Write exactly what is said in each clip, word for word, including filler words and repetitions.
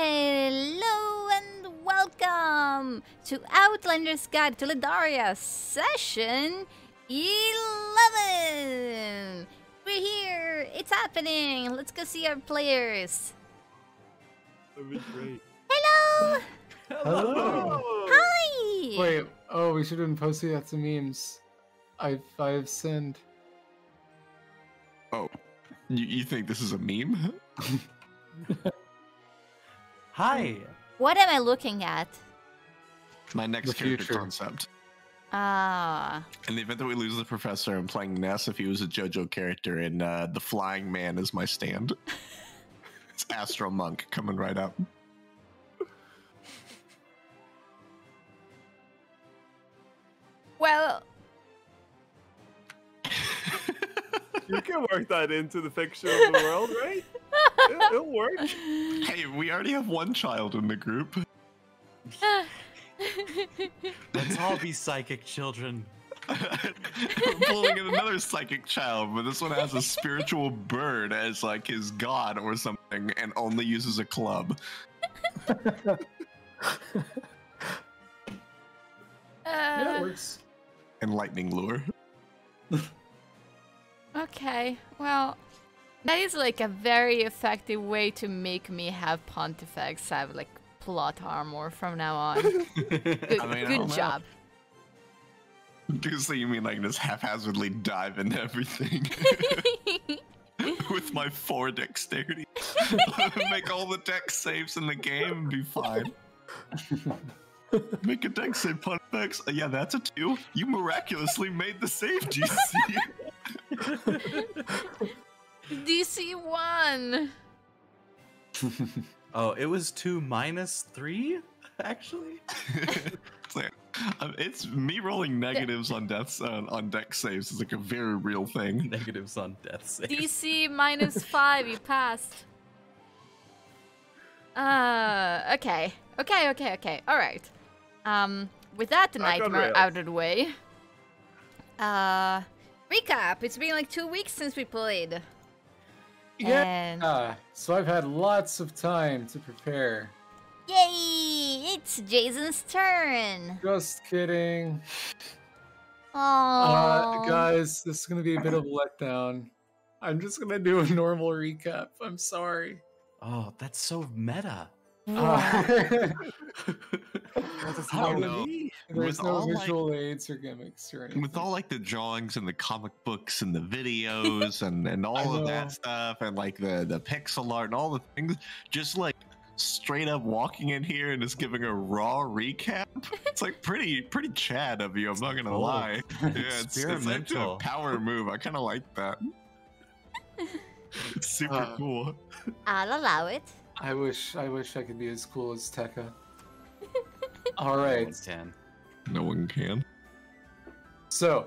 Hello and welcome to Outlander's Guide to Ledaria session eleven! We're here! It's happening! Let's go see our players! Hello! Hello! Hello! Hi! Wait, oh, we should have been posting that to memes. I've, I've sinned. Oh, you, you think this is a meme? Hi! What am I looking at? My next the character future. concept. Ah. In the event that we lose the professor, I'm playing Ness if he was a JoJo character, and uh, the flying man is my stand. It's Astro Monk coming right up. Well... You can work that into the fiction of the world, right? It, it'll work. Hey, we already have one child in the group. Let's all be psychic children. We're pulling in another psychic child, but this one has a spiritual bird as like his god or something, and only uses a club. uh, yeah, it works. And lightning lure. Okay, well... That is like a very effective way to make me have Pontifex have like plot armor from now on. Good, I mean, good job. So you mean like just haphazardly dive into everything with my four dexterity? Make all the dex saves in the game and be fine. Make a dex save, Pontifex. Uh, yeah, that's a two. You miraculously made the save, G C. D C one! Oh, it was two minus three? Actually? It's, like, um, it's me rolling negatives on deaths uh, on deck saves is like a very real thing. Negatives on death saves. D C minus five, you passed. Uh, okay. Okay, okay, okay. Alright. Um, with that nightmare out of the way. Uh, recap! It's been like two weeks since we played. Yeah, and... uh, so I've had lots of time to prepare. Yay! It's Jason's turn! Just kidding. Aww. Uh, guys, this is gonna be a bit of a letdown. I'm just gonna do a normal recap. I'm sorry. Oh, that's so meta. Uh, know. There's with no all visual like, aids or gimmicks or anything. With all like the drawings and the comic books and the videos and, and all of that stuff and like the, the pixel art and all the things, just like straight up walking in here and just giving a raw recap. It's like pretty pretty Chad of you, I'm not gonna oh, lie. Yeah, it's, it's like a power move. I kinda like that. It's super uh, cool. I'll allow it. I wish I wish I could be as cool as Tekka. All right. No one can. So,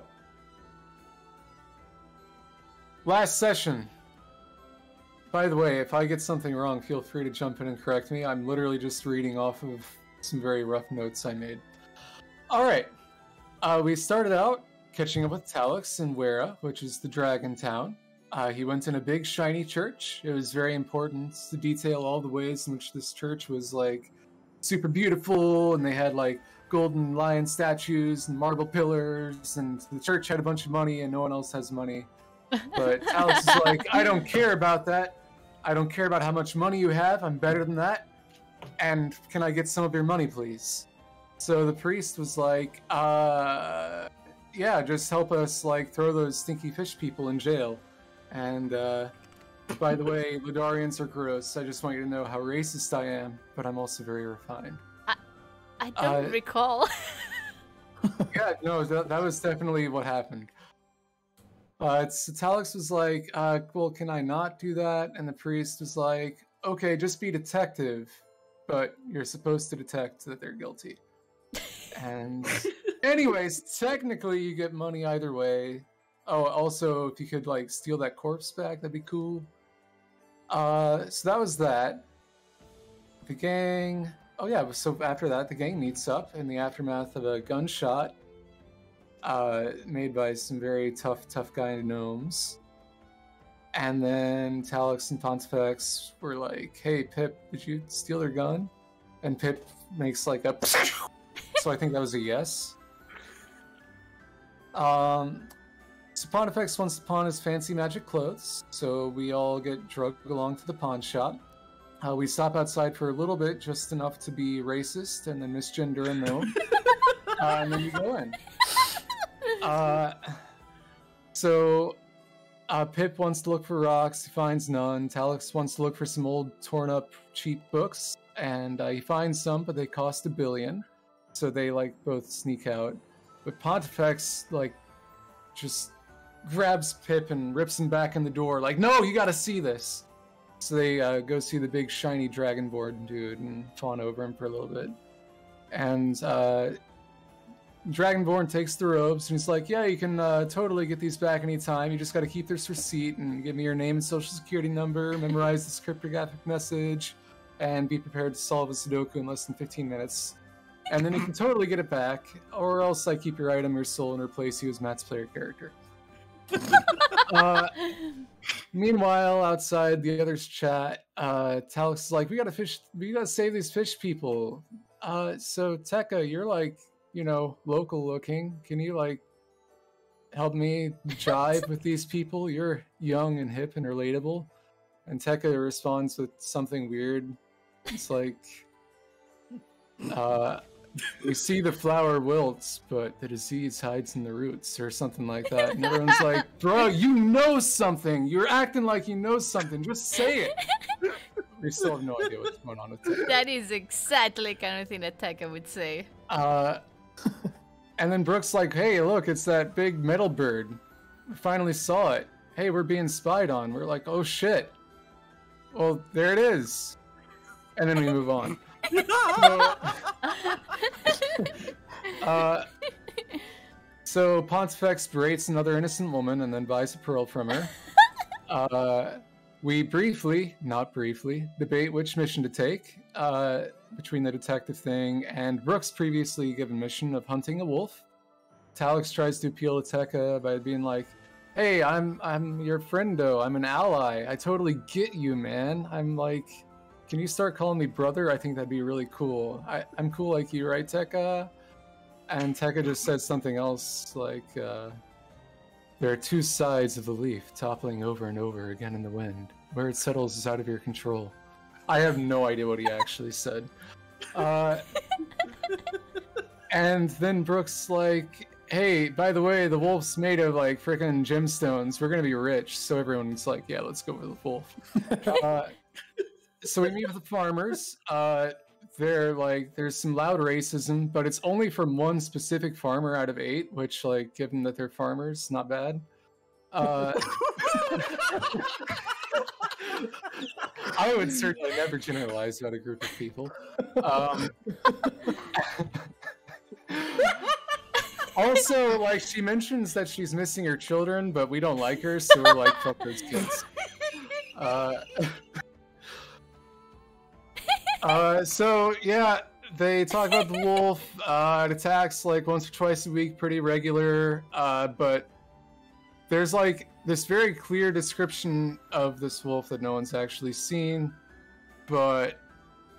last session. By the way, if I get something wrong, feel free to jump in and correct me. I'm literally just reading off of some very rough notes I made. All right. Uh, we started out catching up with Talix in Wera, which is the dragon town. Uh, he went in a big, shiny church. It was very important to detail all the ways in which this church was, like, super beautiful, and they had, like, golden lion statues and marble pillars, and the church had a bunch of money, and no one else has money. But Talix is like, I don't care about that. I don't care about how much money you have. I'm better than that. And can I get some of your money, please? So the priest was like, uh, yeah, just help us, like, throw those stinky fish people in jail. And, uh, by the way, Ledarians are gross. I just want you to know how racist I am, but I'm also very refined. I, I don't uh, recall. Yeah, no, that, that was definitely what happened. Uh, so Talix was like, uh, well, can I not do that? And the priest was like, okay, just be detective, but you're supposed to detect that they're guilty. And anyways, technically you get money either way. Oh, also, if you could, like, steal that corpse back, that'd be cool. Uh, so that was that. The gang... Oh, yeah, so after that, the gang meets up in the aftermath of a gunshot uh, made by some very tough, tough guy gnomes. And then Talix and Pontifex were like, hey, Pip, did you steal their gun? And Pip makes like a... So I think that was a yes. Um, so Pontifex wants to pawn his fancy magic clothes. So we all get drugged along to the pawn shop. Uh, we stop outside for a little bit, just enough to be racist and then misgender and known. Uh, and then you go in. Uh, so... Uh, Pip wants to look for rocks, he finds none. Talix wants to look for some old, torn-up, cheap books, and uh, he finds some, but they cost a billion. So they, like, both sneak out. But Pontifex, like, just grabs Pip and rips him back in the door, like, no, you gotta see this! So they uh, go see the big, shiny dragonborn dude and fawn over him for a little bit. And, uh... Dragonborn takes the robes and he's like, yeah, you can uh, totally get these back anytime. You just gotta keep this receipt and give me your name and social security number, memorize this cryptographic message, and be prepared to solve a Sudoku in less than fifteen minutes. And then you can totally get it back, or else I keep your item, your soul, and replace you as Matt's player character. uh, meanwhile, outside the others chat, uh, Talix is like, we gotta fish, we gotta save these fish people. Uh, so Tekka, you're like, you know, local looking. Can you, like, help me jive with these people? You're young and hip and relatable. And Tekka responds with something weird. It's like, uh, we see the flower wilts, but the disease hides in the roots, or something like that. And everyone's like, bro, you know something. You're acting like you know something. Just say it. We still have no idea what's going on with Tekka. That is exactly the kind of thing that Tekka would say. Uh... And then Brooke's like, hey, look, it's that big metal bird. We finally saw it. Hey, we're being spied on. We're like, oh, shit. Well, there it is. And then we move on. so, uh, so Pontifex berates another innocent woman and then buys a pearl from her. Uh, we briefly, not briefly, debate which mission to take. Uh... between the detective thing and Brooke's previously given mission of hunting a wolf. Talix tries to appeal to Tekka by being like, hey, I'm I'm your friendo, I'm an ally, I totally get you, man. I'm like, can you start calling me brother? I think that'd be really cool. I, I'm cool like you, right, Tekka? And Tekka just said something else, like, uh, there are two sides of the leaf toppling over and over again in the wind. Where it settles is out of your control. I have no idea what he actually said. Uh, and then Brooke's like, hey, by the way, the wolf's made of, like, frickin' gemstones. We're gonna be rich. So everyone's like, yeah, let's go with the wolf. uh, so we meet with the farmers. Uh, they're like, there's some loud racism, but it's only from one specific farmer out of eight, which, like, given that they're farmers, not bad. Uh... I would certainly never generalize about a group of people. Um, also, like, she mentions that she's missing her children, but we don't like her, so we're like, fuck those kids. Uh, uh, so, yeah, they talk about the wolf. Uh, it attacks, like, once or twice a week, pretty regular, uh, but there's, like, this very clear description of this wolf that no one's actually seen, but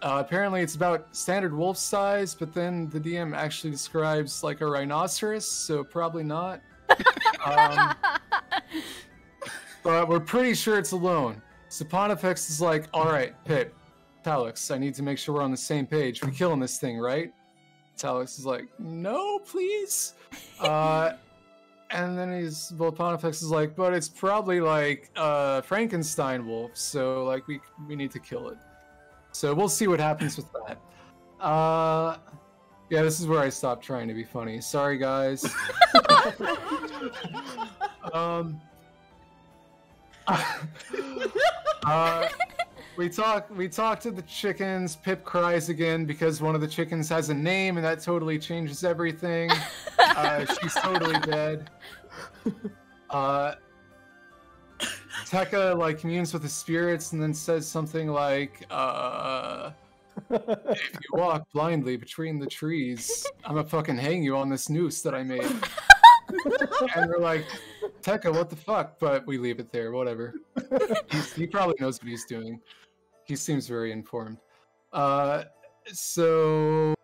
uh, apparently it's about standard wolf size, but then the D M actually describes, like, a rhinoceros, so probably not. um, but we're pretty sure it's alone. So Pontifex is like, alright, Pip, Talix, I need to make sure we're on the same page. We're killing this thing, right? Talix is like, no, please. Uh... And then he's, well, Pontifex is like, but it's probably like uh, Frankenstein wolf, so like we we need to kill it. So we'll see what happens with that. Uh, yeah, this is where I stopped trying to be funny. Sorry, guys. um, uh, we talk we talk to the chickens. Pip cries again because one of the chickens has a name, and that totally changes everything. Uh, she's totally dead. Uh, Tekka, like, communes with the spirits and then says something like, uh, if you walk blindly between the trees, I'm gonna fucking hang you on this noose that I made. And we're like, Tekka, what the fuck? But we leave it there, whatever. he's, he probably knows what he's doing. He seems very informed. Uh, so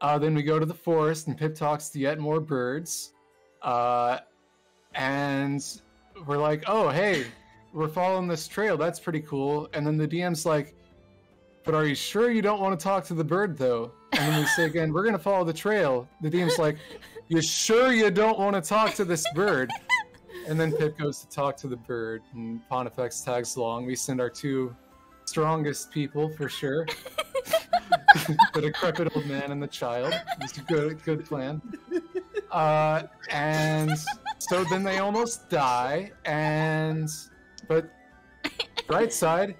uh, then we go to the forest, and Pip talks to yet more birds. Uh, and we're like, oh, hey, we're following this trail. That's pretty cool. And then the D M's like, but are you sure you don't want to talk to the bird, though? And then we say again, we're going to follow the trail. The D M's like, you sure you don't want to talk to this bird? And then Pip goes to talk to the bird, and Pontifex tags along. We send our two strongest people, for sure. The decrepit old man and the child. It's a good, good plan. Uh, and so then they almost die, and... But, bright side...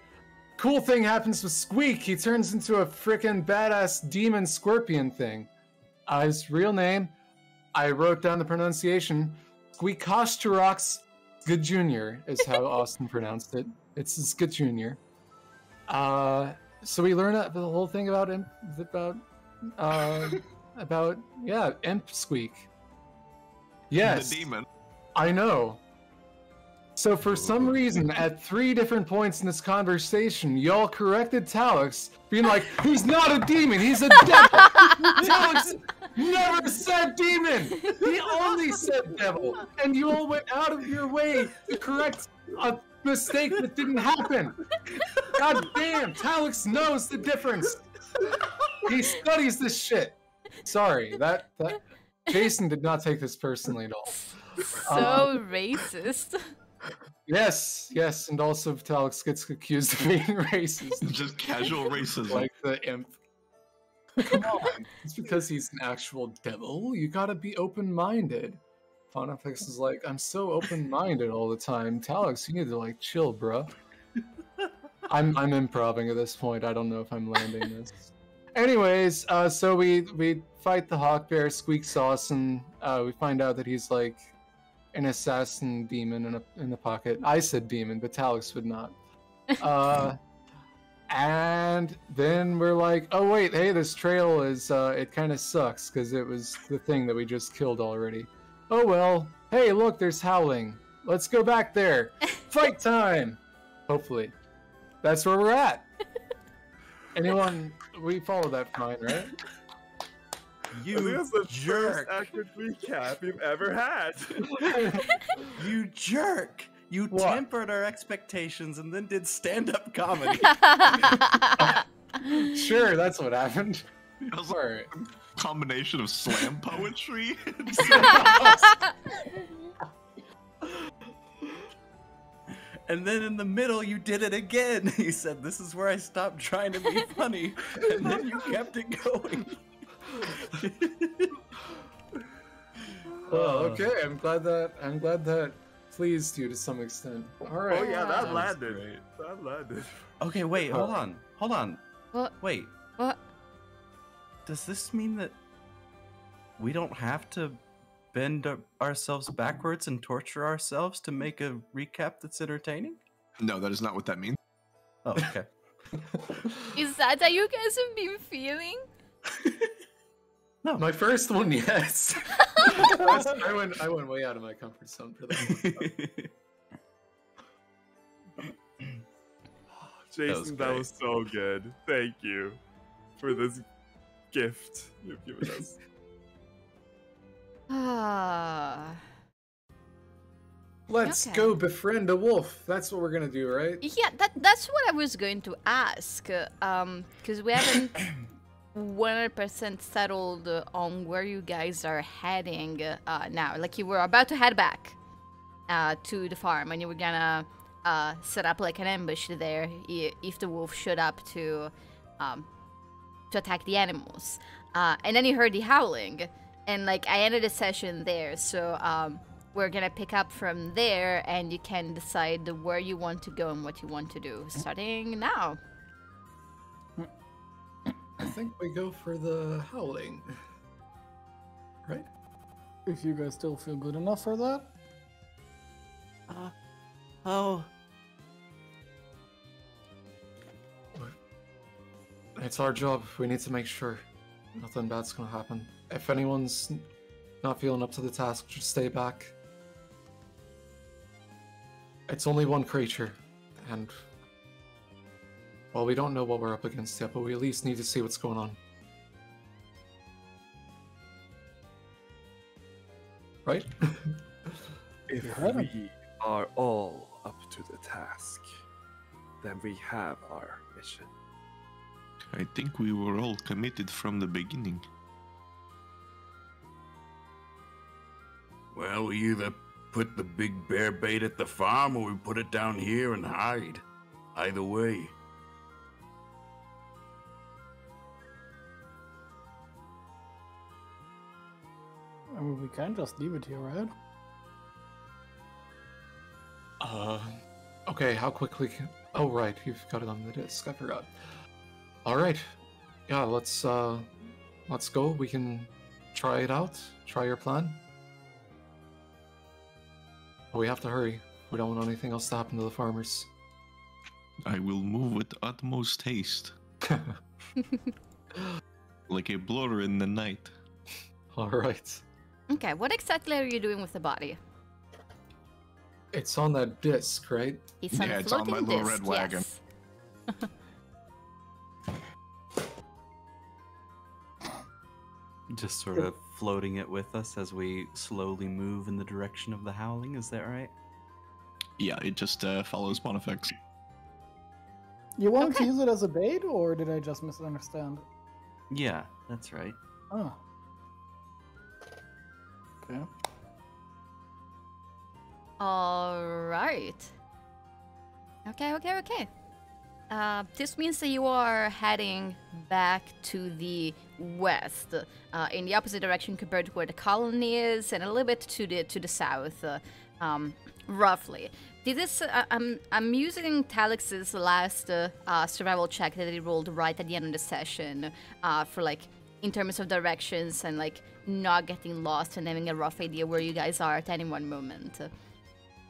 Cool thing happens with Squeak. He turns into a frickin' badass demon scorpion thing. Uh, his real name, I wrote down the pronunciation, Squeakosh Turok's Good Junior is how Austin pronounced it. It's his Good Junior. Uh, so we learn the whole thing about imp, about, uh, about yeah, Imp Squeak. Yes, the demon. I know. So for some reason, at three different points in this conversation, y'all corrected Talix, being like, he's not a demon, he's a devil! Talix never said demon! He only said devil! And you all went out of your way to correct a mistake that didn't happen! God damn, Talix knows the difference! He studies this shit! Sorry, that, that... Jason did not take this personally at all. So um, racist. Yes, yes, and also Talix gets accused of being racist. Just casual racism. Like the imp. Come on. It's because he's an actual devil. You gotta be open-minded. Pontifex is like, I'm so open-minded all the time. Talix, you need to, like, chill, bruh. I'm, I'm improvising at this point. I don't know if I'm landing this. Anyways, uh, so we, we fight the hawk bear, Squeak Sauce, and uh, we find out that he's, like... an assassin demon in, a, in the pocket. I said demon, but Talix would not. Uh, and then we're like, oh wait, hey, this trail is, uh, it kind of sucks, because it was the thing that we just killed already. Oh well, hey, look, there's howling. Let's go back there. Fight time! Hopefully. That's where we're at. Anyone, we followed that fine, right? You I think that's the jerk. First accurate recap you've ever had. You jerk. You what? Tempered our expectations and then did stand-up comedy. Sure, that's what happened. It was like a combination of slam poetry. And then in the middle, you did it again. You said, this is where I stopped trying to be funny. And then you kept it going. Oh, okay. I'm glad that I'm glad that pleased you to some extent. All right. Oh yeah, that, that landed. Great. That landed. Okay, wait. Hold on. Hold on. What? Wait. What? Does this mean that we don't have to bend ourselves backwards and torture ourselves to make a recap that's entertaining? No, that is not what that means. Oh, okay. Is that how you guys have been feeling? No. My first one, yes. I went, I went way out of my comfort zone for that. Jason, that was, that was so good. Thank you for this gift you've given us. Ah. Let's okay. go befriend a wolf. That's what we're gonna do, right? Yeah, that that's what I was going to ask. Um, because we haven't. one hundred percent settled on where you guys are heading uh, now. Like, you were about to head back uh, to the farm, and you were gonna uh, set up like an ambush there if the wolf showed up to um, to attack the animals. Uh, and then you heard the howling, and like I ended the session there. So um, we're gonna pick up from there, and you can decide where you want to go and what you want to do starting now. I think we go for the howling, right? If you guys still feel good enough for that. Uh, oh. It's our job. We need to make sure nothing bad's gonna happen. If anyone's not feeling up to the task, just stay back. It's only one creature, and... well, we don't know what we're up against yet, but we at least need to see what's going on. Right? If we are all up to the task, then we have our mission. I think we were all committed from the beginning. Well, we either put the big bear bait at the farm or we put it down here and hide. Either way. I mean, we can't just leave it here, right? Uh, okay, how quickly can... oh, right, you've got it on the disc, I forgot. Alright, yeah, let's, uh, let's go. We can try it out, try your plan. We have to hurry. We don't want anything else to happen to the farmers. I will move with utmost haste. Like a blur in the night. Alright. Okay, what exactly are you doing with the body? It's on that disc, right? It's on yeah, it's on my little disc, red wagon. Yes. Just sort of floating it with us as we slowly move in the direction of the howling, is that right? Yeah, it just uh, follows Pontifex. You wanted okay. to use it as a bait, or did I just misunderstand? Yeah, that's right. Oh. Okay. Alright. Okay, okay, okay. Uh, this means that you are heading back to the west, uh, in the opposite direction compared to where the colony is, and a little bit to the to the south, uh, um, roughly. Did this? Uh, I'm I'm using Talix's last uh, uh, survival check that he rolled right at the end of the session, uh, for like in terms of directions and like not getting lost and having a rough idea where you guys are at any one moment.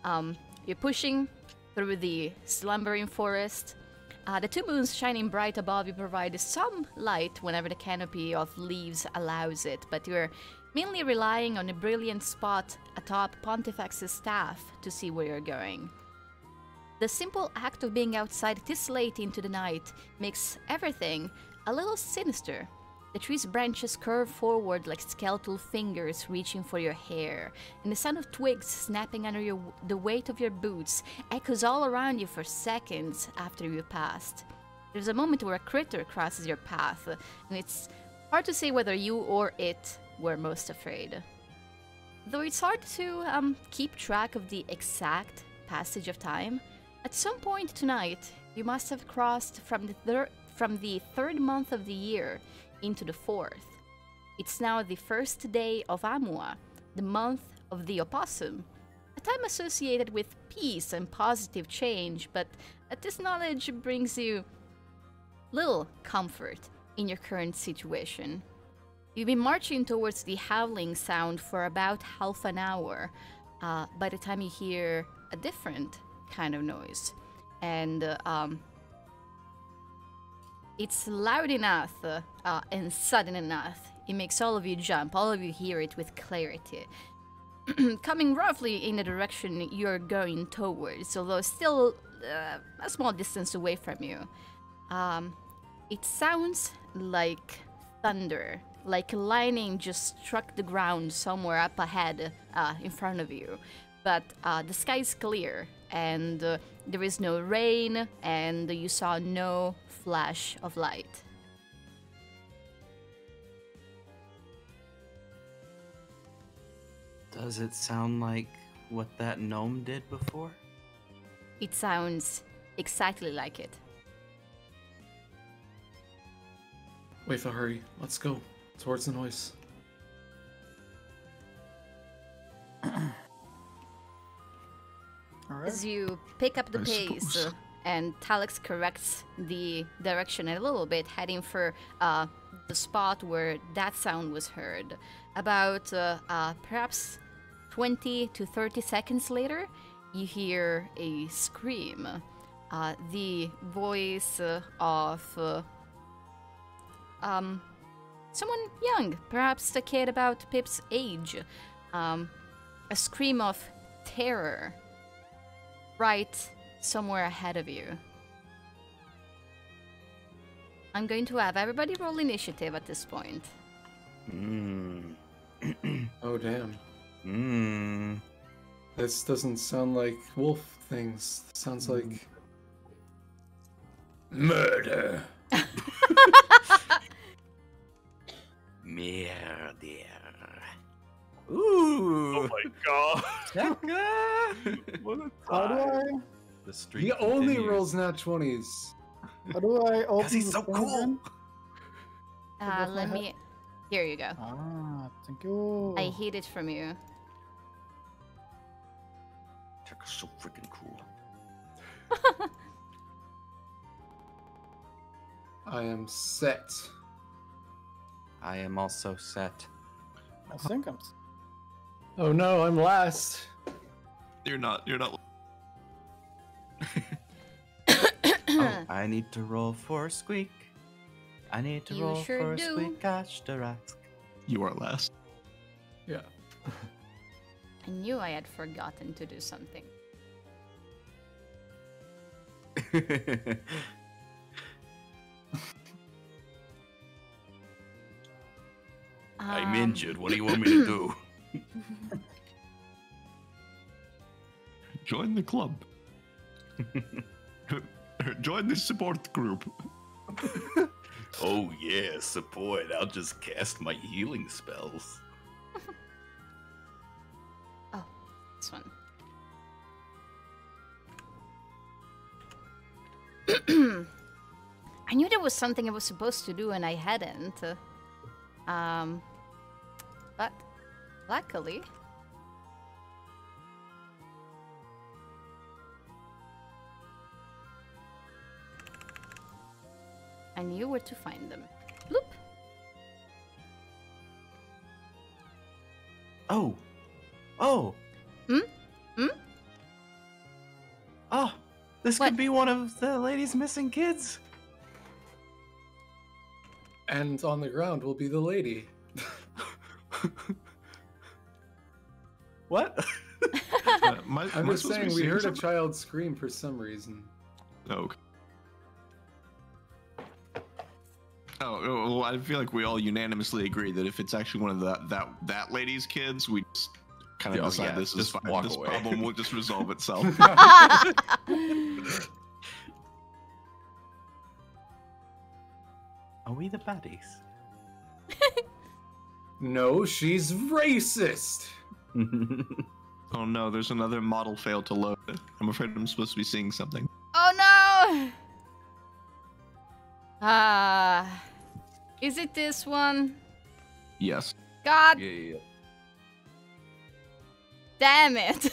Um, you're pushing through the slumbering forest. Uh, the two moons shining bright above you provide some light whenever the canopy of leaves allows it, but you're mainly relying on a brilliant spot atop Pontifex's staff to see where you're going. The simple act of being outside this late into the night makes everything a little sinister. The tree's branches curve forward like skeletal fingers reaching for your hair, and the sound of twigs snapping under your, the weight of your boots echoes all around you for seconds after you passed. There's a moment where a critter crosses your path, and it's hard to say whether you or it were most afraid. Though it's hard to um, keep track of the exact passage of time, at some point tonight you must have crossed from the, thir from the third month of the year into the fourth. It's now the first day of Amua, the month of the opossum, a time associated with peace and positive change, but this knowledge brings you little comfort in your current situation. You've been marching towards the howling sound for about half an hour uh, by the time you hear a different kind of noise, and uh, um, it's loud enough uh, uh, and sudden enough. It makes all of you jump, all of you hear it with clarity. Coming roughly in the direction you're going towards, although still uh, a small distance away from you. Um, it sounds like thunder, like lightning just struck the ground somewhere up ahead uh, in front of you. But uh, the sky is clear, and uh, there is no rain, and you saw no flash of light. Does it sound like what that gnome did before? It sounds exactly like it. Wait for hurry. Let's go towards the noise. Right. As you pick up the I pace, suppose. And Talix corrects the direction a little bit, heading for uh, the spot where that sound was heard. About uh, uh, perhaps twenty to thirty seconds later, you hear a scream. Uh, the voice uh, of uh, um, someone young, perhaps a kid about Pip's age. Um, a scream of terror. right somewhere ahead of you. I'm going to have everybody roll initiative at this point. Mm. Oh, damn. Mm. This doesn't sound like wolf things. It sounds mm. like... murder. Murder. Ooh. Oh my god. Tekka. What a time. The street He continues. Only rolls nat twenties. How do I open Cause he's so cool. Uh, let head? me... Here you go. Ah, thank you. I hid it from you. Tekka's so freaking cool. I am set. I am also set. I think I'm... Oh no, I'm last. You're not, you're not... Oh, I need to roll for Squeak. I need to you roll sure for Squeakosh Turok's. You are last. Yeah. I knew I had forgotten to do something. I'm injured. What do you want me to do? Join the club. Join the support group. Oh yeah, support. I'll just cast my healing spells. Oh, this one. I knew there was something I was supposed to do and I hadn't. Um, but luckily... I knew where to find them. Bloop. Oh. Oh. Hmm? Hmm? Oh, this what? could be one of the ladies' missing kids. And on the ground will be the lady. What? uh, my, I'm just saying we heard something? a child scream for some reason. Oh, okay. Oh, well, I feel like we all unanimously agree that if it's actually one of the, that that lady's kids, we just kind of oh, decide yeah, this is fine. Walk this away. problem will just resolve itself. Are we the baddies? No, she's racist! Oh no, there's another model fail to load. I'm afraid I'm supposed to be seeing something. Oh no! Ah... Uh... Is it this one? Yes. God. Yeah, yeah, yeah. Damn it.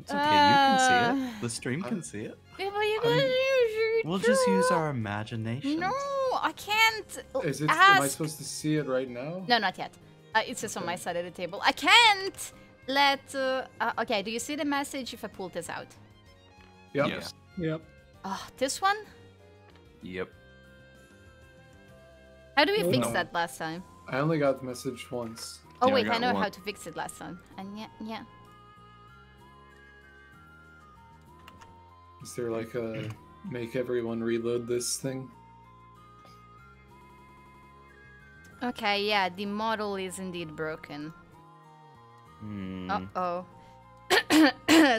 It's okay. Uh, you can see it. The stream can see it. Yeah, but you can use We'll too. just use our imagination. No, I can't. Is it? Ask... Am I supposed to see it right now? No, not yet. Uh, it's just okay. on my side of the table. I can't let. Uh, uh, okay. Do you see the message if I pull this out? Yep. Yes. Yep. Oh, this one. Yep. How do we no, fix no. that last time? I only got the message once. Oh yeah, wait, I, I know one. how to fix it last time. And yeah, yeah. Is there like a make everyone reload this thing? Okay, yeah, the model is indeed broken. Mm. Uh-oh.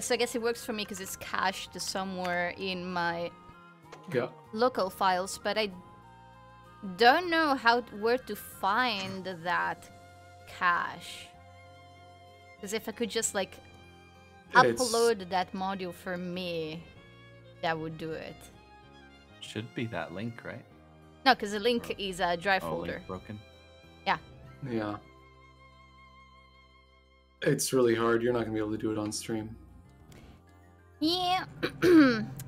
So I guess it works for me because it's cached somewhere in my... Yeah. Local files, but I don't know how where to find that cache. Because if I could just like it's... upload that module for me, that would do it. Should be that link, right? No, because the link Bro is a drive oh, folder. Link broken. Yeah. Yeah. It's really hard. You're not gonna be able to do it on stream. Yeah.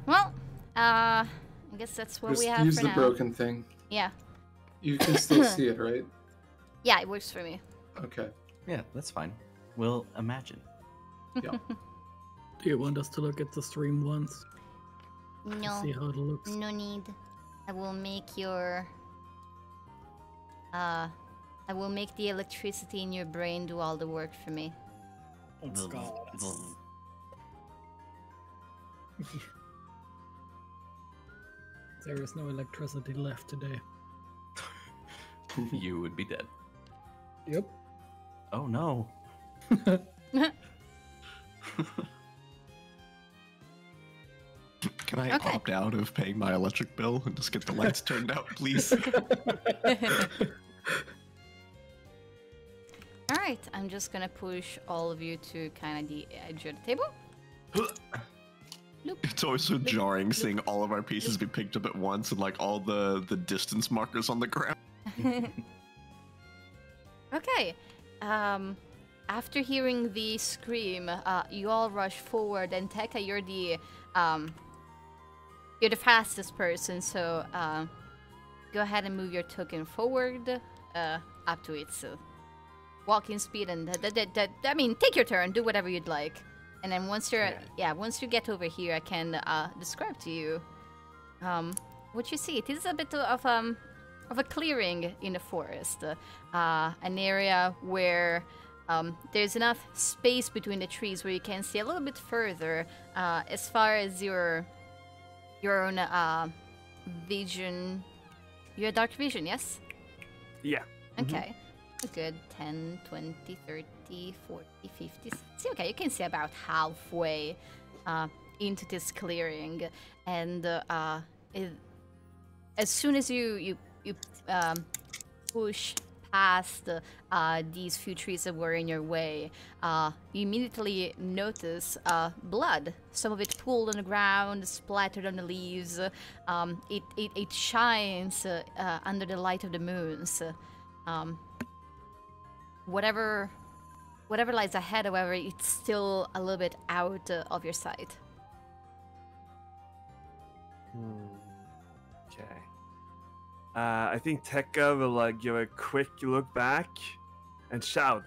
Well. Uh. I guess that's what Just we have use for the now. broken thing. Yeah. You can still see it, right? Yeah, it works for me. Okay. Yeah, that's fine. We'll imagine. Yeah. Do you want us to look at the stream once? No. See how it looks. No need. I will make your... Uh, I will make the electricity in your brain do all the work for me. Thanks, God. There is no electricity left today. You would be dead. Yep. Oh no. Can I okay. opt out of paying my electric bill and just get the lights turned out, please? Alright, I'm just gonna push all of you to kind of the edge of the table. Loop. It's always so Loop. jarring Loop. seeing all of our pieces Loop. be picked up at once and like all the, the distance markers on the ground. Okay. Um, after hearing the scream, uh, you all rush forward, and Tekka, you're the um, you're the fastest person, so uh, go ahead and move your token forward uh, up to its uh, walking speed, and th th th th I mean, take your turn, do whatever you'd like, and then once you're yeah, yeah once you get over here, I can uh, describe to you um, what you see. It is a bit of um. of a clearing in the forest, uh, an area where um, there's enough space between the trees where you can see a little bit further uh, as far as your your own uh, vision. Your dark vision, yes? Yeah. Okay. Mm-hmm. Good. ten, twenty, thirty, forty, fifty, sixty. Okay, you can see about halfway uh, into this clearing. And uh, uh, it, as soon as you... you You um, push past uh, these few trees that were in your way. Uh, you immediately notice uh, blood. Some of it pooled on the ground, splattered on the leaves. Um, it, it, it shines uh, uh, under the light of the moons. Um, whatever, whatever lies ahead, however, it's still a little bit out uh, of your sight. Hmm. Okay. Uh, I think Tekka will uh, give a quick look back and shout,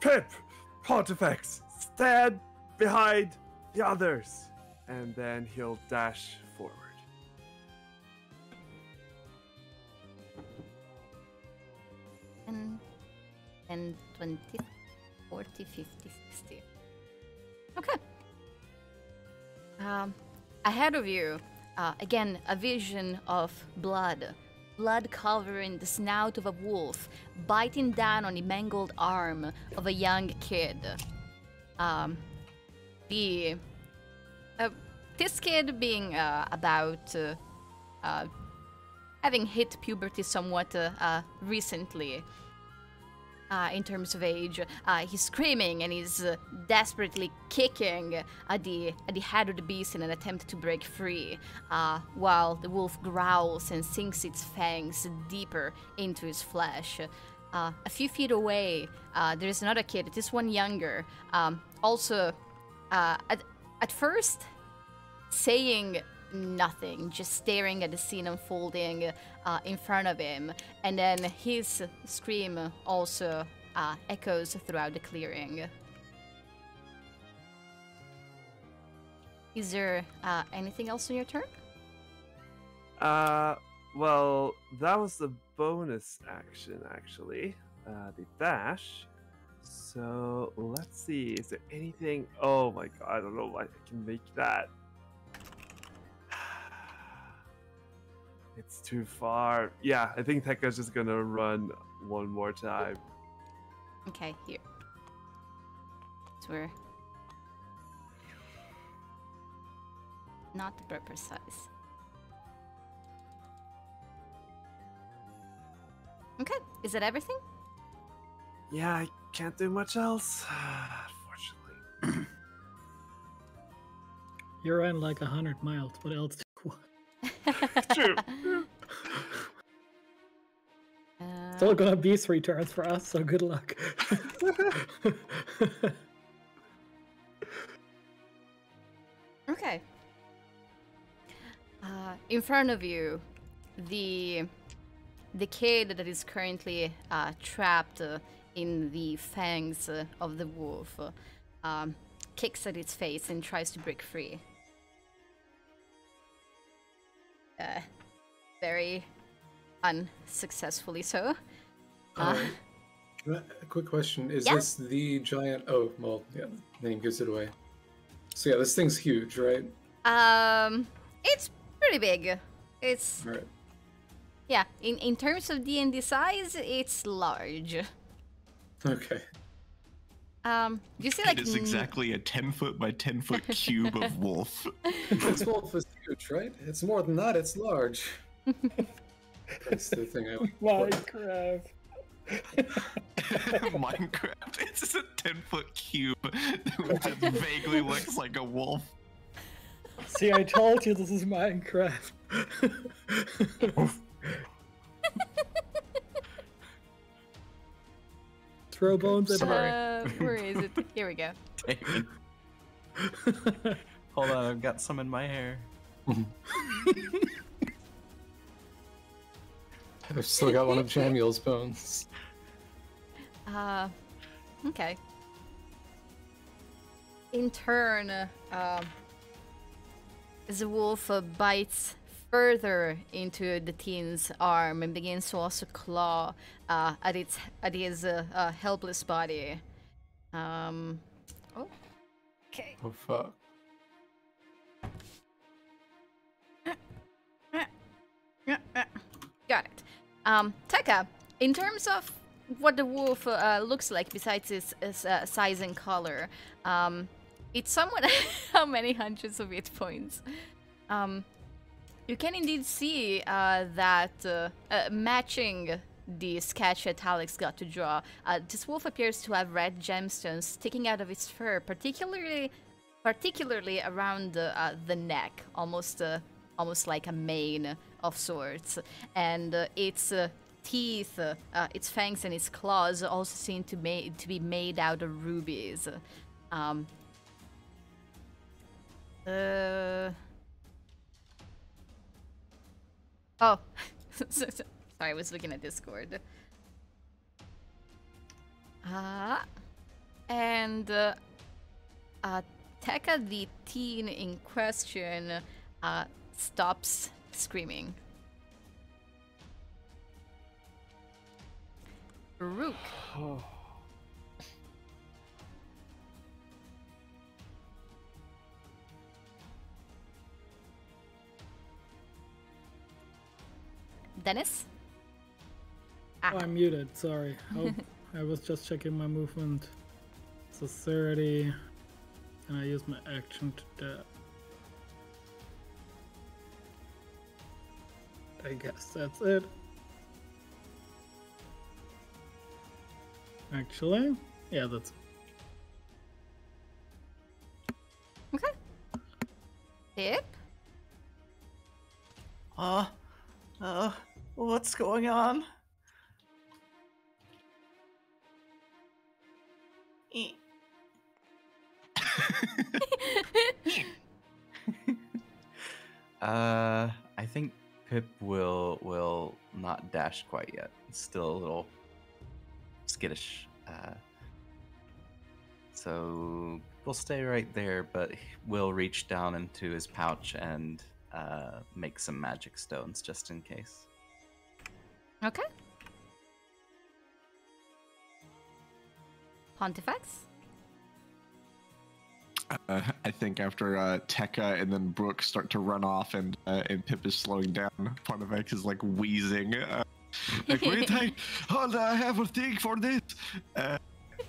"Pip, Pontifex, stand behind the others!" And then he'll dash forward. ten, twenty, forty, fifty, sixty. Okay. Um, ahead of you, Uh, again, a vision of blood. Blood covering the snout of a wolf, biting down on the mangled arm of a young kid. Um, the uh, This kid being uh, about... Uh, uh, having hit puberty somewhat uh, uh, recently. Uh, in terms of age. Uh, he's screaming and he's uh, desperately kicking at the, at the head of the beast in an attempt to break free, uh, while the wolf growls and sinks its fangs deeper into his flesh. Uh, a few feet away, uh, there's another kid, this one younger, um, also uh, at, at first saying nothing, just staring at the scene unfolding uh, in front of him, and then his scream also uh, echoes throughout the clearing. Is there uh, anything else on your turn? Uh, well, that was the bonus action, actually, uh, the dash. So let's see, is there anything? Oh my god, I don't know why I can make that. It's too far. Yeah, I think Tekka's just gonna run one more time. Okay, here. It's where. Not very precise. Okay, is that everything? Yeah, I can't do much else, unfortunately. You ran like a hundred miles. What else? True. It's all gonna be three turns for us, so good luck. Okay. Uh, in front of you, the the kid that is currently uh, trapped uh, in the fangs uh, of the wolf uh, um, kicks at its face and tries to break free. Uh, very unsuccessfully so. Uh, A quick question: is yeah? this the giant? Oh, well, yeah, name gives it away. So yeah, this thing's huge, right? Um, it's pretty big. It's All right. yeah. In in terms of D and D size, it's large. Okay. Um, do you see like? It is exactly a ten foot by ten foot cube of wolf. This wolf is huge, right? It's more than that. It's large. That's the thing I Minecraft. Minecraft. It's just a ten-foot cube that vaguely looks like a wolf. See, I told you this is Minecraft. Throw bones at uh, where is it? Here we go. Hold on, I've got some in my hair. I've still got one of Jamiel's bones. Uh, okay. In turn, uh, the wolf bites further into the teen's arm and begins to also claw uh, at its at his uh, uh, helpless body. Um. Oh. Okay. Oh fuck. Got it. Um, Tekka, in terms of what the wolf uh, looks like, besides its, its uh, size and color, um, it's somewhat how many hundreds of hit points. Um, you can indeed see uh, that uh, uh, matching the sketch that Talix got to draw, uh, this wolf appears to have red gemstones sticking out of its fur, particularly, particularly around uh, uh, the neck, almost, uh, almost like a mane of sorts, and uh, its uh, teeth, uh, uh, its fangs, and its claws also seem to, ma to be made out of rubies. Um, uh... Oh, sorry, I was looking at Discord. Ah, uh, and uh, uh, Tekka, the teen in question, uh, stops screaming. Rook. Oh. Dennis? Ah. Oh, I'm muted, sorry. Oh, I was just checking my movement. So thirty, and I used my action to that. I guess that's it. Actually, yeah, that's it. Okay. Pip? Uh, uh, what's going on? uh, I think Pip will will not dash quite yet. It's still a little skittish. Uh, so we'll stay right there, but we'll reach down into his pouch and uh, make some magic stones just in case. Okay. Pontifex? Uh, I think after uh, Tekka and then Brooke start to run off and uh, and Pip is slowing down, Pontifex is like wheezing. Uh, like, wait, I, hold, I have a thing for this! Uh,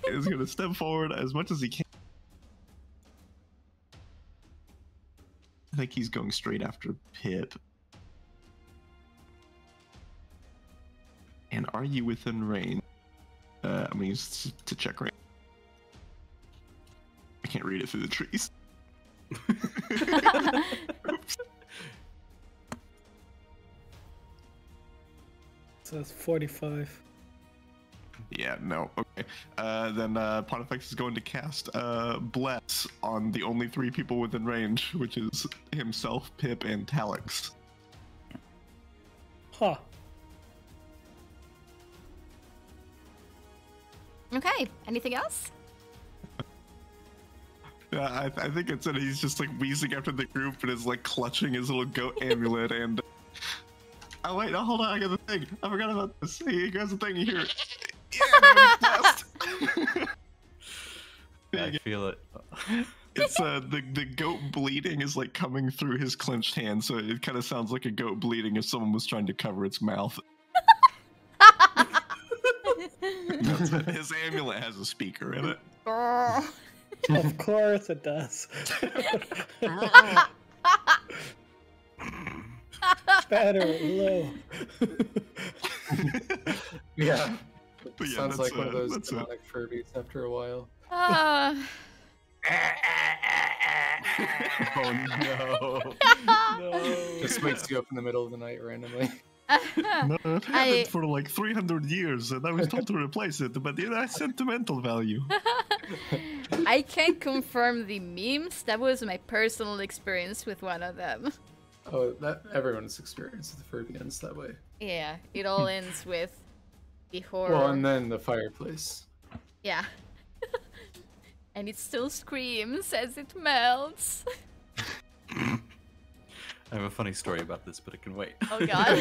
he's gonna step forward as much as he can. I think he's going straight after Pip. And are you within range? Uh, I'm gonna use to check range. I can't read it through the trees. Oops. So that's forty-five. Yeah, no. Okay. Uh, then uh, Pontifex is going to cast uh, Bless on the only three people within range, which is himself, Pip, and Talix. Huh. Okay. Anything else? Yeah, I, th I think it's it. He's just like wheezing after the group and is like clutching his little goat amulet. And oh wait, no, hold on, I got the thing. I forgot about this. He grabs the thing. You hear Yeah, I feel it. It's uh the the goat bleeding is like coming through his clenched hand, so it kind of sounds like a goat bleeding if someone was trying to cover its mouth. That's, his amulet has a speaker in it. Of course it does. Better low. Yeah. But yeah, sounds like a, one of those demonic a... Furbies after a while. Uh... Oh no. No. Just wakes you up in the middle of the night randomly. No, it happened I... for like three hundred years and I was told to replace it, but it has sentimental value. I can't confirm the memes. That was my personal experience with one of them. Oh, that everyone's experience with the Furby ends that way. Yeah, it all ends with the horror. Well, and then the fireplace. Yeah. And it still screams as it melts. I have a funny story about this, but it can wait. Oh god.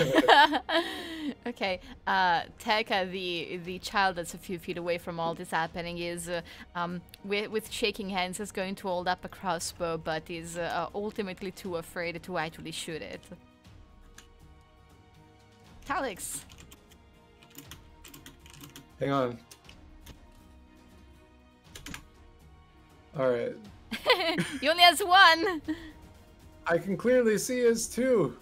Okay, uh, Tekka, the the child that's a few feet away from all this happening, is uh, um, with, with shaking hands is going to hold up a crossbow, but is uh, ultimately too afraid to actually shoot it. Talix. Hang on. All right. He only has one. I can clearly see his two.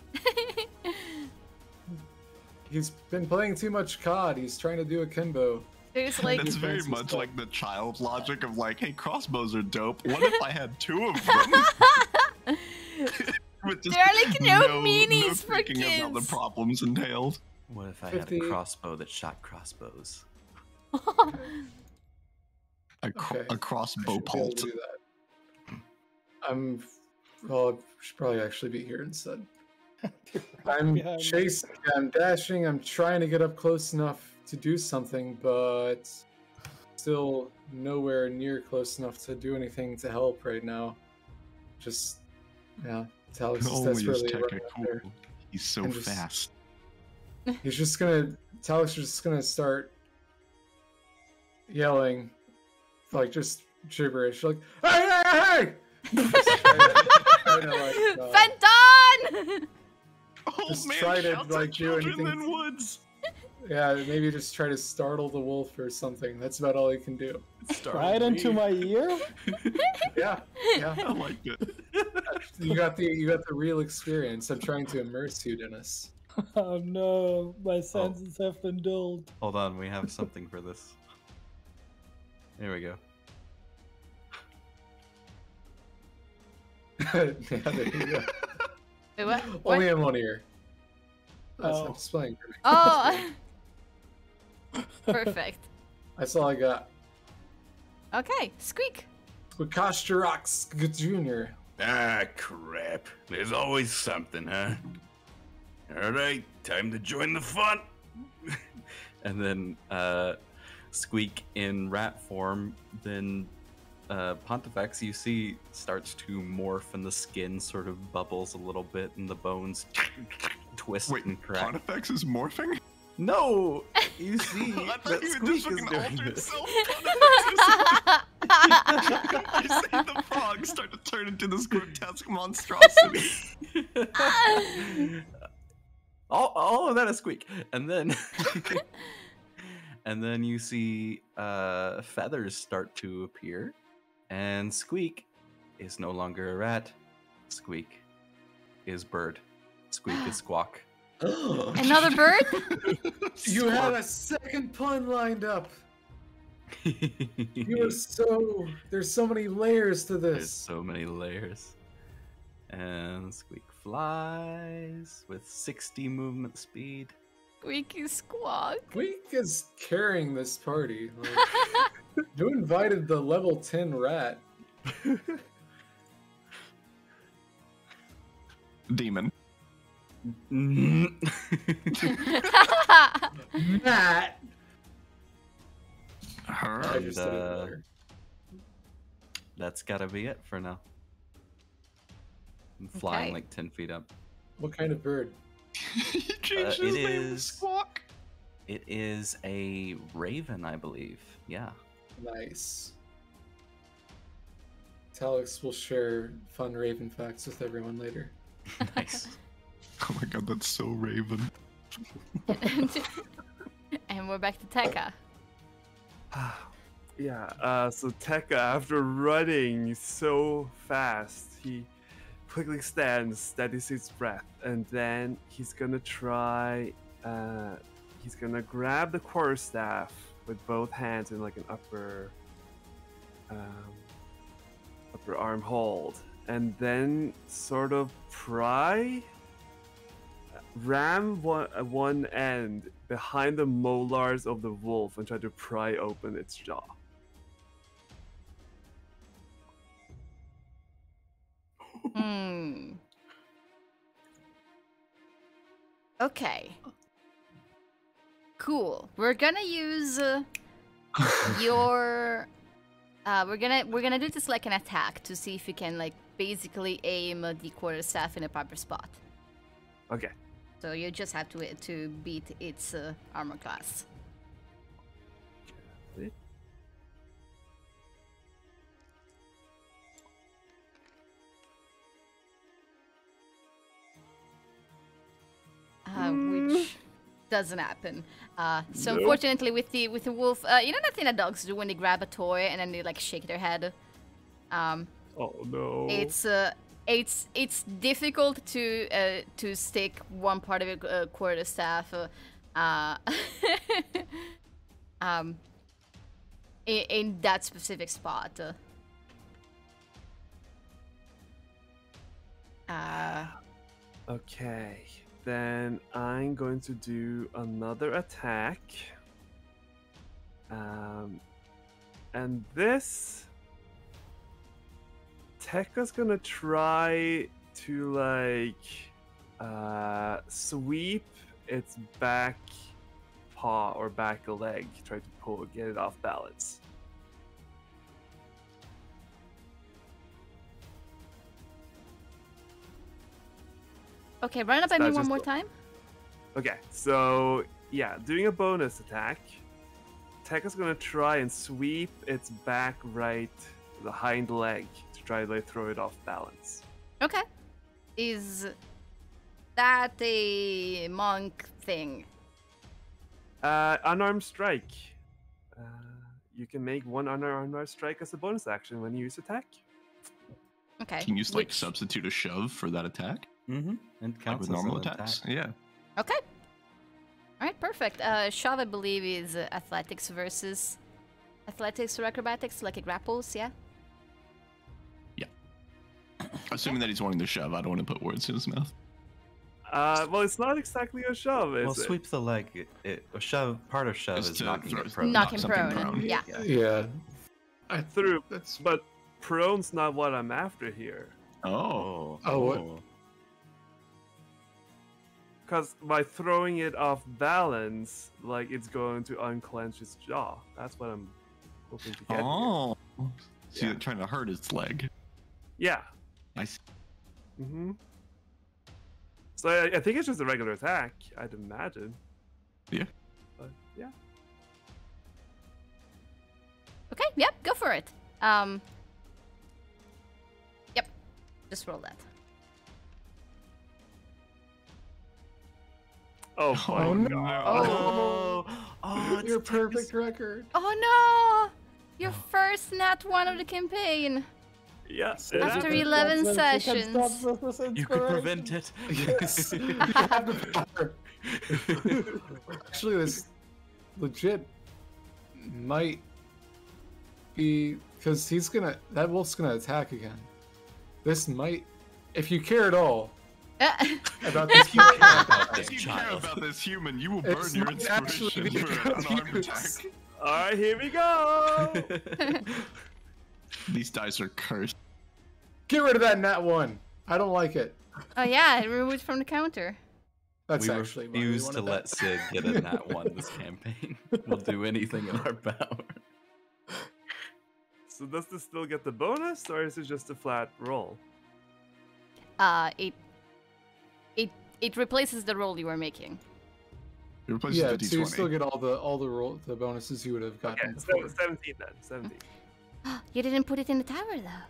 He's been playing too much C O D. He's trying to do a akimbo. It's like that's very much like the child logic of like, hey, crossbows are dope. What if I had two of them? There are like no, no meanings no for kids. Thinking about the problems entailed. What if I fifty had a crossbow that shot crossbows? A, cro okay. a crossbow bolt. I'm. Well, I should probably actually be here instead. I'm chasing, I'm dashing, I'm trying to get up close enough to do something, but still nowhere near close enough to do anything to help right now. Just, yeah, Talix is desperately running up there. He's so just, fast. He's just gonna, Talix is just gonna start yelling, like just gibberish, like, hey, hey, hey! Just try to, try to, like, uh, Fenton! Just oh, try to like do anything. In woods. Yeah, maybe just try to startle the wolf or something. That's about all he can do. Startle right me. Into my ear. Yeah, yeah, I like it. You got the you got the real experience. I'm trying to immerse you, Dennis. Oh no, my senses oh. have been dulled. Hold on, we have something for this. Here we go. Yeah, there you go. Wait, what? What? Only in one ear. That's oh. not displaying for me. Oh! Perfect. That's all I got. Okay, Squeak. Squeakosh Turok's Good Junior. Ah, crap. There's always something, huh? Alright, time to join the fun! And then, uh, Squeak in rat form, then... Uh, Pontifex, you see, starts to morph, and the skin sort of bubbles a little bit, and the bones twist Wait, and crack. Pontifex is morphing? No! You see, I thought you Squeak just fucking altered itself. You see the frog start to turn into this grotesque monstrosity. all, all of that is Squeak, and then. And then you see uh, feathers start to appear. And Squeak is no longer a rat. Squeak is bird. Squeak is squawk. Another bird? You squawk. Had a second pun lined up. You are so... There's so many layers to this. There's so many layers. And Squeak flies with sixty movement speed. Squeak is squawk. Squeak is carrying this party. Like... You invited the level ten rat. Demon. Matt. And, uh, that's gotta be it for now. I'm flying okay. like ten feet up. What kind of bird? He changed uh, his name to squawk. It is a raven, I believe. Yeah. Nice. Talix will share fun raven facts with everyone later. Nice. Oh my god, that's so raven. And we're back to Tekka. Yeah, uh, so Tekka, after running so fast, he quickly stands, steadies his breath, and then he's gonna try, uh, he's gonna grab the quarterstaff with both hands in like an upper, um, upper arm hold, and then sort of pry, ram one, one end behind the molars of the wolf and try to pry open its jaw. Hmm. Okay. Cool. We're gonna use uh, your. Uh, we're gonna we're gonna do this like an attack to see if you can like basically aim the quarterstaff in a proper spot. Okay. So you just have to to beat its uh, armor class. Uh, which doesn't happen. Uh, so nope. Unfortunately, with the with the wolf, uh, you know that thing that dogs do when they grab a toy and then they like shake their head. Um, oh no! It's uh, it's it's difficult to uh, to stick one part of your uh, quarterstaff. Uh, um, in, in that specific spot. Uh, okay. Then I'm going to do another attack. Um, and this... Tekka's gonna try to, like, uh, sweep its back paw or back leg. Try to pull, get it off balance. Okay, run up at me one more time. Okay, so yeah, doing a bonus attack, Tekka's gonna try and sweep its back right, the hind leg, to try to like, throw it off balance. Okay. Is that a monk thing? Uh, unarmed strike. Uh, you can make one unarmed strike as a bonus action when you use attack. Okay. Can you just, like, Which... substitute a shove for that attack? Mm-hmm. And counts like with normal attacks. Attack. Yeah. Okay. All right. Perfect. Uh, shove, I believe, is uh, athletics versus athletics or acrobatics, like it grapples. Yeah. Yeah. Assuming yeah. that he's wanting to shove, I don't want to put words in his mouth. Uh, well, it's not exactly a shove. Is well, it? sweep the leg. It, it, a shove. Part of shove it's is knocking it prone. Knocking prone. prone. Yeah. yeah. Yeah. I threw. That's... But prone's not what I'm after here. Oh. Oh. oh. What? Because by throwing it off balance, like, it's going to unclench its jaw. That's what I'm hoping to get. Oh. Here. So yeah. You're trying to hurt its leg. Yeah. I see. Mm-hmm. So I, I think it's just a regular attack, I'd imagine. Yeah. But, yeah. Okay, yep, go for it. Um. Yep. Just roll that. Oh, my oh, no. God. Oh, oh it's your perfect record. Oh, no. Your first nat one of the campaign. Yes. Yeah, After happens. eleven that's sessions. That's you could prevent it. Yes. You have the power. Actually, this legit might be, because he's going to, that wolf's going to attack again. This might, if you care at all, about this, you care about this if you care about this human, you will burn it's your inspiration for an arm attack. Alright, here we go! These dice are cursed. Get rid of that nat one. I don't like it. Oh yeah, it removed from the counter. That's we actually We refuse to let Sid get a nat one this campaign. We'll do anything in our power. So does this still get the bonus, or is it just a flat roll? Uh, it... It replaces the roll you are making. It replaces yeah, the D twenty. So you still get all the all the roll the bonuses you would have gotten. Okay, so seventeen then. Seventeen. You didn't put it in the tower though.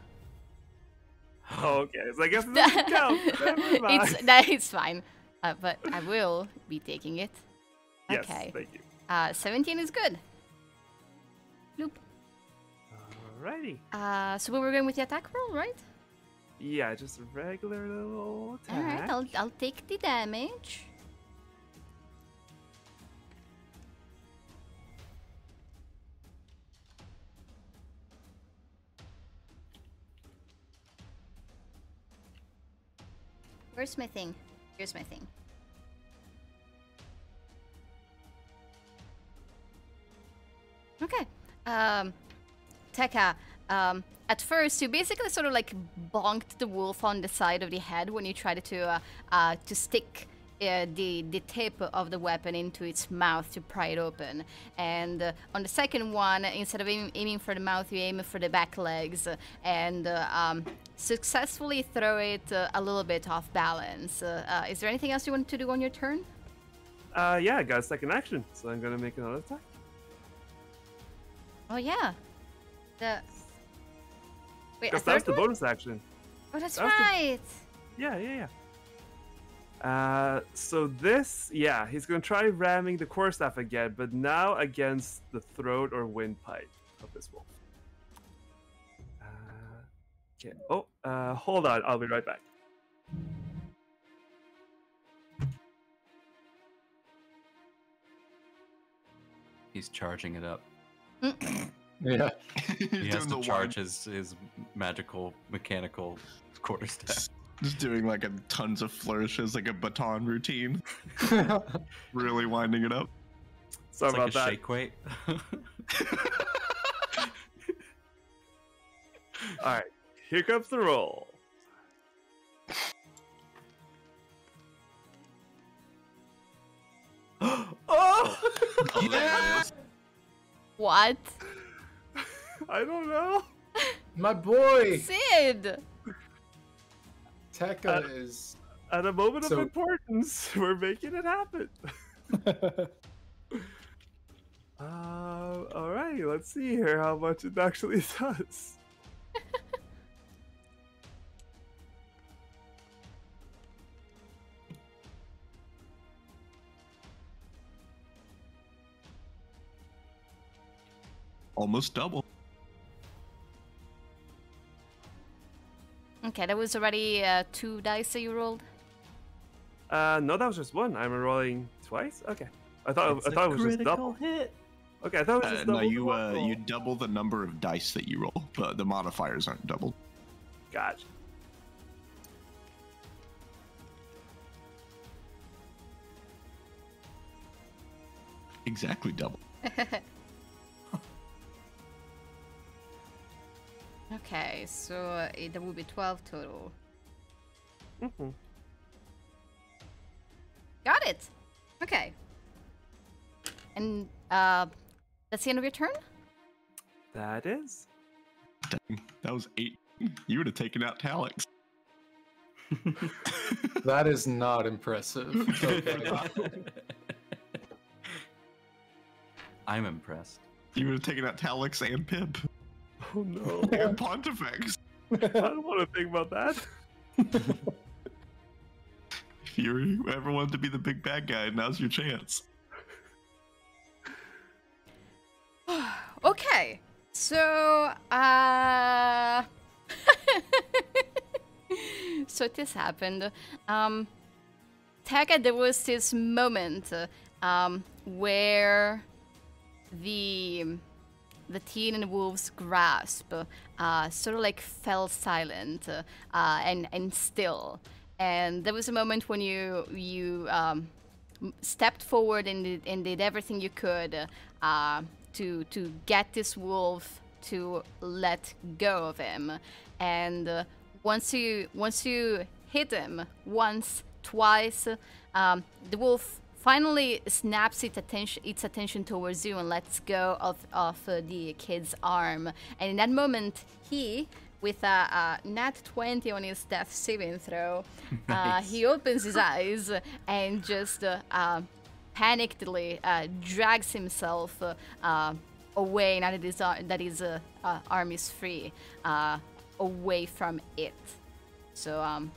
Okay, so I guess it doesn't count. it's, no, it's fine, uh, but I will be taking it. Yes, okay. Thank you. Uh, seventeen is good. Loop. Alrighty. Uh, so we were going with the attack roll, right? Yeah, just a regular little attack. Alright, I'll, I'll take the damage. Where's my thing? Here's my thing. Okay. Um, Tekka, um, at first you basically sort of like bonked the wolf on the side of the head when you tried to uh, uh, to stick uh, the the tip of the weapon into its mouth to pry it open. And uh, on the second one, instead of aim aiming for the mouth, you aim for the back legs and uh, um, successfully throw it uh, a little bit off balance. Uh, uh, is there anything else you want to do on your turn? Uh, yeah, I got a second action, so I'm gonna make another attack. Oh yeah, the wait. That's the bonus action. Oh, that's, that's right. The... Yeah, yeah, yeah. Uh, so this, yeah, he's gonna try ramming the core staff again, but now against the throat or windpipe of this wolf. Uh, okay. Oh, uh, hold on. I'll be right back. He's charging it up. Yeah, he has to charge his, his magical mechanical quarterstaff. Just doing like a tons of flourishes, like a baton routine. Really winding it up. Sorry about that. Shake weight. All right, here comes the roll. Oh, yeah! What? I don't know. My boy! Sid! Tekka at, is... At a moment so... of importance, we're making it happen. uh, Alright, let's see here how much it actually does. Almost double. Okay, that was already uh, two dice that you rolled. Uh, no, that was just one. I'm rolling twice. Okay, I thought it's I thought it was just double hit. Okay, I thought it was just uh, double. No, you uh, you double the number of dice that you roll, but the modifiers aren't doubled. Gotcha. Exactly double. Okay, so uh, it, that would be twelve total. Mm-hmm. Got it! Okay. And uh, that's the end of your turn? That is. Dang, that was eight. You would have taken out Talix. That is not impressive. Okay. I'm impressed. You would have taken out Talix and Pip. Oh no. And Pontifex. I don't want to think about that. If you ever wanted to be the big bad guy, now's your chance. Okay. So, uh... so this happened. Um, Tekka, there was this moment um, where the... the teen and wolf's grasp uh, sort of like fell silent uh, and and still, and there was a moment when you you um, stepped forward and did, and did everything you could uh, to to get this wolf to let go of him, and uh, once you once you hit him once, twice, um, the wolf finally snaps its attention, its attention towards you and lets go of, of uh, the kid's arm. And in that moment, he, with a, a nat twenty on his death saving throw, nice. uh, he opens his eyes and just uh, uh, panickedly uh, drags himself uh, uh, away, now that his, uh, that his uh, uh, arm is free, uh, away from it. So, um,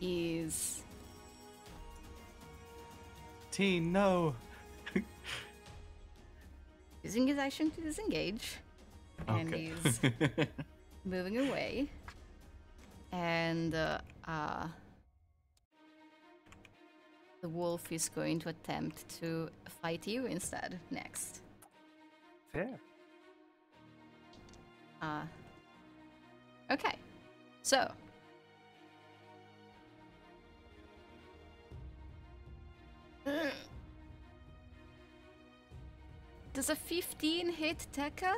is... T, no! Using his action to disengage. Okay. And he's moving away. And uh, uh, the wolf is going to attempt to fight you instead next. Fair. Uh, okay. So. Does a fifteen hit Tekka?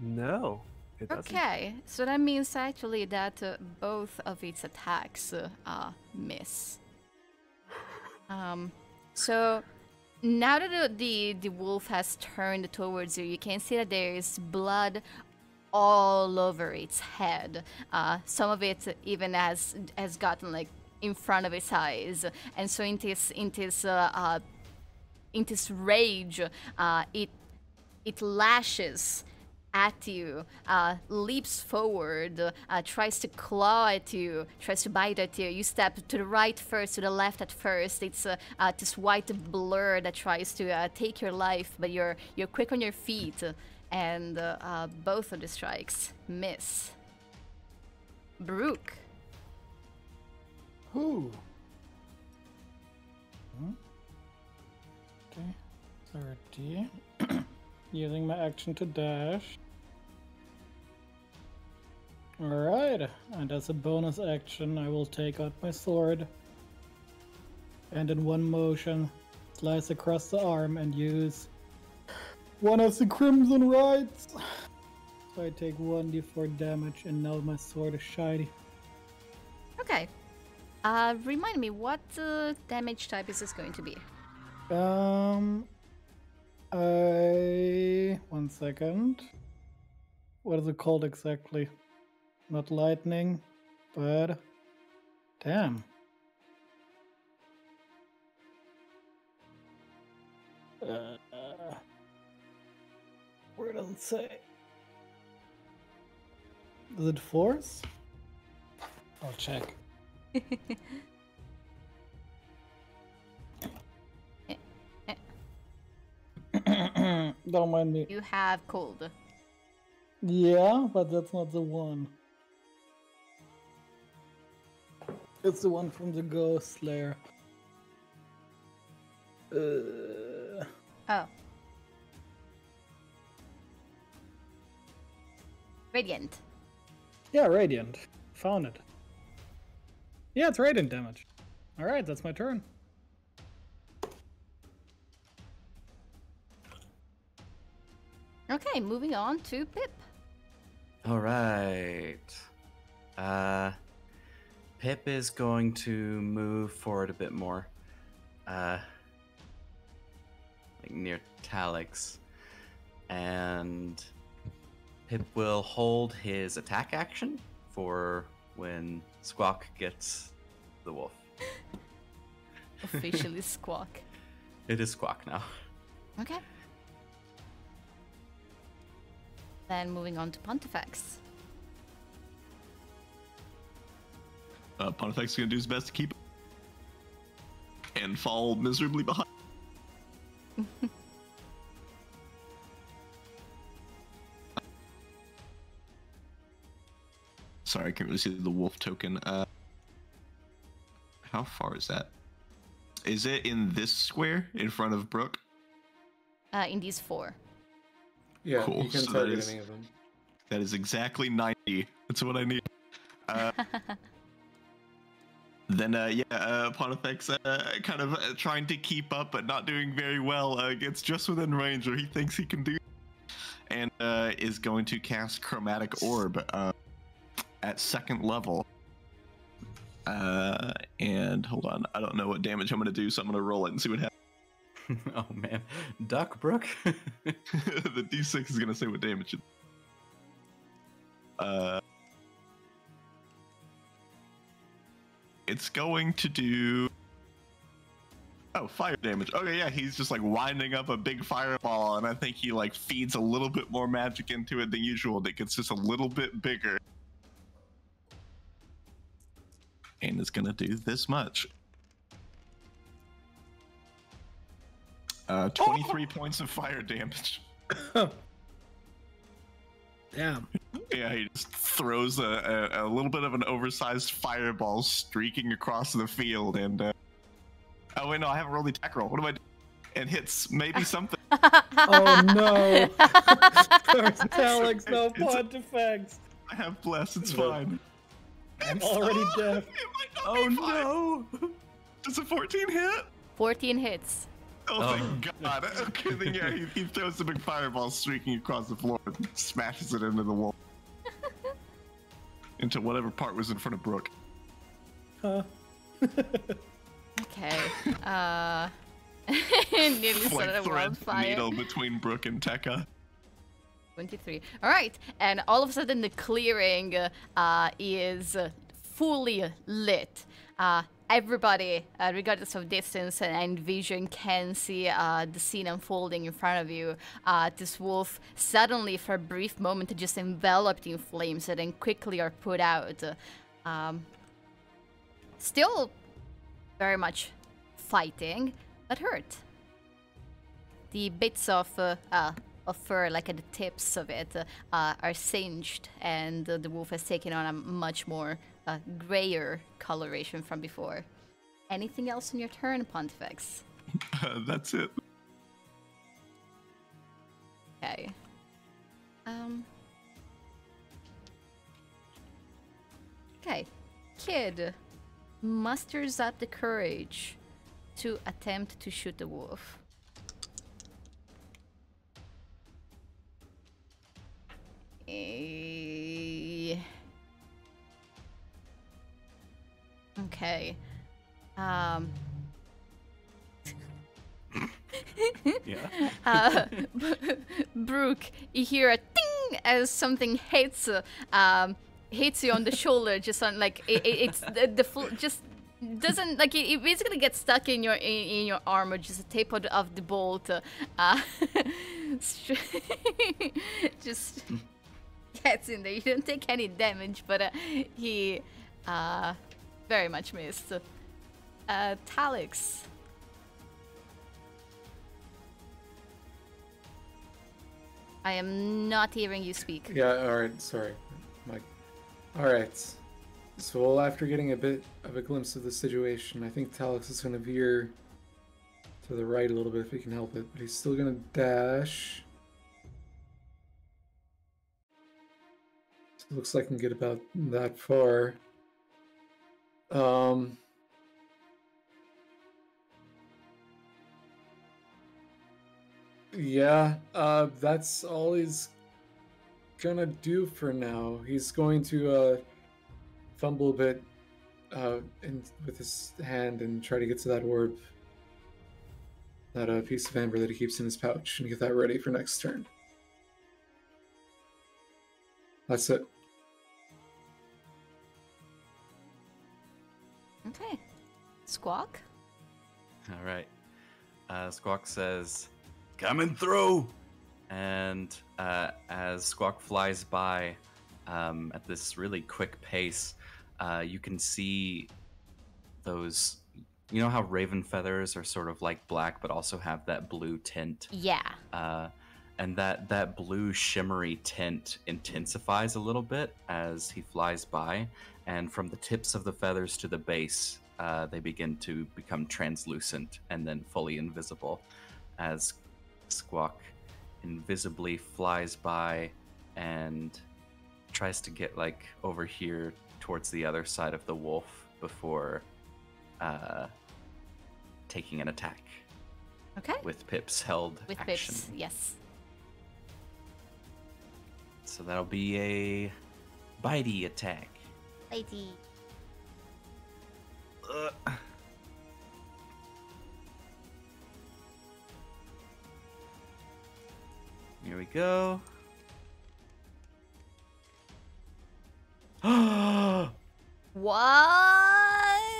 No, it doesn't. Okay, so that means actually that uh, both of its attacks uh, uh, miss. Um, so now that the, the the wolf has turned towards you, you can see that there is blood all over its head. Uh, some of it even has has gotten like in front of its eyes, and so in this in this uh, uh, in this rage, uh, it it lashes at you, uh, leaps forward, uh, tries to claw at you, tries to bite at you. You step to the right first, to the left at first. It's uh, uh, this white blur that tries to uh, take your life, but you're you're quick on your feet, and uh, uh, both of the strikes miss. Brooke. Who? Hmm? Okay, thirty. Using my action to dash. Alright, and as a bonus action, I will take out my sword and in one motion slice across the arm and use one of the Crimson Rites. So I take one d four damage and now my sword is shiny. Okay. Uh, remind me, what uh, damage type is this going to be? Um... I... one second. What is it called exactly? Not lightning, but... damn. Uh, where does it say? Is it force? I'll check. Don't mind me. You have cold. Yeah, but that's not the one. It's the one from the Ghost Slayer. Uh... Oh. Radiant. Yeah, Radiant. Found it. Yeah, it's Radiant damage. Alright, that's my turn. Okay, moving on to Pip. All right. Uh, Pip is going to move forward a bit more. Uh, like near Talix. And Pip will hold his attack action for when Squawk gets the wolf. Officially Squawk. It is Squawk now. Okay. Then moving on to Pontifex. Uh, Pontifex is going to do his best to keep it and fall miserably behind. Sorry, I can't really see the wolf token. Uh, how far is that? Is it in this square in front of Brooke? Uh, in these four. Yeah, cool. You can so target is, any of them. That is exactly ninety. That's what I need. Uh, then, uh, yeah, uh, Pontifex uh, kind of uh, trying to keep up, but not doing very well. Uh, gets just within range where he thinks he can do, and uh, is going to cast Chromatic Orb uh, at second level. Uh, and hold on, I don't know what damage I'm going to do, so I'm going to roll it and see what happens. Oh man, Duck Brook. The d six is gonna say what damage it. Uh, it's going to do Oh, fire damage. Okay, yeah, he's just like winding up a big fireball, and I think he like feeds a little bit more magic into it than usual, and it gets just a little bit bigger. And it's gonna do this much. Uh, twenty-three oh! points of fire damage. Damn. Yeah, he just throws a, a, a little bit of an oversized fireball streaking across the field, and uh, oh wait, no, I haven't rolled the attack roll. What do I do? And hits maybe something. Oh no! There's Talix, no Pontifex. I have bless. It's fine. I'm it's already so... dead. Oh no! Does a fourteen hit? fourteen hits. Oh, oh thank God! Okay, then yeah, he, he throws the big fireball streaking across the floor and smashes it into the wall, into whatever part was in front of Brooke. Huh? Okay. Uh, nearly set it on fire. Needle between Brooke and Tekka. Twenty-three. All right, and all of a sudden the clearing uh, is fully lit. Uh, Everybody, uh, regardless of distance and, and vision, can see uh, the scene unfolding in front of you. Uh, this wolf suddenly, for a brief moment, just enveloped in flames and then quickly are put out. Um, still very much fighting, but hurt. The bits of, uh, uh, of fur, like at the tips of it, uh, are singed, and uh, the wolf has taken on a much more a grayer coloration from before. Anything else on your turn, Pontifex? Uh, that's it. Okay. Um. Okay. Kid musters up the courage to attempt to shoot the wolf. A... Okay. Um. Yeah. uh, Brooke, you hear a ting as something hits, uh, um, hits you on the shoulder. Just on like it, it, it's the, the fl just doesn't like it, it. Basically gets stuck in your in, in your arm or just the tip of the, of the bolt. Uh, just gets in there. You don't take any damage, but uh, he. Uh, Very much missed. Uh, Talix. I am not hearing you speak. Yeah, alright, sorry. Mike. Alright. So, after getting a bit of a glimpse of the situation, I think Talix is going to veer to the right a little bit if he can help it. But he's still going to dash. So it looks like I can get about that far. Um, yeah, uh, that's all he's gonna do for now. He's going to, uh, fumble a bit, uh, in, with his hand and try to get to that orb, that, uh, piece of amber that he keeps in his pouch, and get that ready for next turn. That's it. Okay. Squawk? Alright. Uh, Squawk says, "Coming through!" And uh, as Squawk flies by um, at this really quick pace, uh, you can see those... You know how raven feathers are sort of like black, but also have that blue tint? Yeah. Uh, and that, that blue shimmery tint intensifies a little bit as he flies by. And from the tips of the feathers to the base, uh, they begin to become translucent and then fully invisible as Squawk invisibly flies by and tries to get like over here towards the other side of the wolf before uh, taking an attack. Okay. With Pip's held action. With Pip's, yes. So that'll be a bitey attack. Uh, here we go. What?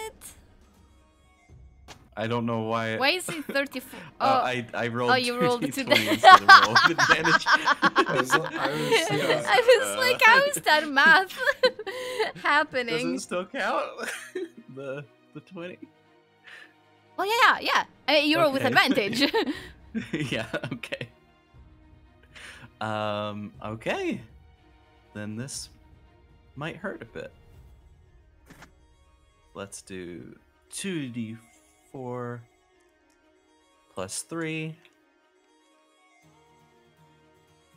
I don't know why. Why is it thirty-four? Oh, uh, I, I rolled oh, you rolled two d twenty instead of roll with advantage. I was, I was, yeah. I was uh, like, how is that math happening? Doesn't it still count? the the twenty? Well, yeah, yeah. I mean, you roll okay. with advantage. yeah, okay. Um, okay. Then this might hurt a bit. Let's do two d four plus three.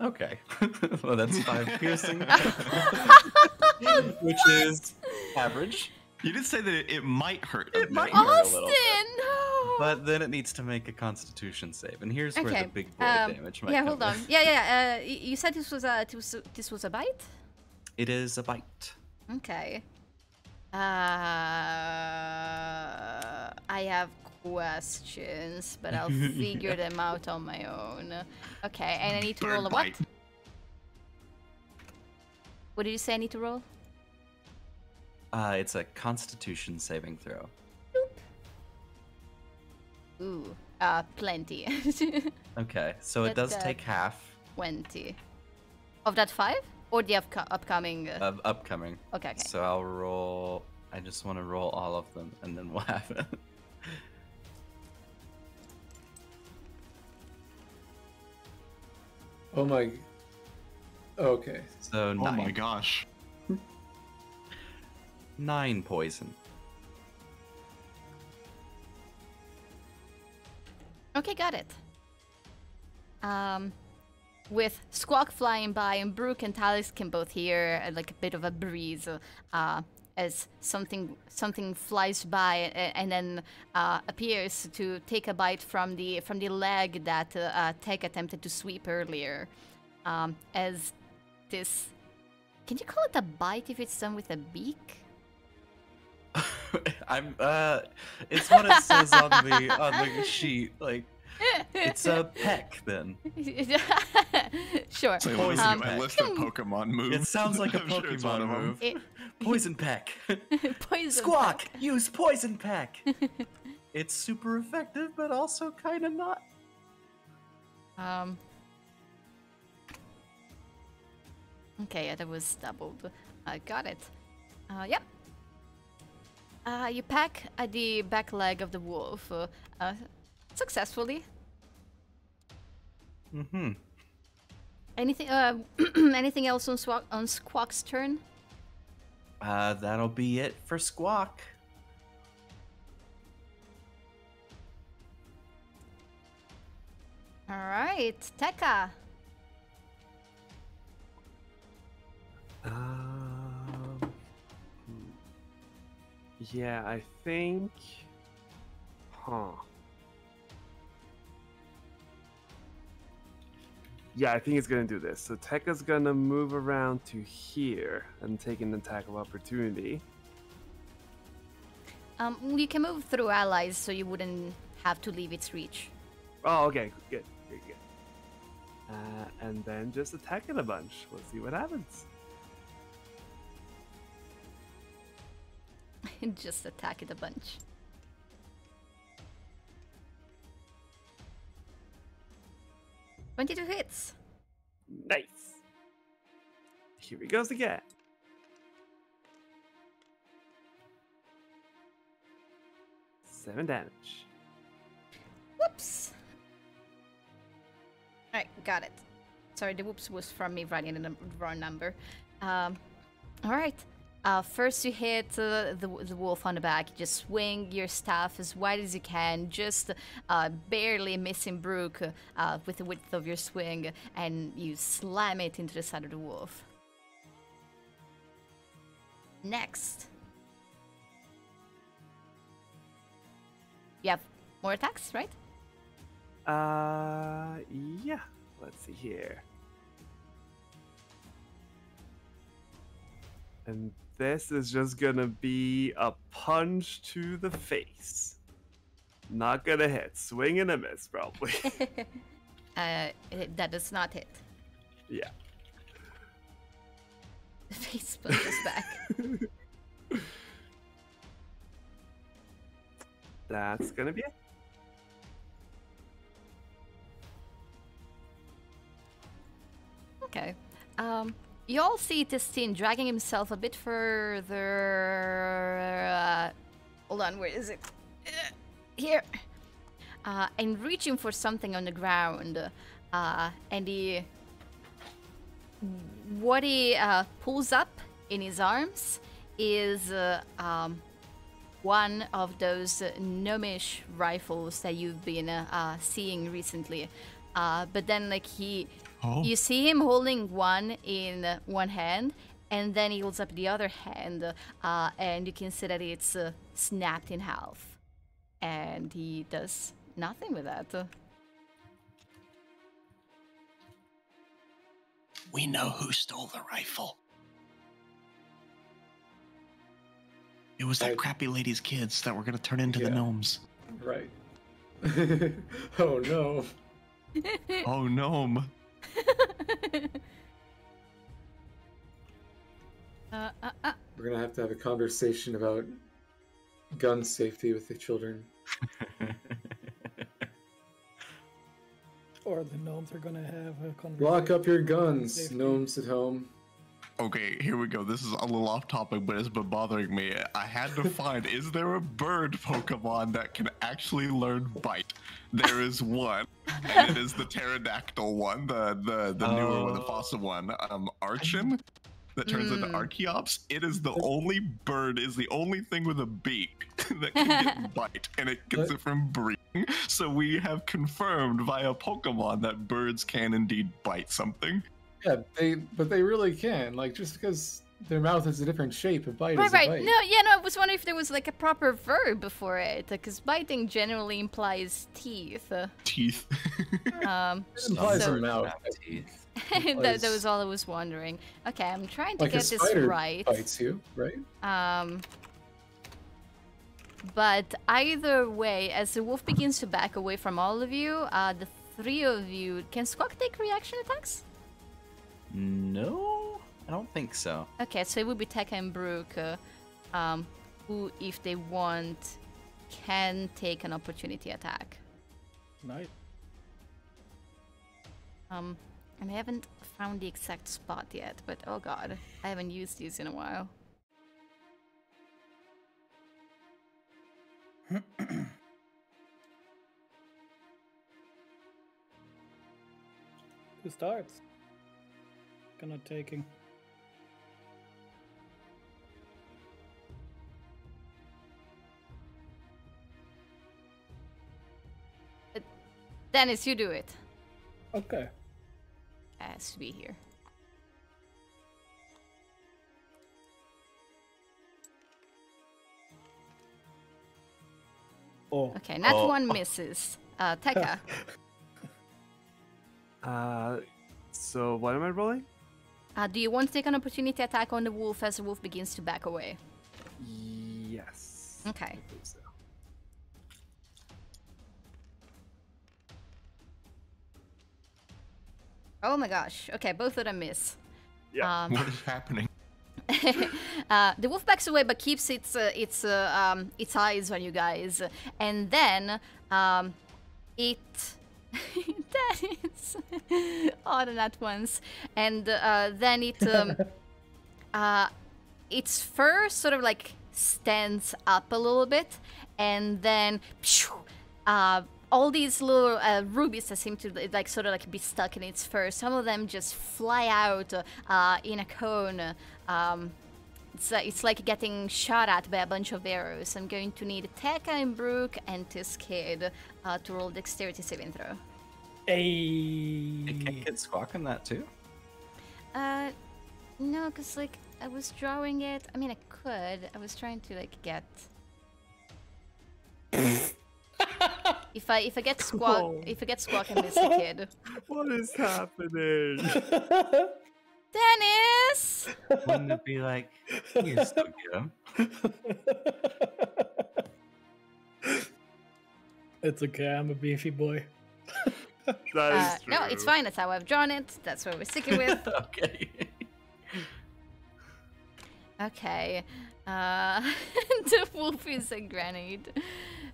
Okay. Well, that's five piercing. Which what? is average. You did say that it might hurt. It might hurt Austin, a little bit, no. But then it needs to make a Constitution save, and here's okay. where the big boy um, damage might. Yeah, come hold on. With. Yeah, yeah. Uh, you said this was a this was a bite. It is a bite. Okay. Uh, I have questions, but I'll figure yeah. them out on my own. Okay, and I need to Third roll a bite. what? What did you say I need to roll? Uh, it's a Constitution saving throw. Boop. Ooh, uh, plenty. okay, so that, it does uh, take half. twenty. Of that five? Or the upco upcoming? Uh... Of upcoming. Okay, okay. So I'll roll... I just want to roll all of them, and then we'll have it. oh my... Okay. So nine. Oh my gosh. Nine poison. Okay, got it. Um, with Squawk flying by and Brooke and Talix can both hear uh, like a bit of a breeze uh, as something something flies by and, and then uh, appears to take a bite from the from the leg that uh, uh, Tekka attempted to sweep earlier. Um, as this, can you call it a bite if it's done with a beak? I'm uh it's what it says on the on the sheet, like it's a peck then. sure. So poison um, my list of Pokemon moves. It sounds like a Pokemon sure it's one of them. move. It... Poison peck. poison Squawk, peck. use poison peck. It's super effective but also kind of not. Um Okay, yeah, that was doubled. I uh, got it. Uh yep. Uh, you peck at the back leg of the wolf uh, uh, successfully. Mm-hmm. Anything? Uh, anything else on, Squawk, on Squawk's turn? Uh, that'll be it for Squawk. All right, Tekka. Uh. Yeah, I think... Huh. Yeah, I think it's gonna do this. So Tekka's gonna move around to here and take an attack of opportunity. Um, you can move through allies, so you wouldn't have to leave its reach. Oh, okay, good, good, good. Uh, and then just attack it a bunch. We'll see what happens. Just attack it a bunch. twenty-two hits. Nice. Here he goes again. Seven damage. Whoops. All right, got it. Sorry, the whoops was from me writing the wrong number. Um, all right. Uh, first you hit uh, the, the wolf on the back. You just swing your staff as wide as you can, just uh, barely missing Brooke uh, with the width of your swing, and you slam it into the side of the wolf. Next. You have more attacks, right? Uh, yeah. Let's see here. And this is just gonna be a punch to the face. Not gonna hit. Swing and a miss, probably. uh, that does not hit. Yeah. The face punches back. That's gonna be it. Okay. Um, you all see Testine dragging himself a bit further. Uh, hold on, where is it? Uh, here. Uh, and reaching for something on the ground. Uh, and he... What he uh, pulls up in his arms is uh, um, one of those gnomish rifles that you've been uh, seeing recently. Uh, but then, like, he... Oh. You see him holding one in one hand, and then he holds up the other hand, uh, and you can see that it's uh, snapped in half. And he does nothing with that. We know who stole the rifle. It was that I... crappy lady's kids that were going to turn into yeah. the gnomes. Right. Oh, no. Oh, gnome. uh, uh, uh. We're gonna have to have a conversation about gun safety with the children. Or the gnomes are gonna have a conversation. Lock up your guns, gnomes at home. Okay, here we go. This is a little off topic, but it's been bothering me. I had to find, is there a bird Pokemon that can actually learn bite? There is one, and it is the pterodactyl one, the the, the oh. newer one, the fossil one. Um, Archon, that turns mm. into Archaeops. It is the only bird, is the only thing with a beak that can get bite, and it gets what? it from breeding. So we have confirmed via Pokemon that birds can indeed bite something. Yeah, they, but they really can. Like, just because their mouth is a different shape, a bite right, is a right. bite. Right, right. No, yeah, no, I was wondering if there was, like, a proper verb before it. Because biting generally implies teeth. Teeth. um, it implies so, a mouth. Teeth. Implies... that, that was all I was wondering. Okay, I'm trying to like get this right. Bites you, right? Um... But either way, as the wolf begins to back away from all of you, uh, the three of you... Can Squawk take reaction attacks? No, I don't think so. Okay, so it would be Tekka and Brooke, uh, um, who, if they want, can take an opportunity attack. Nice. Um, and I haven't found the exact spot yet, but oh god, I haven't used these in a while. Who starts? Gonna taking. But Dennis, you do it. Okay. Has to be here. Oh. Okay, not oh. one misses. Uh, Tekka. uh, so what am I rolling? Uh, do you want to take an opportunity attack on the wolf as the wolf begins to back away? Yes. Okay. I think so. Oh my gosh. Okay, both of them miss. Yeah. Um, what is happening? uh, the wolf backs away but keeps its uh, its uh, um, its eyes on you guys, and then um, it. That is odd and at once, and uh, then it um, uh, its fur sort of like stands up a little bit, and then uh, all these little uh, rubies that seem to like sort of like be stuck in its fur, some of them just fly out uh, in a cone. Um, it's, uh, it's like getting shot at by a bunch of arrows. I'm going to need Tekka and Brooke and this kid uh, to roll dexterity saving throw. Hey. I can't get Squawk on that too? Uh, no, because like I was drawing it. I mean, I could. I was trying to like get. if I if I get Squawk, oh. if I get Squawk and miss the kid. What is happening? Dennis! Wouldn't it be like you still get him? It's okay. I'm a beefy boy. That is uh, true. No, it's fine. That's how I've drawn it. That's what we're sticking with. Okay. Okay. Uh, the wolf is a grenade.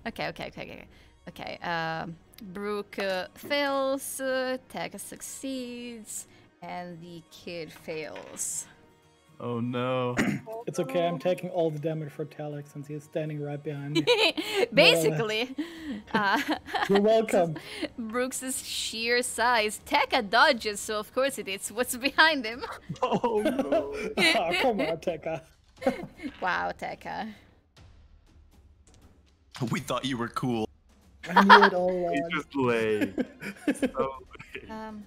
Okay, okay, okay, okay. Okay, uh, Brooke uh, fails, uh, Tekka succeeds, and the kid fails. Oh no. It's okay, I'm taking all the damage for Talix since he is standing right behind me. Basically. Uh, You're welcome. Brooks' sheer size. Tekka dodges, so of course it is what's behind him. Oh no. Oh, come on, Tekka. Wow, Tekka. We thought you were cool. I knew it all along. You just lay. So lay. Um,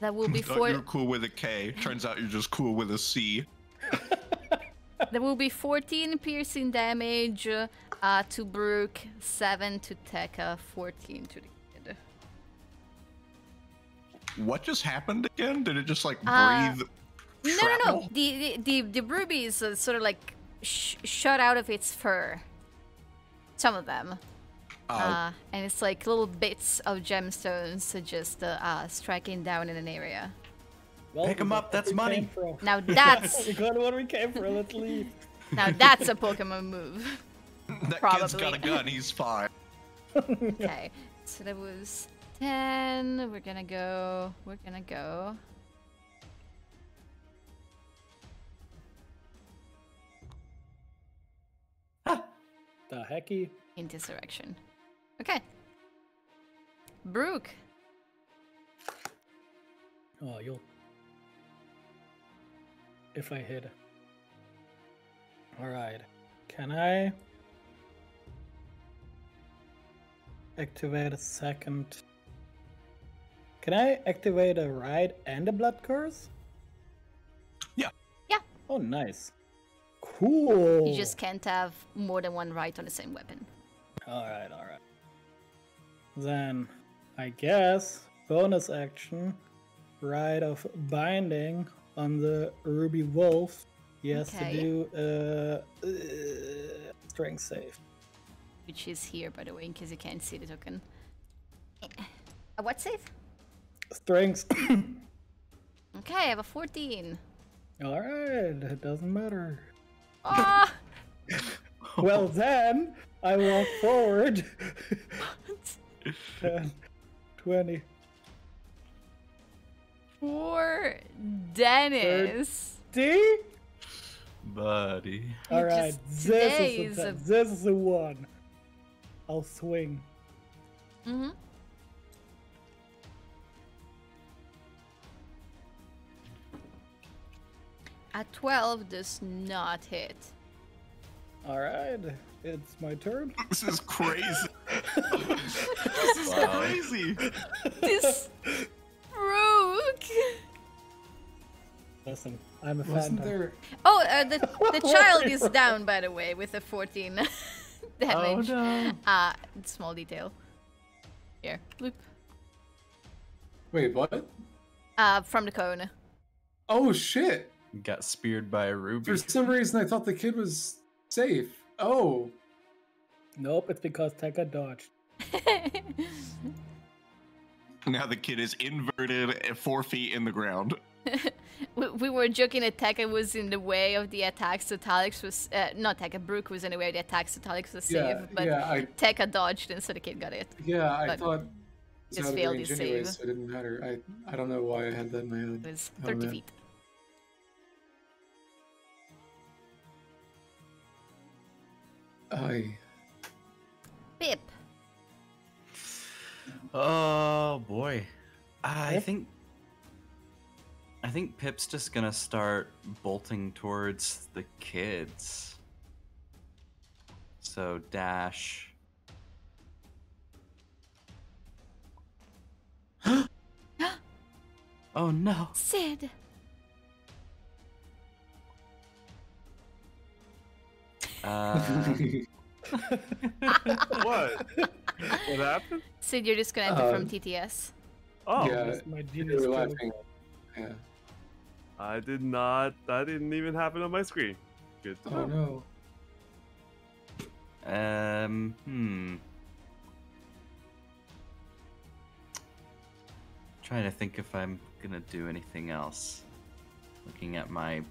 That will be four. You're cool with a K. Turns out you're just cool with a C. There will be fourteen piercing damage uh, to Brooke, seven to Tekka, fourteen to the kid. What just happened again? Did it just like uh, breathe? No, shrapnel? no, no. The the the, the ruby is uh, sort of like sh shot out of its fur. Some of them. Oh. Uh, and it's like little bits of gemstones just uh, uh, striking down in an area. Well, pick them up, that's money. Now that's... we got what we came for, let's leave. Now that's a Pokemon move. That Probably. kid's got a gun, he's fine. Okay, so that was ten. We're gonna go... We're gonna go... Ah. The hecky. In this direction. Okay. Brooke. Oh, you'll... If I hit. Alright. Can I... activate a second... Can I activate a ride and a blood curse? Yeah. Yeah. Oh, nice. Cool. You just can't have more than one ride on the same weapon. Alright, alright. Then, I guess, bonus action, Rite of Binding on the Ruby Wolf. He has okay. to do uh, uh, strength save. Which is here, by the way, in case you can't see the token. A what save? Strength. Okay, I have a fourteen. Alright, it doesn't matter. Oh. Well then, I walk forward. ten, twenty. Poor Dennis. thirty? Buddy. Alright, this, a... this is the one. I'll swing. Mm-hmm. A twelve does not hit. Alright, it's my turn. This is crazy. This is wow. crazy. This Brooke. Listen, I'm a fan. There... Oh, uh, the, the child is down, by the way, with a fourteen damage. Oh, no. Uh, small detail. Here, bloop. Wait, what? Uh, from the cone. Oh, shit. Got speared by a ruby. For some reason, I thought the kid was safe. Oh. Nope, it's because Tekka dodged. Now the kid is inverted and four feet in the ground. we, we were joking that Tekka was in the way of the attacks, so Talix was... Uh, not Tekka, Brooke was in the way of the attacks, so Talix was yeah, safe, but yeah, I, Tekka dodged and so the kid got it. Yeah, I but thought... Just failed his save. Anyway, so it didn't matter. I, I don't know why I had that in my head. It was thirty oh, feet. Aye. Pip. Oh boy. I Pip? think I think Pip's just gonna start bolting towards the kids. So dash. Oh no. Sid. Uh, what? What happened? Sid, you're disconnected um, from T T S. Oh, yeah, my genius yeah. I did not. That didn't even happen on my screen. Good to know. Oh, no. Um. Hmm. Trying to think if I'm gonna do anything else. Looking at my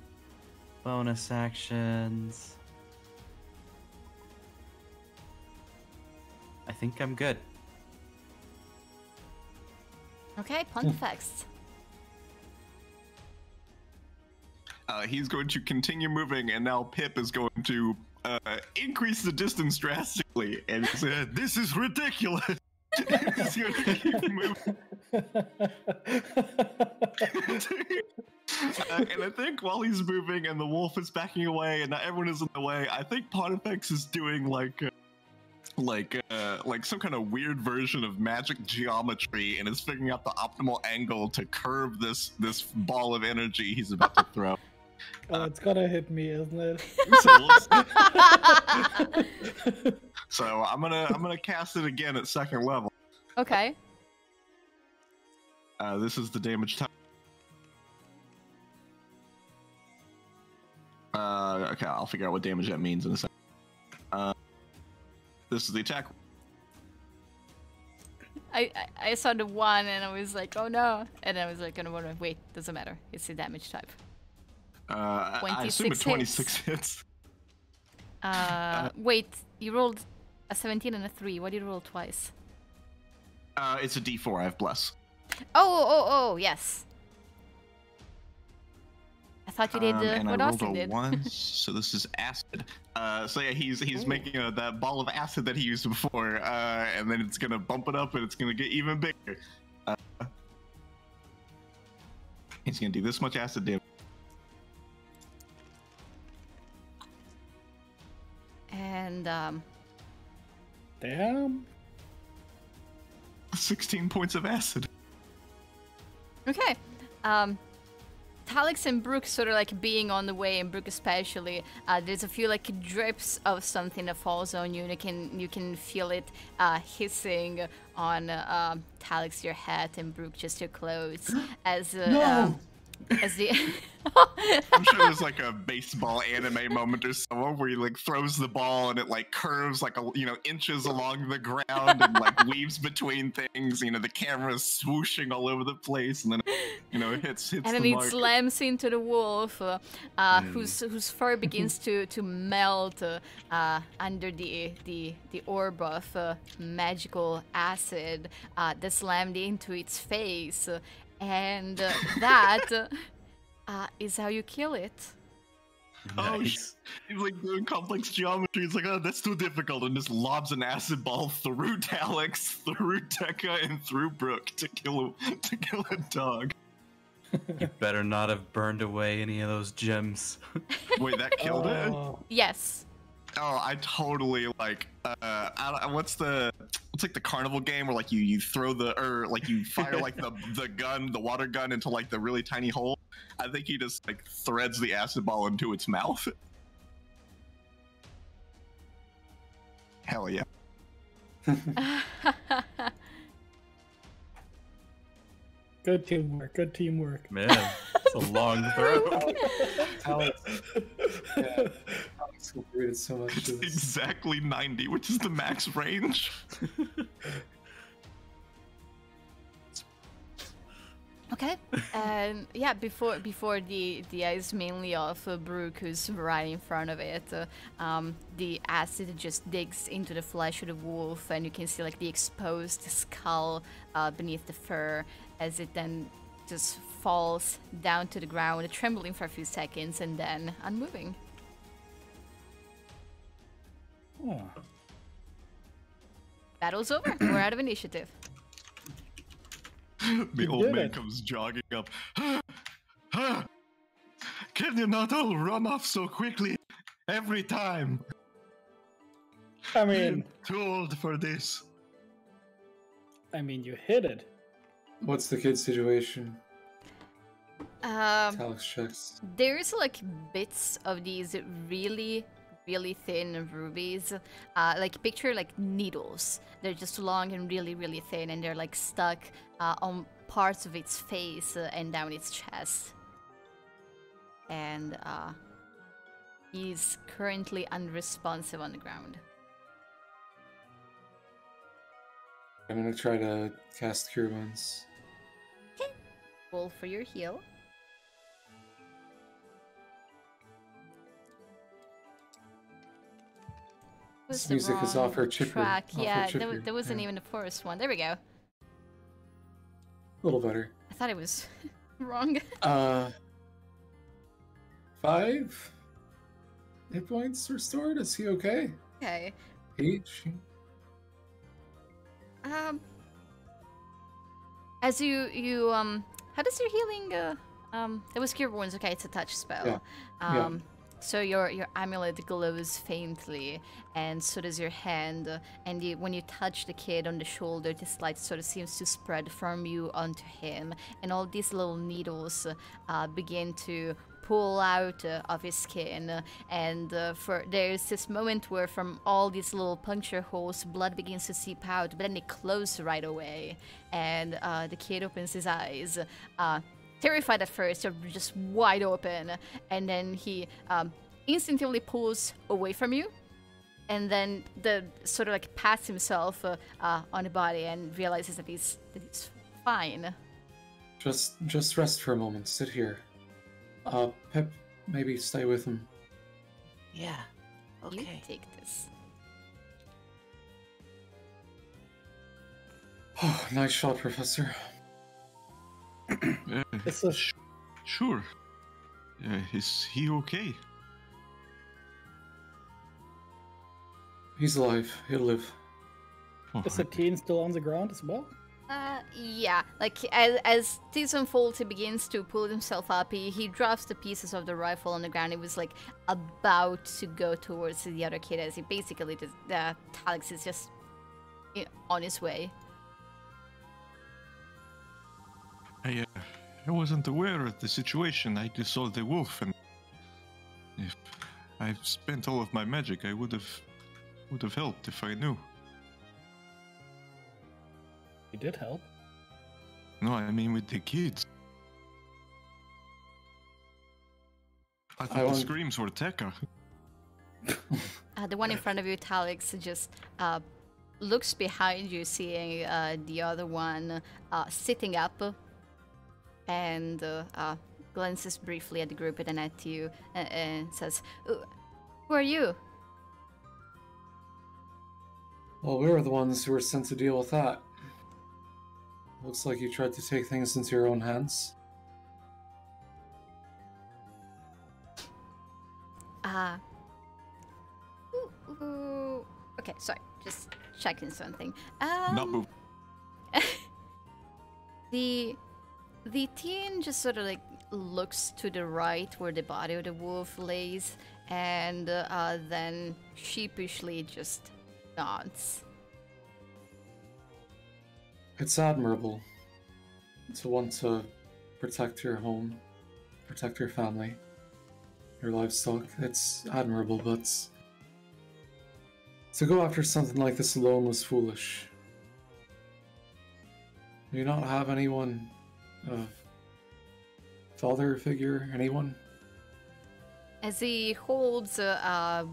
bonus actions. I think I'm good. Okay, Pontifex. Uh, he's going to continue moving, and now Pip is going to uh, increase the distance drastically. And uh, this is ridiculous. He's going to keep moving. uh, and I think while he's moving, and the wolf is backing away, and not everyone is in the way, I think Pontifex is doing like. Uh, like uh like some kind of weird version of magic geometry and is figuring out the optimal angle to curve this this ball of energy he's about to throw. Oh, uh, it's gonna hit me, isn't it? So, so i'm gonna i'm gonna cast it again at second level. Okay. Uh this is the damage time. Uh okay, I'll figure out what damage that means in a second. uh This is the attack. I, I I saw the one and I was like, oh no. And I was like, oh, wait, doesn't matter. It's the damage type. Uh, I assume it's twenty-six hits. Uh, uh, wait, you rolled a seventeen and a three. What did you roll twice? Uh, it's a D four. I have bless. Oh, oh, oh, yes. I thought you did uh, um, and what I Austin rolled a did. One, so this is acid. Uh, so yeah, he's he's Ooh. making uh, that ball of acid that he used before, uh, and then it's gonna bump it up, and it's gonna get even bigger. Uh, he's gonna do this much acid damage. And um. Damn. sixteen points of acid. Okay. Um. Talix and Brooke sort of like being on the way, and Brooke especially, uh, there's a few like drips of something that falls on you, and you can you can feel it uh, hissing on uh, Talix, your hat, and Brooke, just your clothes. As uh, no. um, as the I'm sure there's like a baseball anime moment or something where he like throws the ball and it like curves like a, you know, inches along the ground and like weaves between things. You know, the camera's swooshing all over the place, and then you know it hits hits and then the it slams into the wolf, uh, uh, mm. whose whose fur begins to to melt uh, under the the the orb of uh, magical acid uh, that slammed into its face. And uh, that uh, is how you kill it. Nice. Oh, he's like doing complex geometry. It's like, oh, that's too difficult, and just lobs an acid ball through Talix, through Tekka, and through Brooke to kill a, to kill a dog. You better not have burned away any of those gems. Wait, that killed oh. it? Yes. Oh, I totally like. Uh, I don't, what's the? It's like the carnival game where like you you throw the or like you fire like the the gun, the water gun into like the really tiny hole. I think he just like threads the acid ball into its mouth. Hell yeah. Good teamwork. Good teamwork. Man, it's a long throw. Talix, yeah, Talix contributed so much to this. Exactly ninety, which is the max range. Okay, and um, yeah, before before the the eyes mainly of uh, Brooke, who's right in front of it, uh, um, the acid just digs into the flesh of the wolf, and you can see like the exposed skull uh, beneath the fur. As it then just falls down to the ground, trembling for a few seconds, and then unmoving. Oh. Battle's over. We're out of initiative. The old man it. comes jogging up. Can you not all run off so quickly every time? I mean... I'm too old for this. I mean, you hit it. What's the kid's situation? Um, Talix checks. There's like bits of these really, really thin rubies. Uh, like picture like needles. They're just long and really, really thin, and they're like stuck uh, on parts of its face uh, and down its chest. And uh, he's currently unresponsive on the ground. I'm gonna try to cast Cure Wounds. Okay. Roll for your heal. This music is off her chipper. Track. Off yeah, her chipper. There, there wasn't yeah. even a forest one. There we go. A little better. I thought it was wrong. uh, five hit points restored. Is he okay? Okay. H. Um. As you you um, how does your healing uh, um? It was cure wounds. Okay, it's a touch spell. Yeah. Um. Yeah. So your your amulet glows faintly, and so does your hand. And you, when you touch the kid on the shoulder, this light sort of seems to spread from you onto him, and all these little needles uh, begin to pull out uh, of his skin. And uh, for there's this moment where from all these little puncture holes, blood begins to seep out, but then it closes right away, and uh, the kid opens his eyes. Uh, Terrified at first, you're just wide open, and then he um, instinctively pulls away from you, and then the sort of like pats himself uh, uh, on the body and realizes that he's that he's fine. Just just rest for a moment. Sit here. Uh, Pip, maybe stay with him. Yeah. Okay. You take this. Oh, nice shot, Professor. Uh, it's a sh sure. Uh, is he okay? He's alive. He'll live. Oh, is the teen still on the ground as well? Uh, yeah. Like as as this unfolds, he begins to pull himself up. He he drops the pieces of the rifle on the ground. It was like about to go towards the other kid as he basically just, uh, Talix is just you know, on his way. I, uh, I wasn't aware of the situation. I just saw the wolf, and if I've spent all of my magic, I would have would have helped if I knew. You did help. No, I mean with the kids. I thought I the screams were Tekka. uh, the one in front of you, Talix, just. Uh, looks behind you, seeing uh, the other one uh, sitting up, and uh, uh, glances briefly at the group and then at you, uh, and says, "Who are you?" Well, we were the ones who were sent to deal with that. Looks like you tried to take things into your own hands. Ah. Uh, okay, sorry. Just checking something. Um, Not move. the the teen just sort of like looks to the right where the body of the wolf lays, and uh, then sheepishly just nods. It's admirable to want to protect your home, protect your family, your livestock. It's admirable, but. To go after something like this alone was foolish. Do you not have anyone, a father figure, anyone? As he holds uh, uh,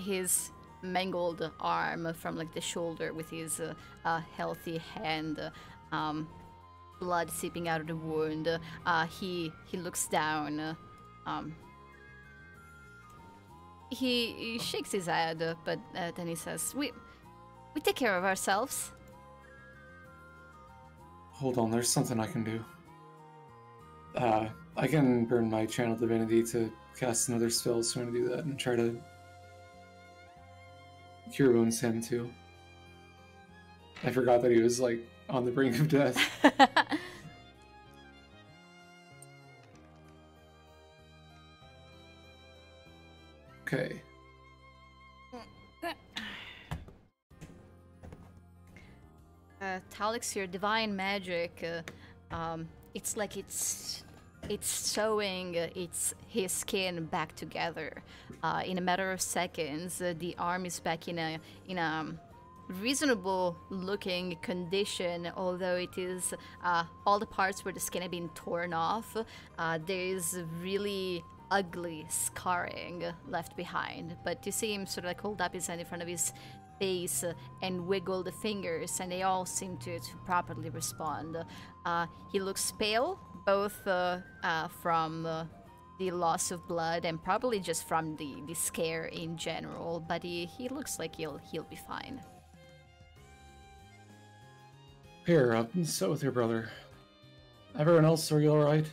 his mangled arm from like the shoulder with his uh, uh, healthy hand, um, blood seeping out of the wound, uh, he he looks down. Um, He, he shakes his head, but uh, then he says, we, we take care of ourselves. Hold on, there's something I can do. Uh, I can burn my channel divinity to cast another spell, so I'm going to do that and try to cure wounds him too. I forgot that he was, like, on the brink of death. Okay. Uh, Talix, your divine magic, uh, um, it's like it's it's sewing its his skin back together. Uh, in a matter of seconds, uh, the arm is back in a in a reasonable looking condition, although it is uh, all the parts where the skin had been torn off. Uh, there is really ugly scarring left behind, but you see him sort of like hold up his hand in front of his face and wiggle the fingers, and they all seem to, to properly respond. Uh, he looks pale, both uh, uh, from uh, the loss of blood and probably just from the, the scare in general, but he, he looks like he'll, he'll be fine. Here, I'll sit with your brother. Everyone else, are you alright?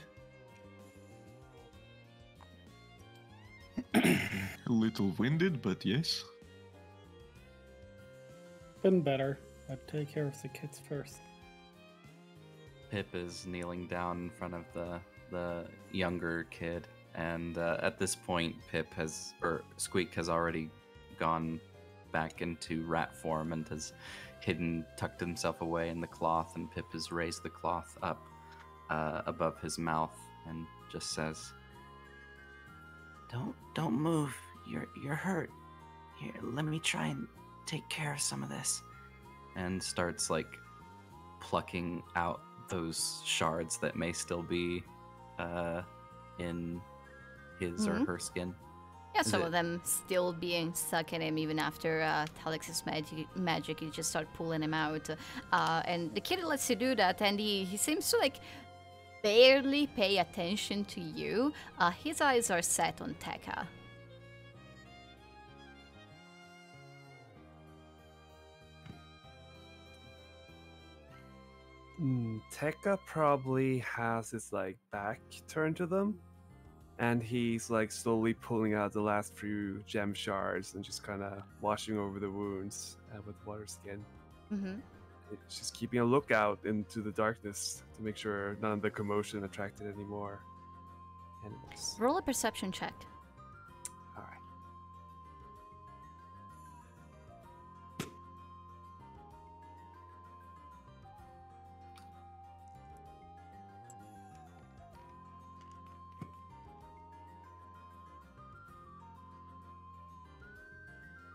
A little winded, but yes. Been better. I'd take care of the kids first. Pip is kneeling down in front of the the younger kid, and uh, at this point, Pip has or Squeak has already gone back into rat form and has hidden, tucked himself away in the cloth. And Pip has raised the cloth up uh, above his mouth and just says, "Don't, don't move. You're, you're hurt. Here, let me try and take care of some of this." And starts like plucking out those shards that may still be uh, in his mm-hmm. or her skin. Yeah, Is some it... of them still being stuck in him even after uh, Talix's magic, magic, you just start pulling him out. Uh, and the kid lets you do that, and he, he seems to like barely pay attention to you. Uh, his eyes are set on Tekka. Mm, Tekka probably has his like back turned to them, and he's like slowly pulling out the last few gem shards and just kind of washing over the wounds uh, with water skin. Mm-hmm. She's keeping a lookout into the darkness to make sure none of the commotion attracted any more animals. Roll a perception check. All right.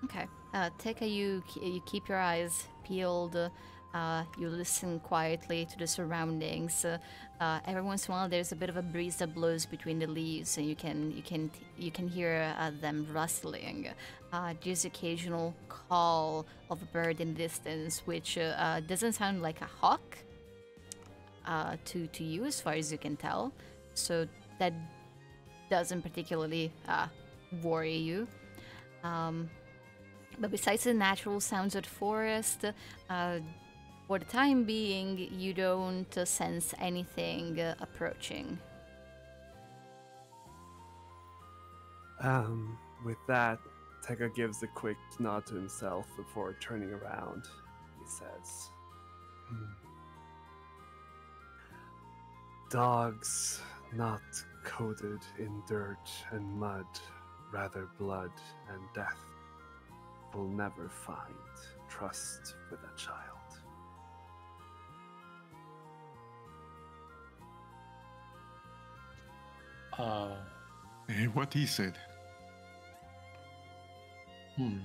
Okay, uh, Tekka, you you keep your eyes peeled. Uh, you listen quietly to the surroundings. Uh, uh, every once in a while, there's a bit of a breeze that blows between the leaves, and you can you can you can hear uh, them rustling. Uh, just occasional call of a bird in the distance, which uh, uh, doesn't sound like a hawk uh, to to you, as far as you can tell. So that doesn't particularly uh, worry you. Um, but besides the natural sounds of the forest. Uh, For the time being, you don't uh, sense anything uh, approaching. Um, with that, Tekka gives a quick nod to himself before turning around. He says, hmm. "Dogs not coated in dirt and mud, rather blood and death, will never find trust with a child." Uh, what he said. Hmm.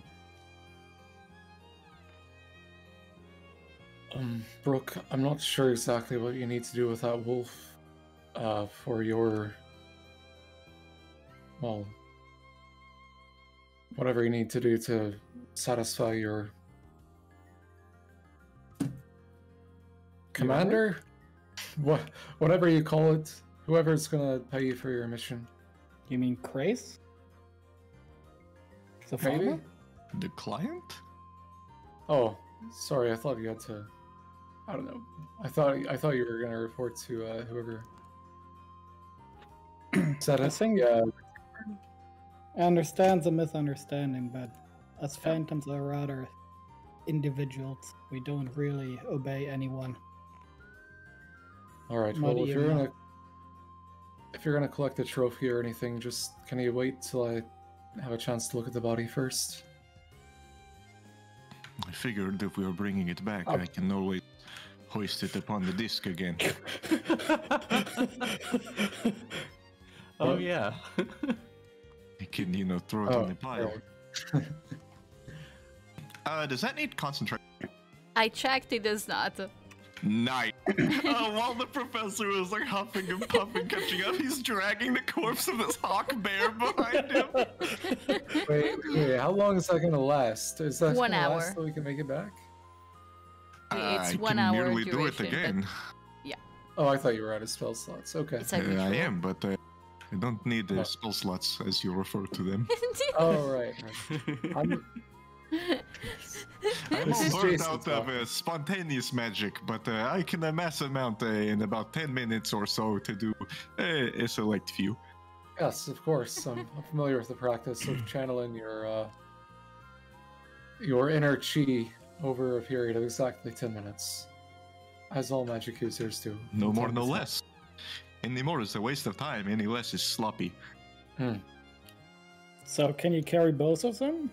Um, Brooke, I'm not sure exactly what you need to do with that wolf, uh, for your, well, whatever you need to do to satisfy your commander? What, whatever you call it. Whoever's gonna pay you for your mission. You mean Kreis? The farmer? The client? Oh, sorry. I thought you had to. I don't know. I thought I thought you were gonna report to uh, whoever. Is that a thing? Yeah. I understand the misunderstanding, but us phantoms are rather individuals. We don't really obey anyone. All right. Well, if you're gonna. If you're gonna collect a trophy or anything, just can you wait till I have a chance to look at the body first? I figured if we were bringing it back, oh. I can always hoist it upon the disc again. oh yeah. I can, you know, throw it oh, in the pile. Yeah. uh, does that need concentration? I checked, it does not. Night. Uh, while the professor was like huffing and puffing, catching up, he's dragging the corpse of this hawk bear behind him. Wait, wait, how long is that going to last? Is that one hour? Last so we can make it back? Uh, it's I one can hour. Merely duration, do it again. But... Yeah. Oh, I thought you were out of spell slots. Okay. Uh, I am, but uh, I don't need the uh, spell slots, as you refer to them. Oh, right. I'm, I'm burnt out of uh, spontaneous magic, but uh, I can amass an amount uh, in about ten minutes or so to do uh, a select few. Yes, of course. I'm familiar with the practice of channeling your, uh, your inner chi over a period of exactly ten minutes. As all magic users do. No more, no less. Any more is a waste of time, any less is sloppy. Hmm. So can you carry both of them?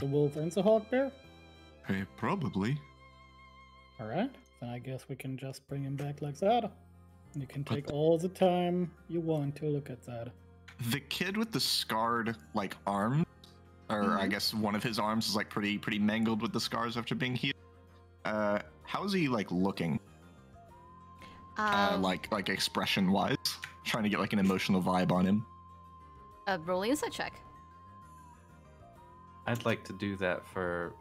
The wolf and the hawk bear? Uh, probably. Alright, then I guess we can just bring him back like that. You can take but all the time you want to look at that. The kid with the scarred, like, arm, or mm-hmm. I guess one of his arms is, like, pretty pretty mangled with the scars after being healed. Uh, how's he, like, looking? Um, uh, like, like expression-wise? Trying to get, like, an emotional vibe on him. Uh, roll insight check. I'd like to do that for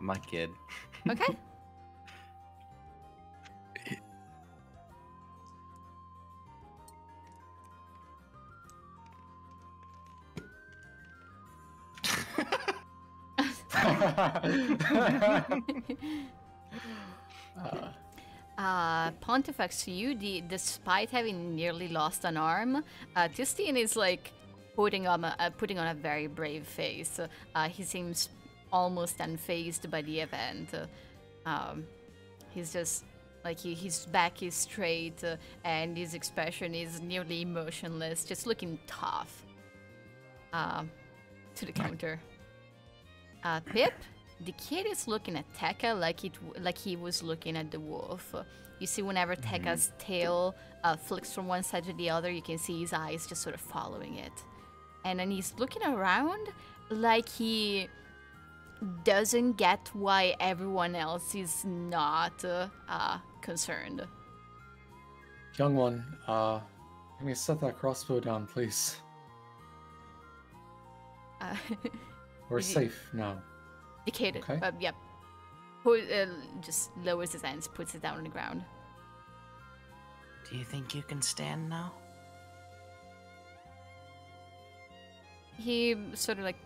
my kid. Okay. uh. Uh, Pontifex, to you, the, despite having nearly lost an arm, uh, Tistine is like putting on a, uh, putting on a very brave face. Uh, he seems almost unfazed by the event. Uh, um, he's just like he, his back is straight uh, and his expression is nearly emotionless, just looking tough. Uh, to the counter. Uh, Pip, the kid is looking at Tekka like it w like he was looking at the wolf. You see, whenever mm-hmm. Tekka's tail uh, flicks from one side to the other, you can see his eyes just sort of following it, and then he's looking around like he doesn't get why everyone else is not uh, uh, concerned. Young one, uh, can you set that crossbow down, please? Uh, We're safe now. The kid, okay. uh, yep. Who uh, just lowers his hands, puts it down on the ground. Do you think you can stand now? He sort of like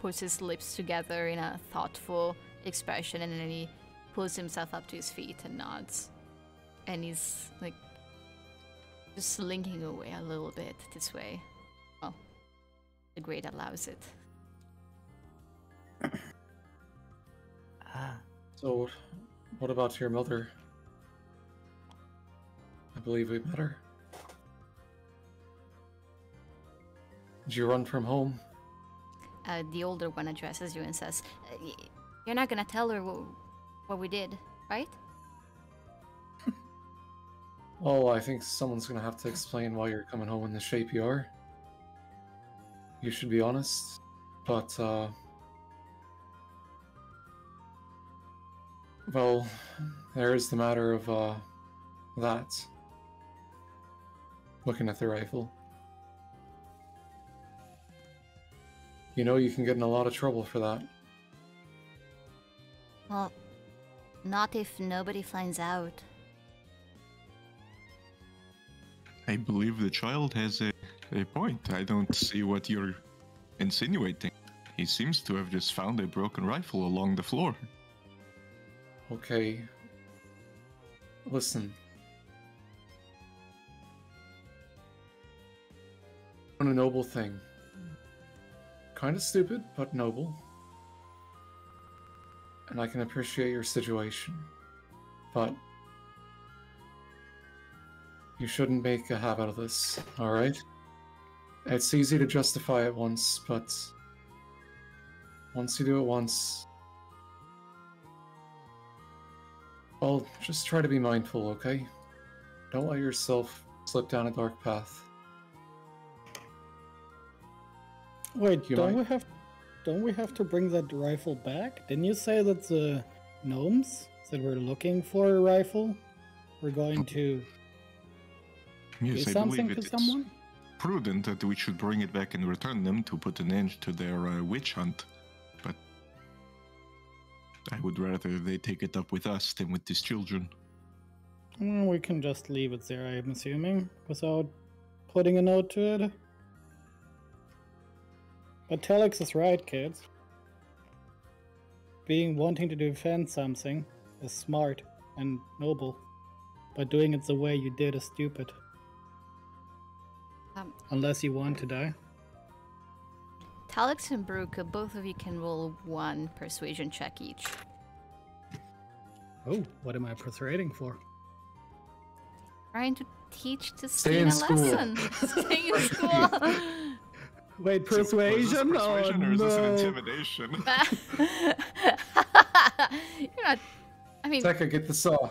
puts his lips together in a thoughtful expression, and then he pulls himself up to his feet and nods. And he's like just slinking away a little bit this way. Well, the grade allows it. Ah. So, what about your mother? I believe we met her. Did you run from home? Uh, the older one addresses you and says, "You're not gonna tell her what, what we did, right?" Oh, I think someone's gonna have to explain why you're coming home in the shape you are. You should be honest, but, uh... well, there is the matter of, uh, that. Looking at the rifle. You know you can get in a lot of trouble for that. Well, not if nobody finds out. I believe the child has a, a point. I don't see what you're insinuating. He seems to have just found a broken rifle along the floor. Okay, listen. On a noble thing. Kind of stupid, but noble. And I can appreciate your situation. But you shouldn't make a habit of this, alright? It's easy to justify it once, but once you do it once, well, just try to be mindful, okay? Don't let yourself slip down a dark path. Wait, you don't might... we have don't we have to bring that rifle back? Didn't you say that the gnomes that were looking for a rifle were going to yes, do I something to someone? Prudent that we should bring it back and return them to put an end to their uh, witch hunt. I would rather they take it up with us than with these children. We can just leave it there, I'm assuming, without putting a note to it. But Talix is right, kids. Being wanting to defend something is smart and noble, but doing it the way you did is stupid. Um, Unless you want to die. Talix and Brooke, both of you can roll one persuasion check each. Oh, what am I persuading for? Trying to teach the Stay in a school. lesson. Stay in school. Wait, persuasion? Is persuasion oh, or is no. this an intimidation? You're not. I mean. Tekka, get the saw.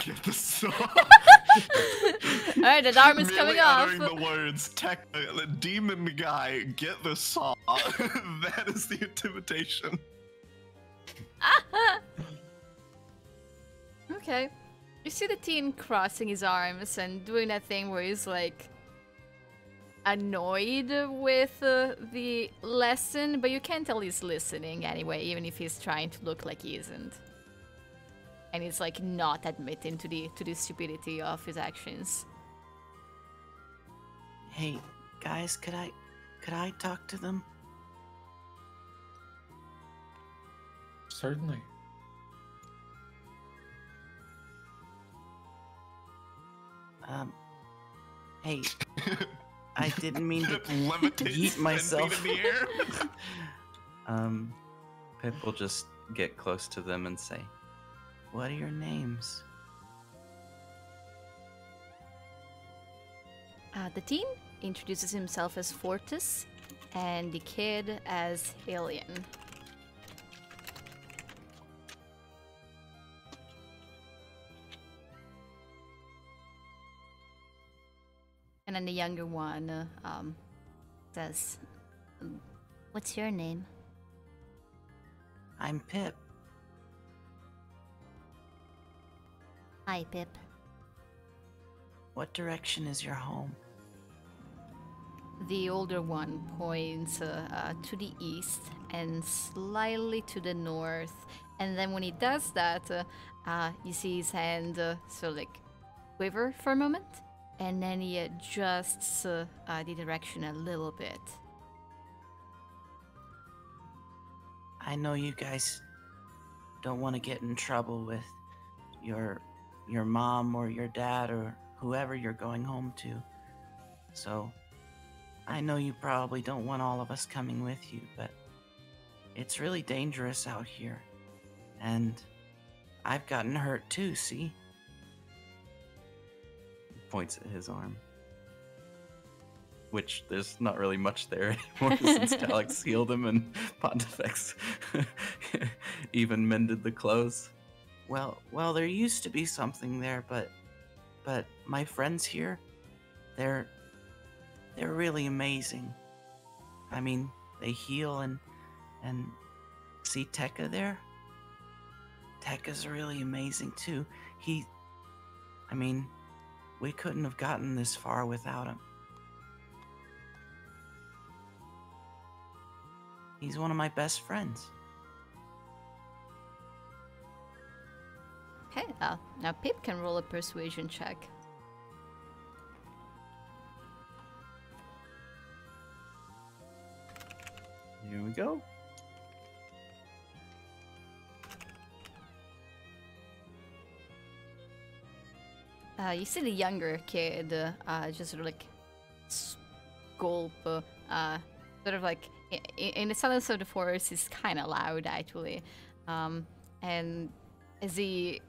Get the saw. All right, his arm is really coming off. The words, Tekka, the demon guy, get the saw. That is the intimidation. Okay. You see the teen crossing his arms and doing that thing where he's like annoyed with uh, the lesson, but you can tell he's listening anyway, even if he's trying to look like he isn't. And he's like not admitting to the to the stupidity of his actions. Hey guys, could I could I talk to them? Certainly. Um, hey, I didn't mean to yeet myself. um, Pip will just get close to them and say, "What are your names?" Uh, the teen introduces himself as Fortis, and the kid as Hylian. And then the younger one uh, um, says, "What's your name?" "I'm Pip." "Hi, Pip. What direction is your home?" The older one points uh, uh, to the east and slightly to the north. And then when he does that, uh, uh, you see his hand uh, sort of like quiver for a moment. And then he adjusts uh, uh, the direction a little bit. I know you guys don't want to get in trouble with your your mom or your dad or whoever you're going home to. So I know you probably don't want all of us coming with you, but it's really dangerous out here. And I've gotten hurt too, see? Points at his arm, which there's not really much there anymore since Talix healed him and Pontifex even mended the clothes. Well, well, there used to be something there, but, but my friends here, they're, they're really amazing. I mean, they heal and, and see Tekka there. Tekka's really amazing too. He, I mean. We couldn't have gotten this far without him. He's one of my best friends. Okay, uh, now Pip can roll a persuasion check. Here we go. Uh, you see the younger kid uh, uh, just sort of like gulp, uh, sort of like in, in the silence of the forest is kind of loud actually. Um, and as he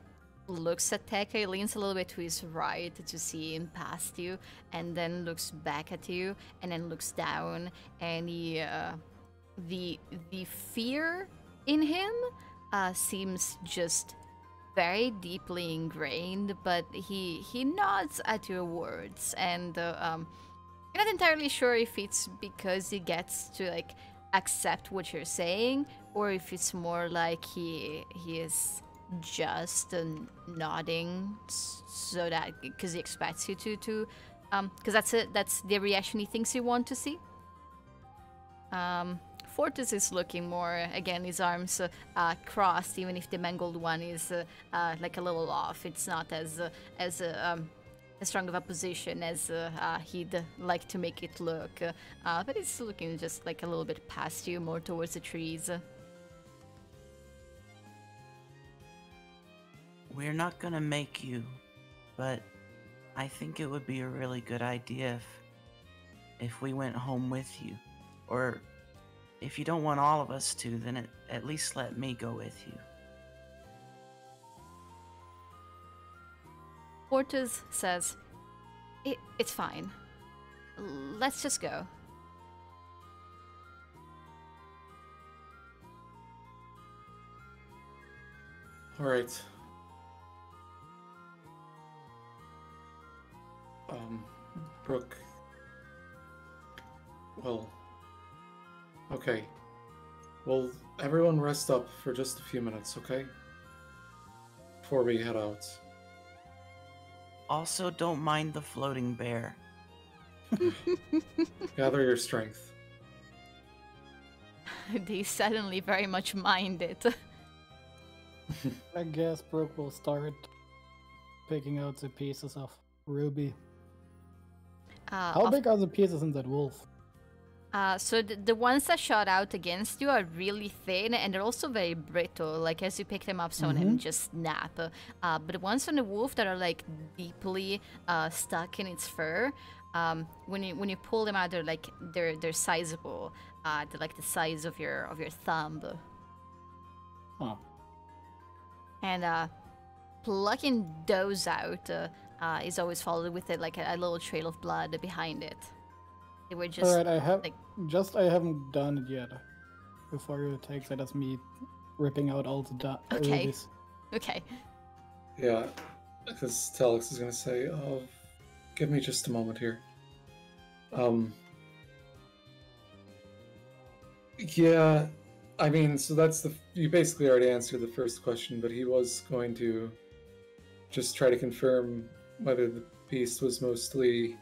looks at Tekka, he leans a little bit to his right to see him past you, and then looks back at you, and then looks down, and he, uh, the the fear in him uh, seems just very deeply ingrained, but he he nods at your words, and uh, um, you're not entirely sure if it's because he gets to like accept what you're saying, or if it's more like he he is just uh, nodding so that because he expects you to to um because that's it that's the reaction he thinks you want to see. Um, Fortis is looking more, again, his arms uh, uh, crossed, even if the mangled one is uh, uh, like a little off. It's not as uh, as uh, um, as strong of a position as uh, uh, he'd like to make it look, uh, but it's looking just like a little bit past you, more towards the trees. We're not gonna make you, but I think it would be a really good idea if if we went home with you. Or if you don't want all of us to, then it, at least let me go with you. Fortis says, it, it's fine. Let's just go. All right. Um, Brooke. Well, okay. Well, everyone rest up for just a few minutes, okay? Before we head out. Also, don't mind the floating bear. Gather your strength. They suddenly very much mind it. I guess Brooke will start picking out the pieces of Ruby. Uh, How of... big are the pieces in that wolf? Uh, so the, the ones that shot out against you are really thin, and they're also very brittle. Like, as you pick them up, some of them just snap. Uh, but the ones on the wolf that are, like, deeply uh, stuck in its fur, um, when you when you pull them out, they're like they're they're sizable. Uh, they're like the size of your of your thumb. Huh. And uh, plucking those out uh, uh, is always followed with it, like a, a little trail of blood behind it. They were just. All right, I have. Like, Just I haven't done it yet. Before you take that, that's me ripping out all the da- Okay. Rubies. Okay. Yeah, because Talix is gonna say, "Oh, give me just a moment here." Um. Yeah, I mean, so that's the. You basically already answered the first question, but he was going to just try to confirm whether the beast was mostly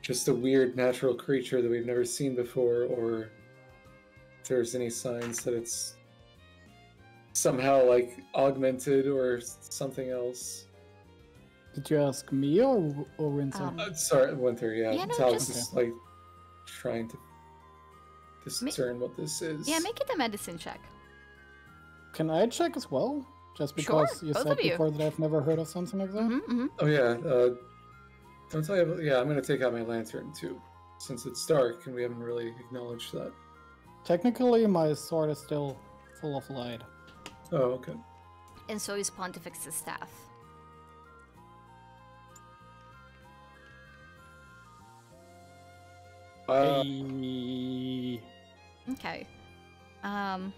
just a weird natural creature that we've never seen before, or if there's any signs that it's somehow, like, augmented or something else. Did you ask me or, or Winter? Um, uh, sorry, Winter, yeah. yeah no, Talix just... is, like, trying to discern Ma- what this is. Yeah, make it a medicine check. Can I check as well? Just because sure, you said you. before that I've never heard of something like that? Mm-hmm, mm-hmm. Oh, yeah, uh... Don't tell you about, yeah, I'm gonna take out my lantern too, since it's dark and we haven't really acknowledged that. Technically, my sword is still full of light. Oh, okay. And so is Pontifex's staff. Uh... Hey. Okay. Um.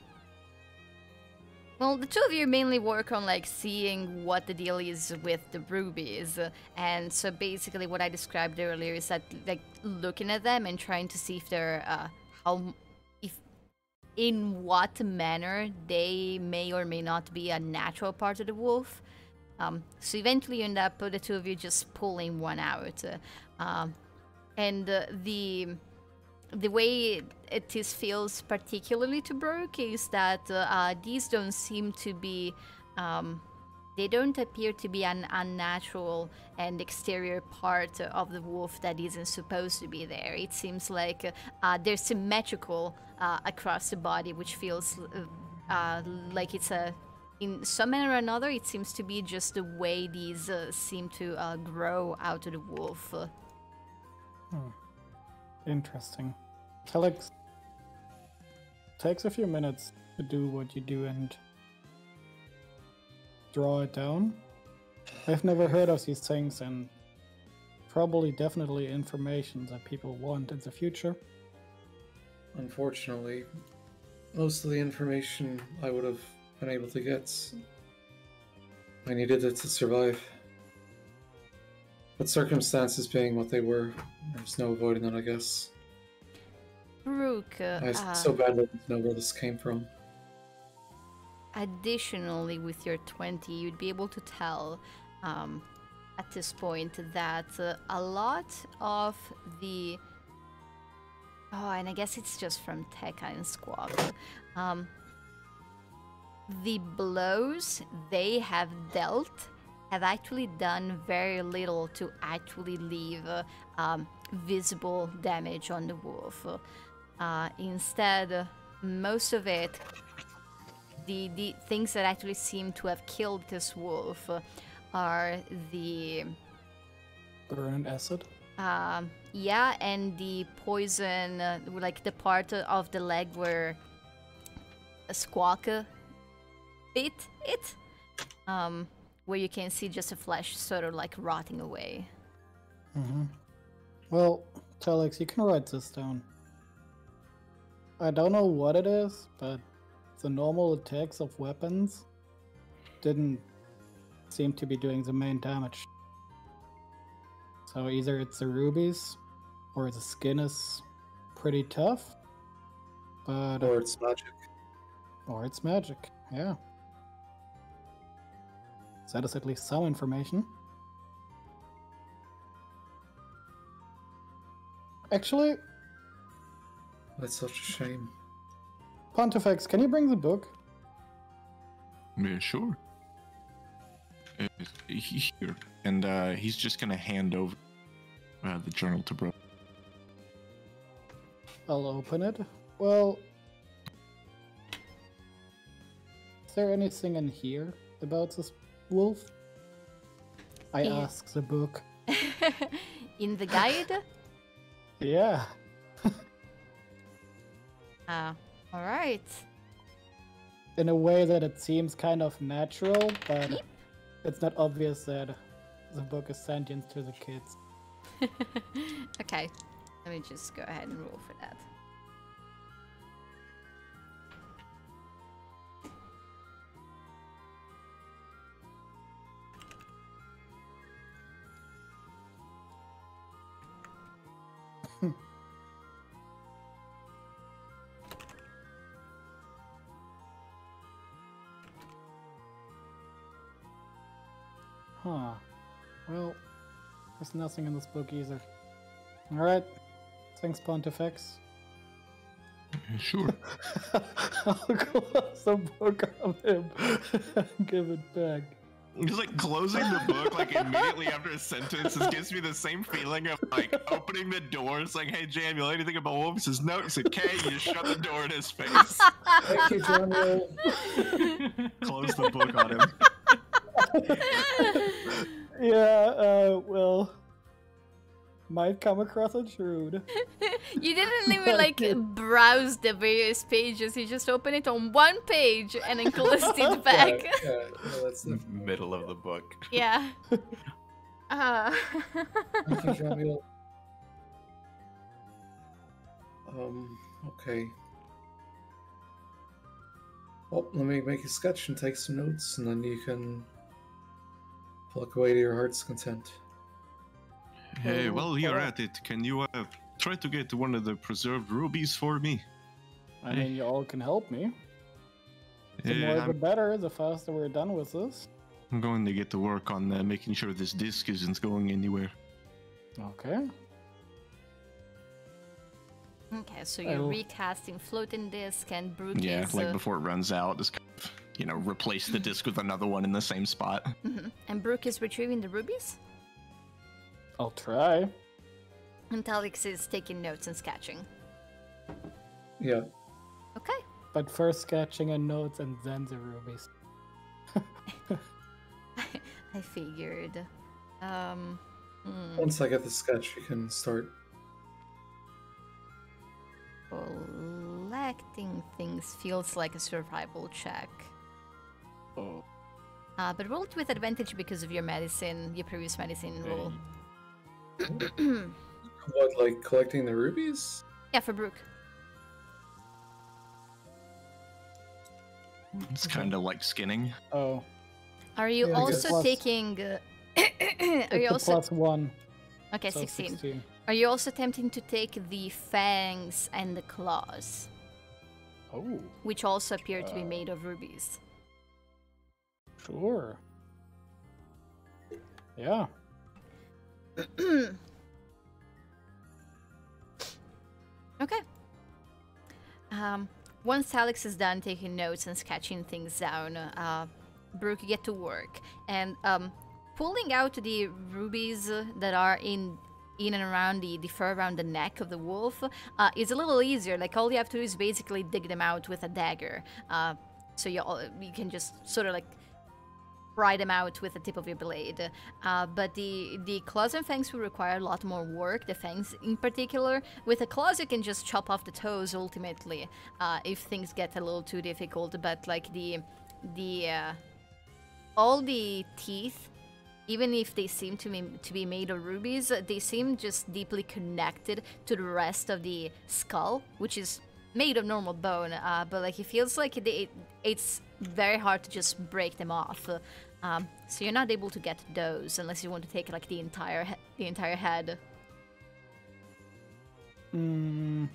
Well, the two of you mainly work on, like, seeing what the deal is with the rubies, and so basically what I described earlier is that, like, looking at them and trying to see if they're, uh, how, if, in what manner they may or may not be a natural part of the wolf. Um, so eventually you end up, the two of you just pulling one out. Um, and uh, the... The way it is feels particularly to Brooke is that uh, uh, these don't seem to be, um, they don't appear to be an unnatural and exterior part of the wolf that isn't supposed to be there. It seems like uh, they're symmetrical uh, across the body, which feels uh, uh, like it's a, in some manner or another, it seems to be just the way these uh, seem to uh, grow out of the wolf. Hmm. Interesting. Talix takes a few minutes to do what you do and draw it down. I've never heard of these things, and probably definitely information that people want in the future. Unfortunately, most of the information I would have been able to get, I needed it to survive. But circumstances being what they were, there's no avoiding it, I guess. Brooke, uh, I so badly don't know where this came from. Additionally, with your twenty, you'd be able to tell um, at this point that uh, a lot of the... Oh, and I guess it's just from Tekka and Squab. Um, the blows they have dealt have actually done very little to actually leave um, visible damage on the wolf. Uh, instead, most of it, the, the things that actually seem to have killed this wolf are the... Burn acid? Uh, yeah, and the poison, uh, like the part of the leg where a Squawk bit it. Um, where you can see just a flesh sort of like rotting away. Mm-hmm. Well, Talix, you can write this down. I don't know what it is, but the normal attacks of weapons didn't seem to be doing the main damage. So either it's the rubies, or the skin is pretty tough, but... Or it's magic. Or it's magic, yeah. That is at least some information. Actually... That's such a shame. Pontifex, can you bring the book? Yeah, sure. He's here. And uh, he's just gonna hand over uh, the journal to Brooke. I'll open it. Well... Is there anything in here about this wolf? I yeah. ask the book. In the guide? Yeah. Ah, uh, alright. In a way that it seems kind of natural, but yep. It's not obvious that the book is sentient to the kids. Okay, let me just go ahead and roll for that. Huh. Well, there's nothing in this book either. Alright. Thanks, Pontifex. Sure. I'll close the book on him and give it back. Just like closing the book like immediately after a sentence, this gives me the same feeling of like opening the door. It's like, hey, Jam, you know anything about wolves? He says, no, it's okay. You just shut the door in his face. Thank you, John. Close the book on him. Yeah, uh, well, might come across as shrewd. You didn't even like browse the various pages, you just opened it on one page and then closed it back. Yeah, yeah. Well, that's the middle of the book. Yeah. uh. um, okay. Well, let me make a sketch and take some notes, and then you can pluck away to your heart's content. Hey, while you're at it, can you uh, try to get one of the preserved rubies for me? I mean, you all can help me. The more uh, the better, the faster we're done with this. I'm going to get to work on uh, making sure this disc isn't going anywhere. Okay. Okay, so you're oh. recasting floating disc and brute. Yeah, like uh, before it runs out, just kind of, you know, replace the disc with another one in the same spot. Mm-hmm. And Brooke is retrieving the rubies? I'll try. And Talix is taking notes and sketching. Yeah. Okay. But first sketching and notes and then the rubies. I figured. Um, mm. Once I get the sketch, you can start collecting things. Feels like a survival check. Oh. Uh, but roll it with advantage because of your medicine, your previous medicine roll. Hey. What, like collecting the rubies? Yeah, for Brooke. It's kind of like skinning. Oh. Are you yeah, also plus, taking? Uh, are you also plus one? Okay, so sixteen. sixteen. Are you also attempting to take the fangs and the claws? Oh. Which also appear uh, to be made of rubies. Sure. Yeah. Okay. Um, once Talix is done taking notes and sketching things down, uh, Brooke, you get to work. And um, pulling out the rubies that are in in and around the, the fur around the neck of the wolf uh, is a little easier. Like, all you have to do is basically dig them out with a dagger. Uh, so you, you can just sort of like pry them out with the tip of your blade. Uh, but the, the claws and fangs will require a lot more work, the fangs in particular. With the claws you can just chop off the toes ultimately, uh, if things get a little too difficult. But like the... the uh, all the teeth, even if they seem to me to be made of rubies, they seem just deeply connected to the rest of the skull, which is made of normal bone. Uh, but like, it feels like it, it, it's very hard to just break them off. Um, so you're not able to get those unless you want to take like the entire he the entire head. Mm,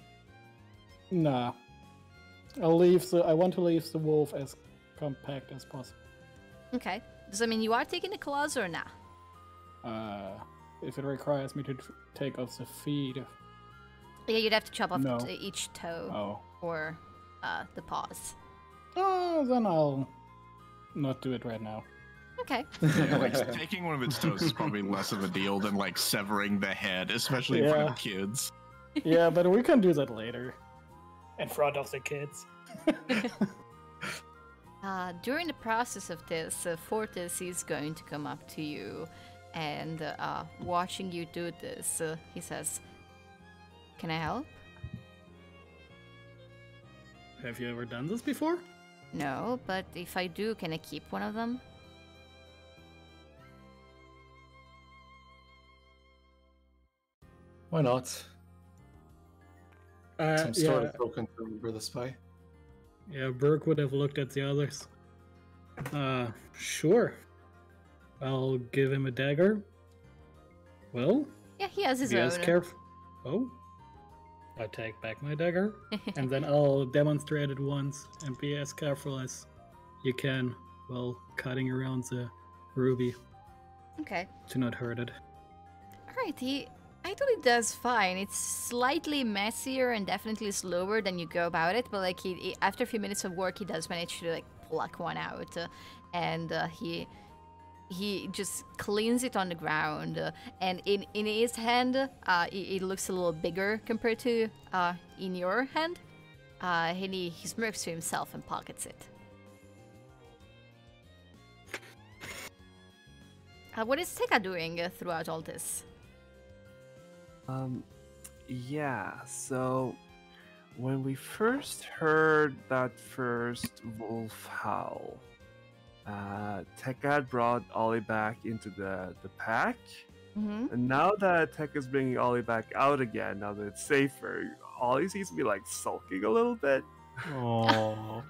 nah, I'll leave the. I want to leave the wolf as compact as possible. Okay. Does that mean you are taking the claws or not? Nah? Uh, if it requires me to take off the feet. Yeah, you'd have to chop off no. t each toe oh. or uh, the paws. Oh, then I'll not do it right now. Okay. Yeah, like, taking one of its toes is probably less of a deal than like severing the head, especially yeah. in front of kids. Yeah, but we can do that later. In front of the kids. Uh, during the process of this, uh, Fortis is going to come up to you and uh, watching you do this, uh, he says, "Can I help?" Have you ever done this before? No, but if I do, can I keep one of them? Why not? Uh, Some sort yeah. of broken to remember the spy. Yeah, Brooke would have looked at the others. Uh, sure. I'll give him a dagger. Well? Yeah, he has his own. Careful. Oh. I take back my dagger. And then I'll demonstrate it once and be as careful as you can while cutting around the ruby. Okay. To not hurt it. Alright, he actually does fine. It's slightly messier and definitely slower than you go about it, but like he, he, after a few minutes of work, he does manage to like pluck one out, uh, and uh, he he just cleans it on the ground. Uh, and in in his hand, uh, it, it looks a little bigger compared to uh, in your hand. Uh, and he, he smirks to himself and pockets it. Uh, what is Tekka doing uh, throughout all this? Um, yeah, so when we first heard that first wolf howl, uh, Tekka brought Ollie back into the, the pack. Mm-hmm. And now that Tekka's bringing Ollie back out again, now that it's safer, Ollie seems to be like sulking a little bit. Aww.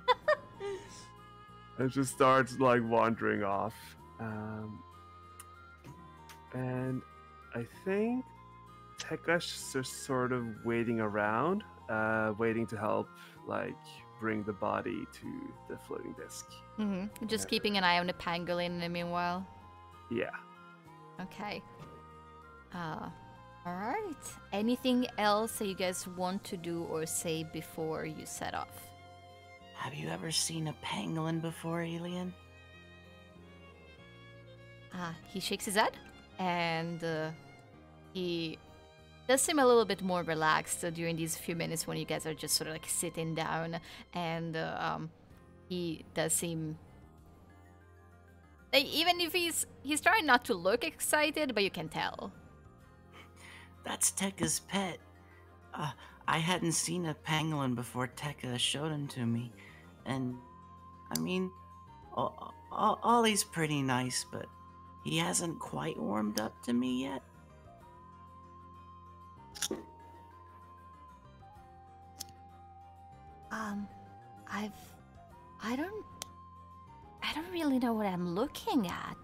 And just starts like wandering off. Um, and I think Tekka's is sort of waiting around, uh, waiting to help, like, bring the body to the floating disc. Mm-hmm. Just yeah. keeping an eye on the pangolin in the meanwhile? Yeah. Okay. Uh, alright. Anything else that you guys want to do or say before you set off? Have you ever seen a pangolin before, Hylian? Uh, he shakes his head, and uh, he... does seem a little bit more relaxed uh, during these few minutes when you guys are just sort of like sitting down, and uh, um, he does seem, like, even if he's he's trying not to look excited, but you can tell. That's Tekka's pet. Uh, I hadn't seen a pangolin before Tekka showed him to me, and I mean, o o Ollie's pretty nice, but he hasn't quite warmed up to me yet. Um, I've, I don't, I don't really know what I'm looking at.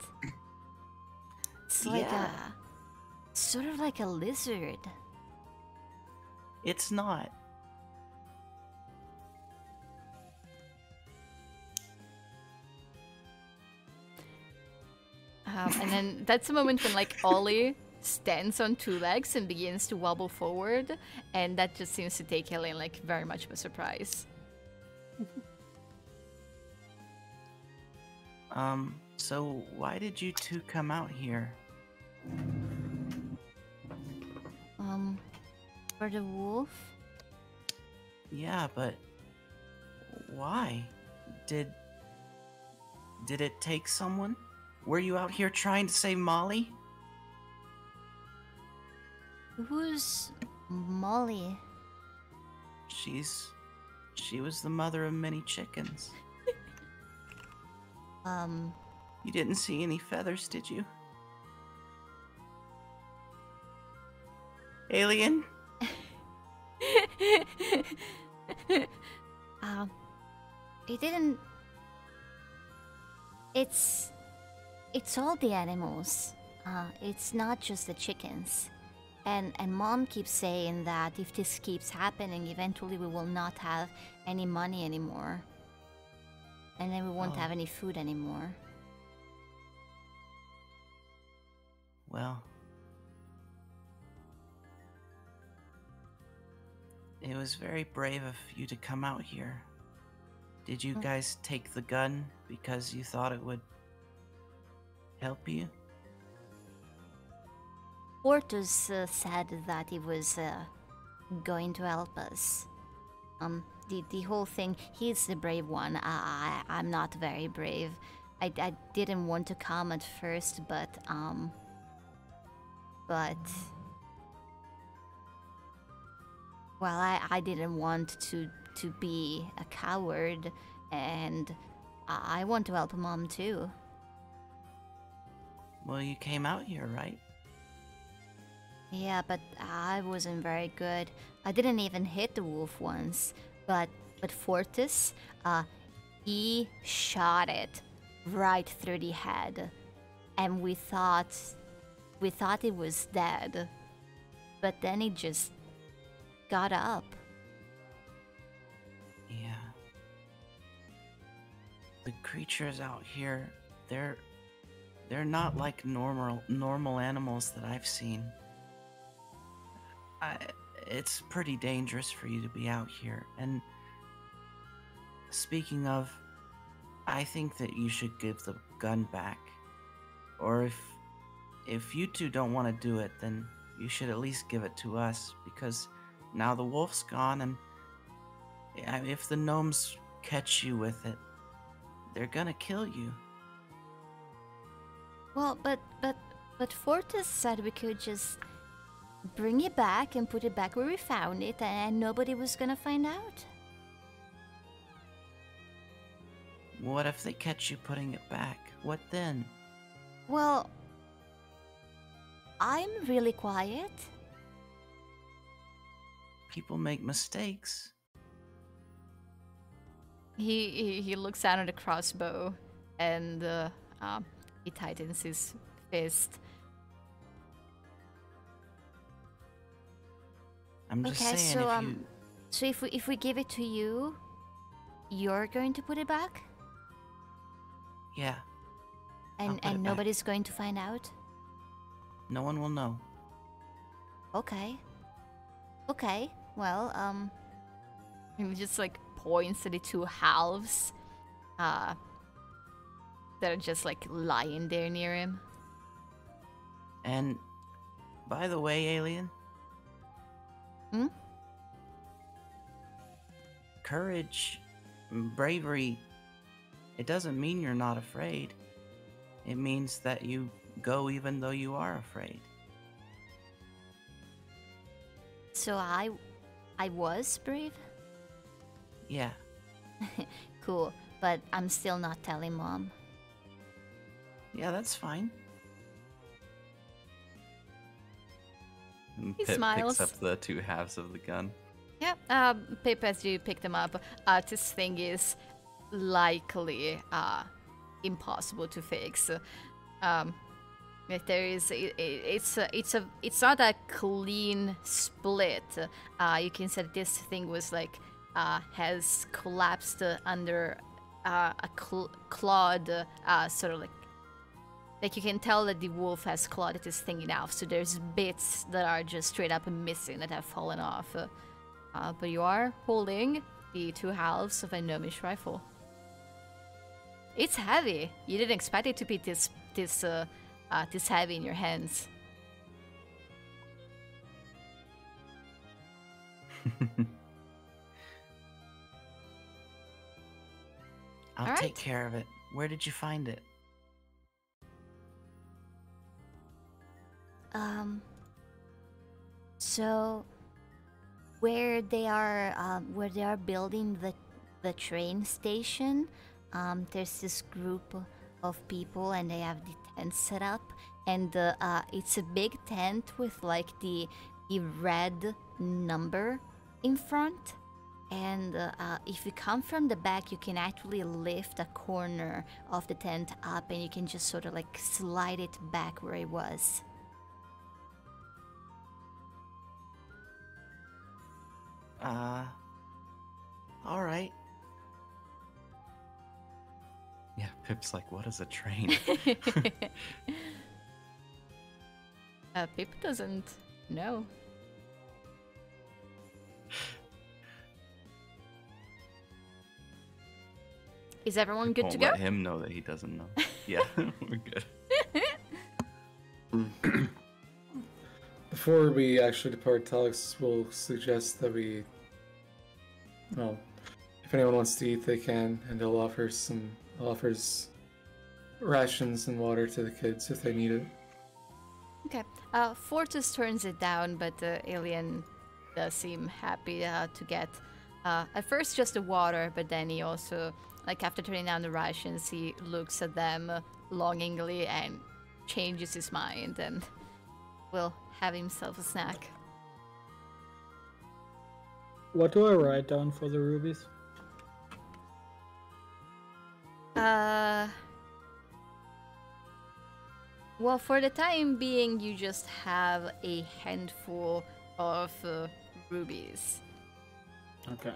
It's like yeah. a, sort of like a lizard. It's not. Um, and then that's the moment when like Ollie stands on two legs and begins to wobble forward, and that just seems to take Hylian like very much of a surprise. um, So why did you two come out here? Um, for the wolf? Yeah, but why? Did did it take someone? Were you out here trying to save Molly? Who's Molly? She's she was the mother of many chickens. um You didn't see any feathers, did you? Alien? um It didn't It's It's all the animals. Uh it's not just the chickens. And and mom keeps saying that if this keeps happening, eventually we will not have any money anymore. And then we won't oh. have any food anymore. Well, it was very brave of you to come out here. Did you guys take the gun because you thought it would help you? Fortis uh, said that he was uh, going to help us. Um, the, the whole thing, he's the brave one. I, I, I'm not very brave. I, I didn't want to come at first, but, um... But... Well, I, I didn't want to, to be a coward, and I, I want to help Mom, too. Well, you came out here, right? Yeah, but I wasn't very good. I didn't even hit the wolf once. But but Fortis, uh, he shot it right through the head, and we thought we thought it was dead. But then it just got up. Yeah. The creatures out here, they're they're not like normal normal animals that I've seen. I, it's pretty dangerous for you to be out here. And speaking of, I think that you should give the gun back. Or if if you two don't want to do it, then you should at least give it to us, because now the wolf's gone, and if the gnomes catch you with it, they're gonna kill you. Well, but but but Fortis said we could just bring it back and put it back where we found it, and nobody was gonna find out. What if they catch you putting it back? What then? Well, I'm really quiet. People make mistakes. He he, he looks out at the crossbow, and uh, uh, he tightens his fist. I'm just okay, saying, so if um, you... so if we if we give it to you, you're going to put it back. Yeah. And and nobody's back. Going to find out. No one will know. Okay. Okay. Well, um. And just like points to the two halves, uh, that are just like lying there near him. And, by the way, alien. Hmm? Courage, bravery, it doesn't mean you're not afraid. It means that you go even though you are afraid. So I... I was brave? Yeah. Cool, but I'm still not telling Mom. Yeah, that's fine. And he Pip smiles. Picks up the two halves of the gun. Yeah, uh, Pip, as you pick them up, uh, this thing is likely uh, impossible to fix. Um, if there is, it, it, it's a, it's a, it's not a clean split. Uh, you can say this thing was like uh, has collapsed under uh, a cl clawed uh, sort of like. Like, you can tell that the wolf has clawed at this thing enough, so there's bits that are just straight up missing that have fallen off. Uh, but you are holding the two halves of a gnomish rifle. It's heavy. You didn't expect it to be this this uh, uh, this heavy in your hands. I'll right. take care of it. Where did you find it? Um. So, where they are, uh, where they are building the the train station, um, there's this group of people, and they have the tent set up, and uh, uh, it's a big tent with like the the red number in front. And uh, uh, if you come from the back, you can actually lift a corner of the tent up and you can just sort of like slide it back where it was. Uh, all right. Yeah, Pip's like, what is a train? uh, Pip doesn't know. Is everyone good to go? Let him know that he doesn't know. Yeah, we're good. Before we actually depart, Talix will suggest that we... Well, if anyone wants to eat, they can, and he'll offer some... He'll offer rations and water to the kids if they need it. Okay. Uh, Fortis turns it down, but the uh, alien does seem happy uh, to get... Uh, at first just the water, but then he also... Like, after turning down the rations, he looks at them longingly and changes his mind and will have himself a snack. What do I write down for the rubies? Uh... Well, for the time being, you just have a handful of uh, rubies. Okay.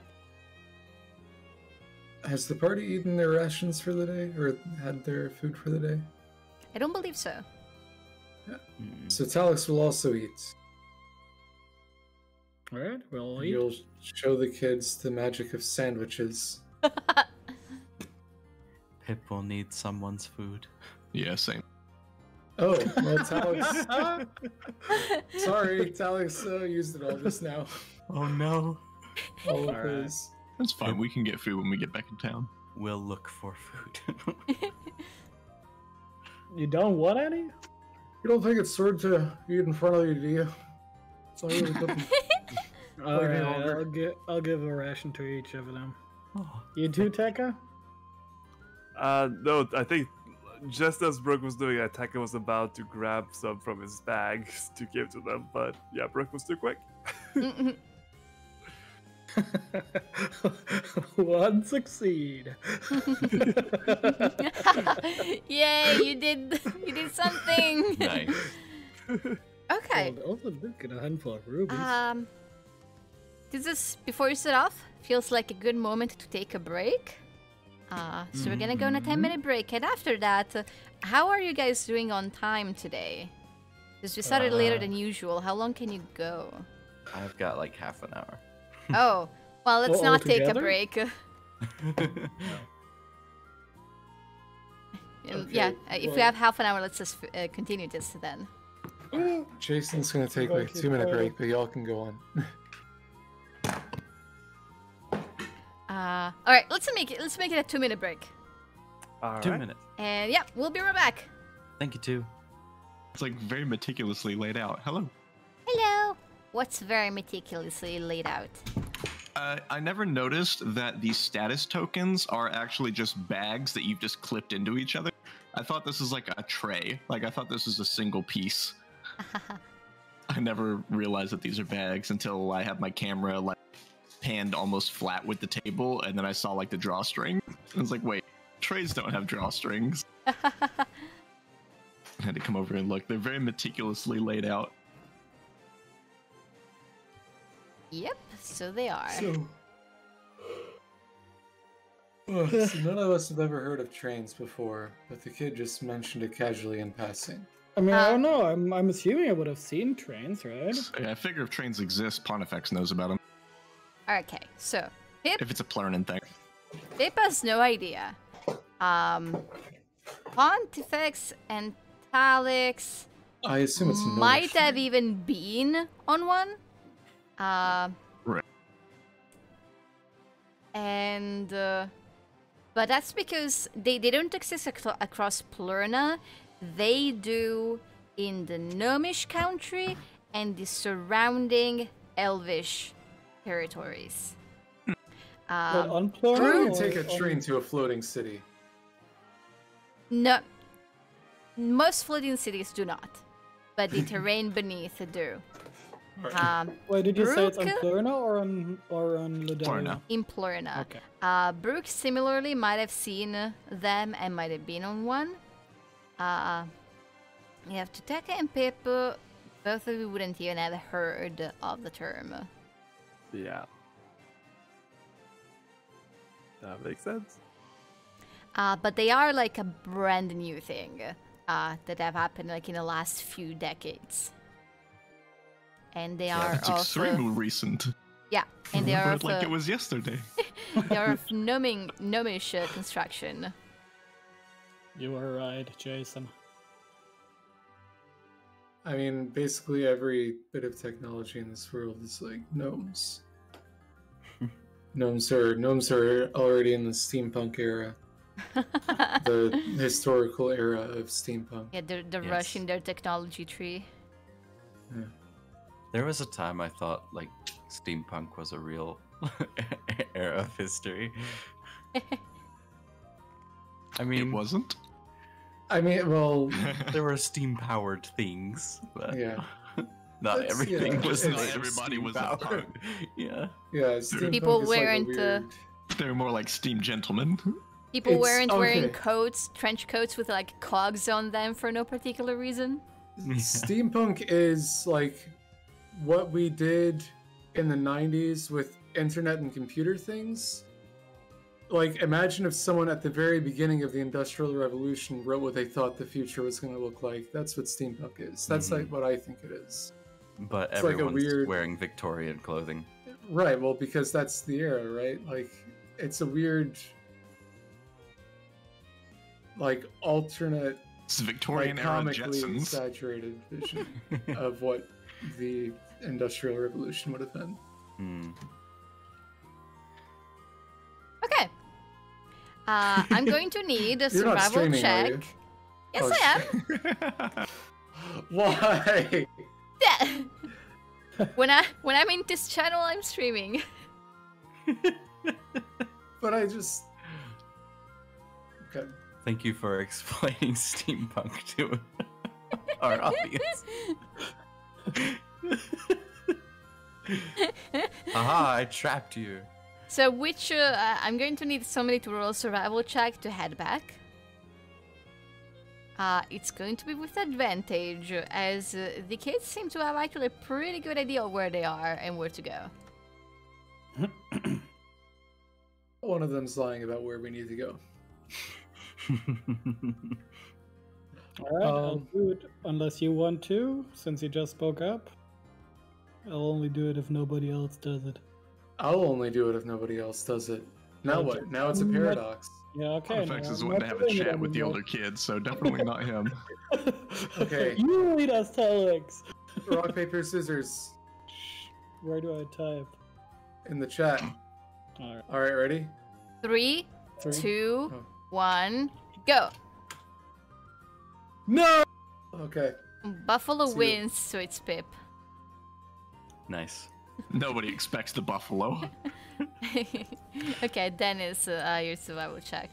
Has the party eaten their rations for the day, or had their food for the day? I don't believe so. Yeah. Mm. So Talix will also eat. All right, we'll eat. You'll show the kids the magic of sandwiches. Pip will need someone's food. Yeah, same. Oh, well, Talix. Sorry, Talix uh, used it all just now. Oh no! All of his. That's fine, we can get food when we get back in town. We'll look for food. You don't want any? You don't think it's sword to eat in front of you, do you? It's all really good. Alright, I'll, gi I'll give a ration to each of them. Oh. You too, Tekka? Uh, no, I think just as Brooke was doing it, Tekka was about to grab some from his bag to give to them, but yeah, Brooke was too quick. Mm-mm. One succeed. Yay, you did you did something. Nice. Okay. Well, also Brooke got a handful of rubies. Um This is before you set off, feels like a good moment to take a break. Uh so mm-hmm. we're gonna go on a ten minute break, and after that, how are you guys doing on time today? Because we started uh, later than usual. How long can you go? I've got like half an hour. Oh, well, let's well, not take together? a break. Okay, yeah, well, if we have half an hour, let's just uh, continue this then. Jason's gonna take like a two minute break, but y'all can go on. uh, all right, let's make it. Let's make it a two minute break. All two right. minutes. And yeah, we'll be right back. Thank you too. It's like very meticulously laid out. Hello. Hello. What's very meticulously laid out? Uh, I never noticed that the status tokens are actually just bags that you've just clipped into each other. I thought this was like a tray. Like, I thought this was a single piece. I never realized that these are bags until I had my camera like panned almost flat with the table, and then I saw like the drawstring. I was like, wait, trays don't have drawstrings. I had to come over and look. They're very meticulously laid out. Yep, so they are. So, well, so none of us have ever heard of trains before, but the kid just mentioned it casually in passing. I mean, um, I don't know. I'm, I'm assuming I would have seen trains, right? Yeah, I figure if trains exist, Pontifex knows about them. Okay, so Pip, if it's a Plurinin thing, Pip has no idea. Um, Pontifex and Talix I assume it's might no have even been on one. Uh, right. And... Uh, but that's because they, they don't exist ac across Plurna. They do in the Gnomish country and the surrounding Elvish territories. Um, well, on Plurna, try to take a train to a floating city. No. Most floating cities do not, but the terrain beneath do. Um, Wait, did you Brooke, say it's on Plurna or on or on Ledaria? In Plurna. Okay. Uh, Brooke similarly might have seen them and might have been on one. Uh, you have Tekka and Pip. Both of you wouldn't even have heard of the term. Yeah. That makes sense. Uh, but they are like a brand new thing uh, that have happened like in the last few decades. And they yeah, are it's also... extremely recent. Yeah, and they are of, like it was yesterday. They are of gnoming, gnomish uh, construction. You were right, Jason. I mean, basically every bit of technology in this world is like gnomes. gnomes are gnomes are already in the steampunk era. The historical era of steampunk. Yeah, they're, they're yes. rushing their technology tree. Yeah. There was a time I thought like steampunk was a real era of history. I mean, it wasn't. I mean, well, there were steam-powered things, but yeah, not That's, everything yeah, was. Not everybody was a punk. Yeah, yeah. People weren't. Like weird... uh... They were more like steam gentlemen. People it's, weren't okay. wearing coats, trench coats with like cogs on them for no particular reason. Yeah. Steampunk is like what we did in the nineties with internet and computer things. Like, imagine if someone at the very beginning of the Industrial Revolution wrote what they thought the future was going to look like. That's what steampunk is. That's mm-hmm. like what I think it is. But it's everyone's like a weird... wearing Victorian clothing. Right, well, because that's the era, right? Like, it's a weird... like alternate, it's Victorian era Jetsons saturated vision of what the Industrial Revolution would have been. Mm. Okay, uh, I'm going to need a survival check. Yes, oh, I am. Why? Yeah. When I when I'm in this channel, I'm streaming. But I just okay. Thank you for explaining steampunk to our audience. Aha, I trapped you. So which, uh, I'm going to need somebody to roll a survival check to head back. Uh, it's going to be with advantage, as uh, the kids seem to have actually a pretty good idea of where they are and where to go. One of them's lying about where we need to go. Alright, um, I'll do it unless you want to, since you just spoke up. I'll only do it if nobody else does it. I'll only do it if nobody else does it. Now what? Just, now it's a paradox. Not, yeah, okay. Pontifex is one to have a chat with the older kids, so definitely not him. Okay. You lead us, Talix! Rock, paper, scissors. Where do I type? In the chat. Alright, All right, ready? Three, Three? two, oh. One, go. No. Okay. Buffalo Let's wins, it. So it's Pip. Nice. Nobody expects the buffalo. Okay, Dennis, uh, your survival check.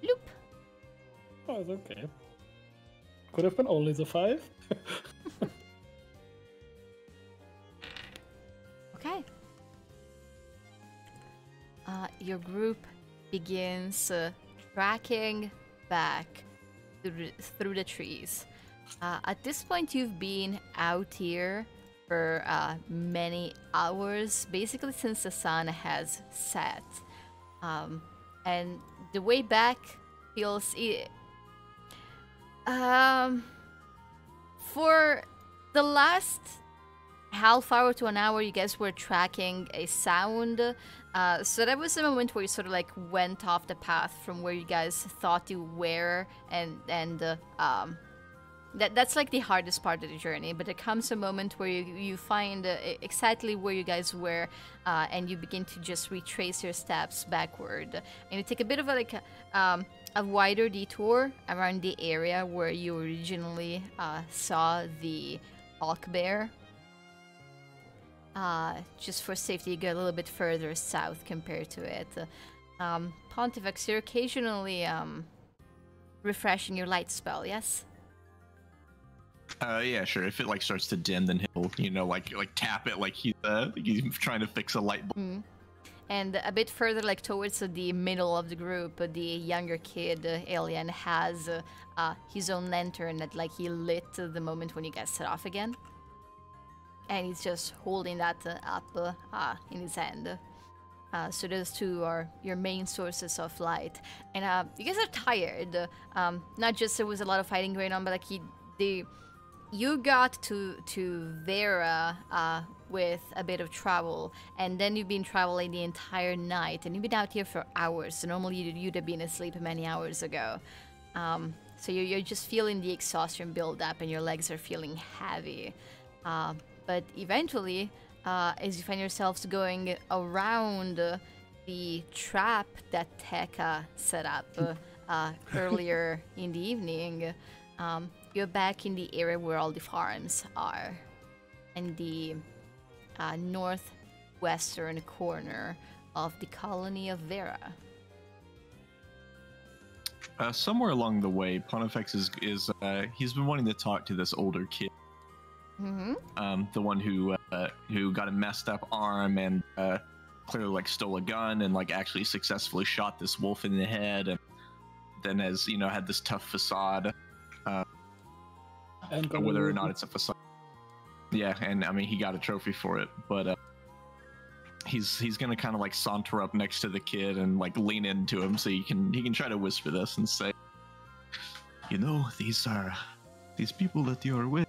Loop. Oh, it's okay. Could have been only the five. Okay. Uh, your group begins uh, tracking back through, through the trees. Uh, at this point, you've been out here for uh, many hours, basically since the sun has set. Um, and the way back feels... E um, for the last half hour to an hour, you guys were tracking a sound... Uh, so that was the moment where you sort of like went off the path from where you guys thought you were, and and uh, um, that that's like the hardest part of the journey. But there comes a moment where you, you find uh, exactly where you guys were, uh, and you begin to just retrace your steps backward, and you take a bit of a, like a, um, a wider detour around the area where you originally uh, saw the Alk Bear. Uh, just for safety, you go a little bit further south compared to it. Um, Pontifex, you're occasionally um, refreshing your light spell, yes? Uh, yeah, sure. If it like starts to dim, then he'll, you know, like like tap it like he's uh, he's trying to fix a light bulb. Mm. And a bit further, like towards the middle of the group, the younger kid, uh, Alien, has uh, uh, his own lantern that like he lit the moment when you guys set off again. And he's just holding that uh, up uh, uh, in his hand. Uh, so those two are your main sources of light. And uh, you guys are tired. Um, not just there was a lot of fighting going on, but like he, they, you got to to Wera uh, with a bit of travel, and then you've been traveling the entire night, and you've been out here for hours. So normally you'd, you'd have been asleep many hours ago. Um, so you're, you're just feeling the exhaustion build up, and your legs are feeling heavy. Uh, But eventually, uh, as you find yourselves going around uh, the trap that Tekka set up uh, uh, earlier in the evening, um, you're back in the area where all the farms are, in the uh, northwestern corner of the colony of Wera. Uh, somewhere along the way, Pontifex is, is uh, he's been wanting to talk to this older kid. Mm-hmm. Um, the one who uh, who got a messed up arm and uh, clearly like stole a gun and like actually successfully shot this wolf in the head, and then has, you know, had this tough facade. Uh, and whether or not it's a facade, yeah. And I mean, he got a trophy for it, but uh, he's he's gonna kind of like saunter up next to the kid and like lean into him so he can he can try to whisper this and say, you know, these are these people that you are with.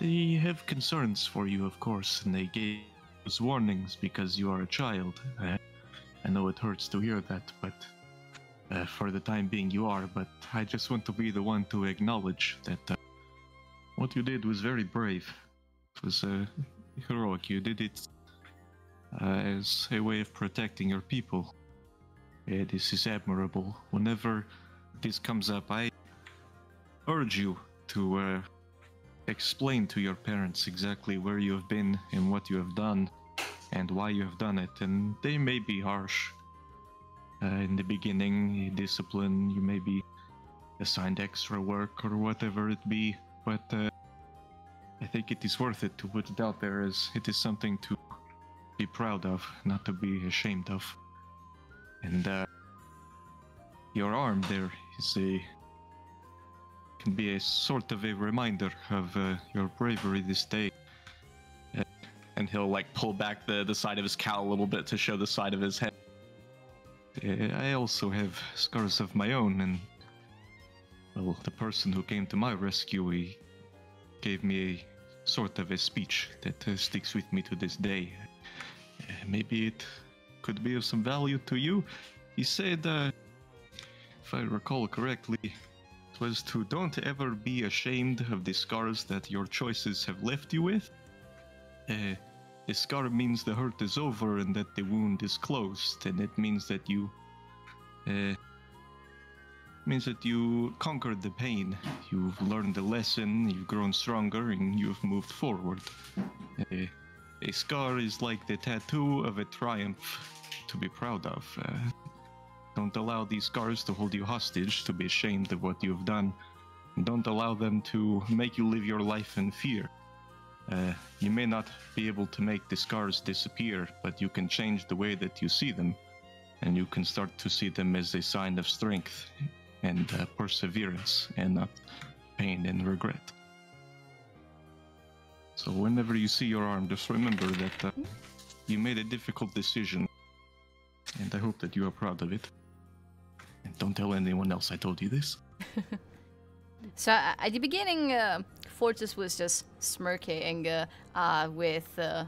They have concerns for you, of course, and they gave us warnings because you are a child. Uh, I know it hurts to hear that, but uh, for the time being you are, but I just want to be the one to acknowledge that uh, what you did was very brave. It was uh, heroic. You did it uh, as a way of protecting your people. Uh, this is admirable. Whenever this comes up, I urge you to... Uh, explain to your parents exactly where you have been and what you have done and why you have done it, and they may be harsh uh, in the beginning, discipline, you may be assigned extra work or whatever it be, but uh, I think it is worth it to put it out there, as it is something to be proud of, not to be ashamed of. And uh, your arm there is a can be a sort of a reminder of uh, your bravery this day. Uh, and he'll like pull back the, the side of his cowl a little bit to show the side of his head. Uh, I also have scars of my own, and well, the person who came to my rescue, he gave me a sort of a speech that uh, sticks with me to this day. Uh, maybe it could be of some value to you. He said, uh, if I recall correctly, was to don't ever be ashamed of the scars that your choices have left you with. Uh, a scar means the hurt is over and that the wound is closed, and it means that you uh, means that you conquered the pain, you've learned the lesson, you've grown stronger, and you've moved forward. Uh, a scar is like the tattoo of a triumph to be proud of. Uh, Don't allow these scars to hold you hostage, to be ashamed of what you've done. Don't allow them to make you live your life in fear. Uh, you may not be able to make the scars disappear, but you can change the way that you see them, and you can start to see them as a sign of strength and uh, perseverance, and not pain and regret. So whenever you see your arm, just remember that uh, you made a difficult decision, and I hope that you are proud of it. And don't tell anyone else I told you this. So uh, at the beginning, uh, Fortis was just smirking uh, uh, with uh,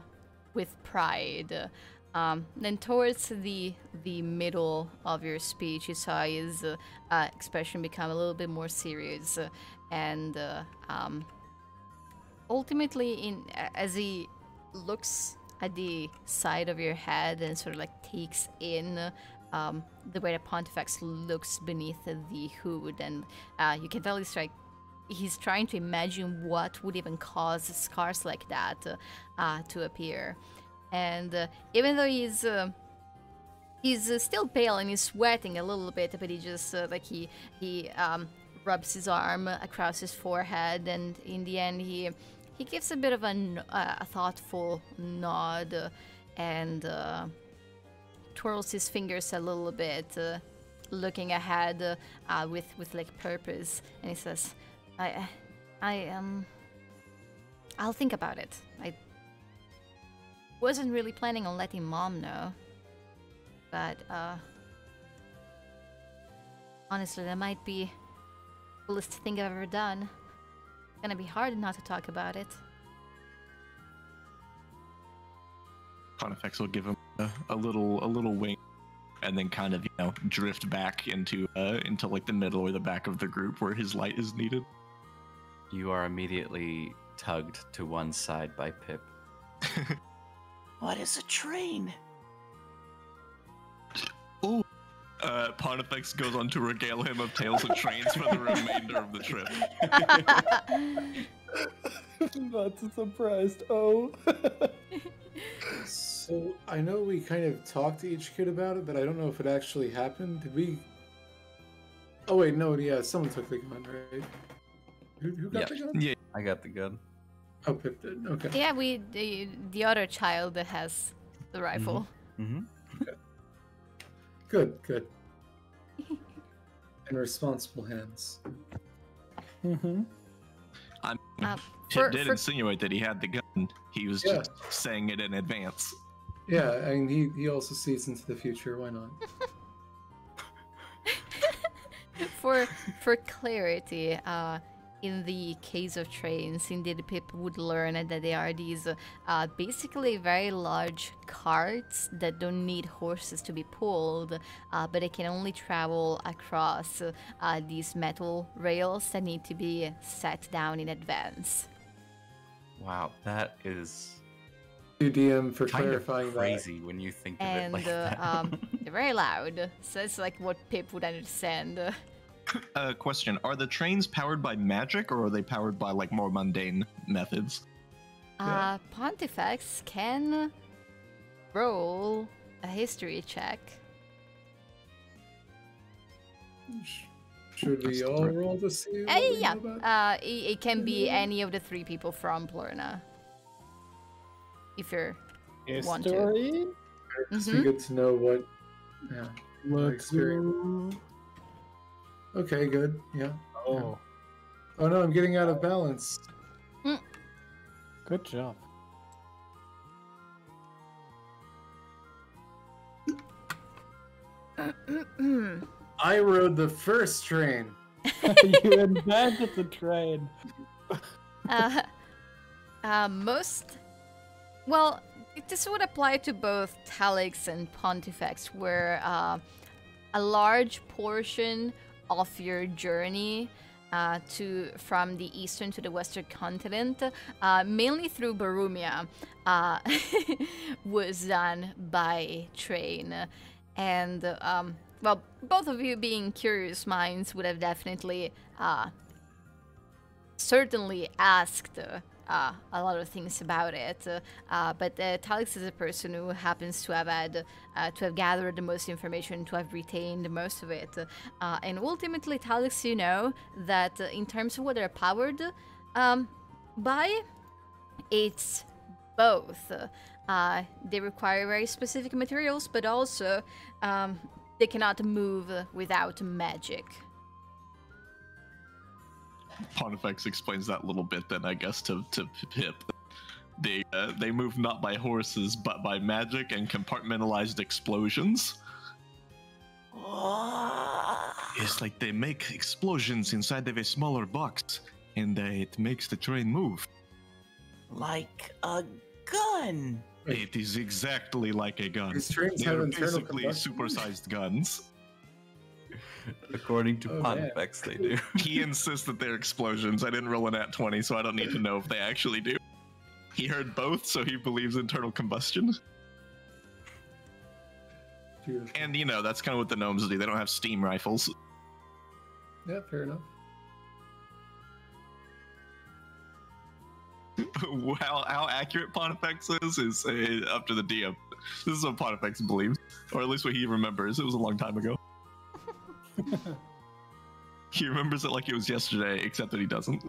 with pride, uh, Um, then towards the the middle of your speech, you saw his uh, uh, expression become a little bit more serious, uh, and uh, um, ultimately, in as he looks at the side of your head and sort of like takes in uh, um, the way that Pontifex looks beneath the hood, and uh, you can tell he's like he's trying to imagine what would even cause scars like that uh, to appear. And uh, even though he's uh, he's uh, still pale and he's sweating a little bit, but he just uh, like he he um, rubs his arm across his forehead, and in the end he he gives a bit of a, uh, a thoughtful nod uh, and uh, twirls his fingers a little bit, uh, looking ahead uh, uh, with with like purpose, and he says, "I I um I'll think about it. I." Wasn't really planning on letting Mom know, but uh, honestly, that might be the coolest thing I've ever done. It's gonna be hard not to talk about it. Pontifex will give him a, a little, a little wink, and then kind of, you know, drift back into, uh, into like the middle or the back of the group where his light is needed. You are immediately tugged to one side by Pip. What is a train? Oh, uh, Pontifex goes on to regale him of tales of trains for the remainder of the trip. Not so surprised. Oh. So I know we kind of talked to each kid about it, but I don't know if it actually happened. Did we? Oh wait, no. Yeah, someone took the gun, right? Who, who got yep. the gun? Yeah, I got the gun. Oh, Pip did. Okay. Yeah, we the, the other child that has the rifle. Mm-hmm. Mm-hmm. Okay. Good, good. In responsible hands. Mm-hmm. I'm, uh, Pip for, did for... insinuate that he had the gun. He was yeah. just saying it in advance. Yeah, I mean, he, he also sees into the future. Why not? for for clarity, uh, in the case of trains, indeed, people would learn that they are these uh, basically very large carts that don't need horses to be pulled, uh, but they can only travel across uh, these metal rails that need to be set down in advance. Wow, that is... two D M for kind clarifying of crazy that. When you think of and, it like uh, that. um, they're very loud, so it's like what Pip would understand. Uh, question: are the trains powered by magic, or are they powered by like more mundane methods? Uh, yeah. Pontifex can roll a history check. Should we all roll to see? Uh, yeah, uh, it, it can be any of the three people from Plurna. If you're history? Want to. Mm-hmm. It's good to know what. Yeah, what experience. Okay, good. Yeah. Oh. Yeah. Oh no, I'm getting out of balance. Mm. Good job. I rode the first train. You invented the train. uh, uh, most. Well, this would apply to both Talix and Pontifex, where uh, a large portion of your journey uh, to from the eastern to the western continent, uh, mainly through Barumia, uh, was done by train. And, um, well, both of you being curious minds would have definitely, uh, certainly asked uh, a lot of things about it. Uh, but uh, Talix is a person who happens to have had Uh, to have gathered the most information, to have retained most of it. Uh, and ultimately, Talix, you know that uh, in terms of what they're powered um, by, it's both. Uh, they require very specific materials, but also um, they cannot move without magic. Pontifex explains that a little bit then, I guess, to, to Pip. They, uh, they move not by horses, but by magic and compartmentalized explosions. It's like they make explosions inside of a smaller box, and uh, it makes the train move. Like a gun! It is exactly like a gun. They are basically supersized guns. According to oh, Pontifex, yeah. they do. He insists that they're explosions. I didn't roll an at twenty, so I don't need to know if they actually do. He heard both, so he believes internal combustion. Beautiful. And, you know, that's kind of what the gnomes do. They don't have steam rifles. Yeah, fair enough. How, how accurate Pontifex is, is uh, up to the D M. This is what Pontifex believes, or at least what he remembers. It was a long time ago. He remembers it like it was yesterday, except that he doesn't.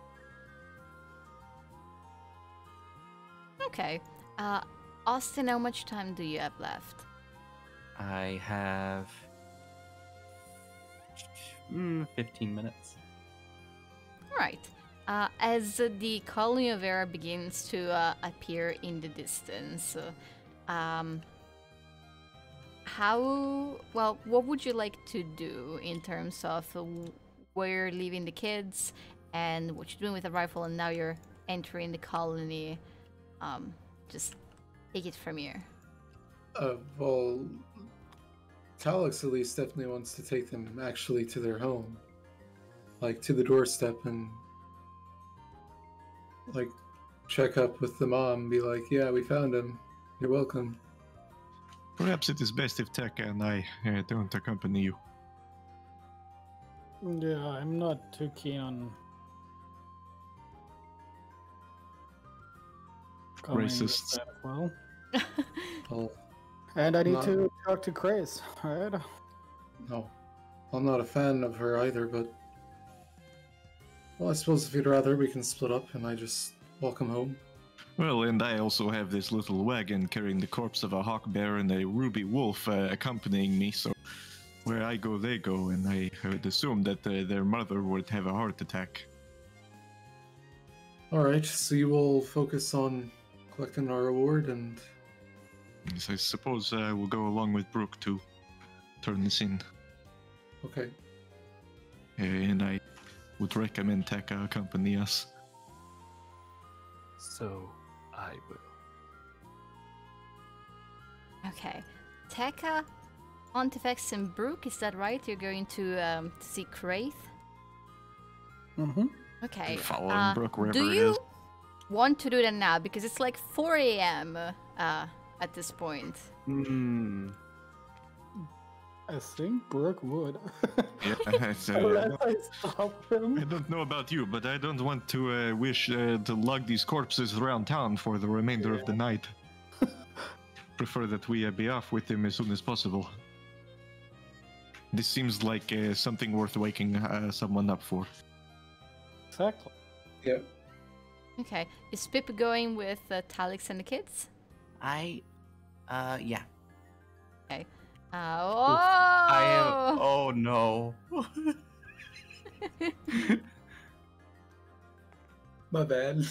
Okay. Uh, Austin, how much time do you have left? I have... Mm, fifteen minutes. Alright. Uh, as the colony of Wera begins to uh, appear in the distance, um, how, well, what would you like to do in terms of where you're leaving the kids and what you're doing with the rifle, and now you're entering the colony? Um, just take it from here. Uh, well, Talix at least definitely wants to take them actually to their home, like to the doorstep, and like check up with the mom and be like, yeah, we found him, you're welcome. Perhaps it is best if Tekka and I uh, don't accompany you. Yeah, I'm not too keen on racist. Well, well, and I need to a... talk to Kreis, alright? No, I'm not a fan of her either, but well, I suppose if you'd rather, we can split up and I just walk him home. Well, and I also have this little wagon carrying the corpse of a hawk bear and a ruby wolf uh, accompanying me, so where I go, they go, and I would assume that uh, their mother would have a heart attack. Alright, so you will focus on collecting our reward and... Yes, I suppose I uh, will go along with Brooke to turn this in. Okay. Uh, and I... would recommend Tekka accompany us. So, I will. Okay. Tekka, Pontifex, and Brooke, is that right? You're going to um, see Kreis? Mm-hmm. Okay. Following uh, Brooke wherever do you it is. Want to do that now? Because it's like four A M uh, at this point. Mm-hmm. I think Brooke would. Yeah, I, uh, I, stop him. I don't know about you, but I don't want to uh, wish uh, to lug these corpses around town for the remainder yeah. of the night. Prefer that we uh, be off with them as soon as possible. This seems like uh, something worth waking uh, someone up for. Exactly. Yep. Okay. Is Pip going with uh, Talix and the kids? I, uh, yeah. Okay. Uh, oh! I am, oh no. My bad.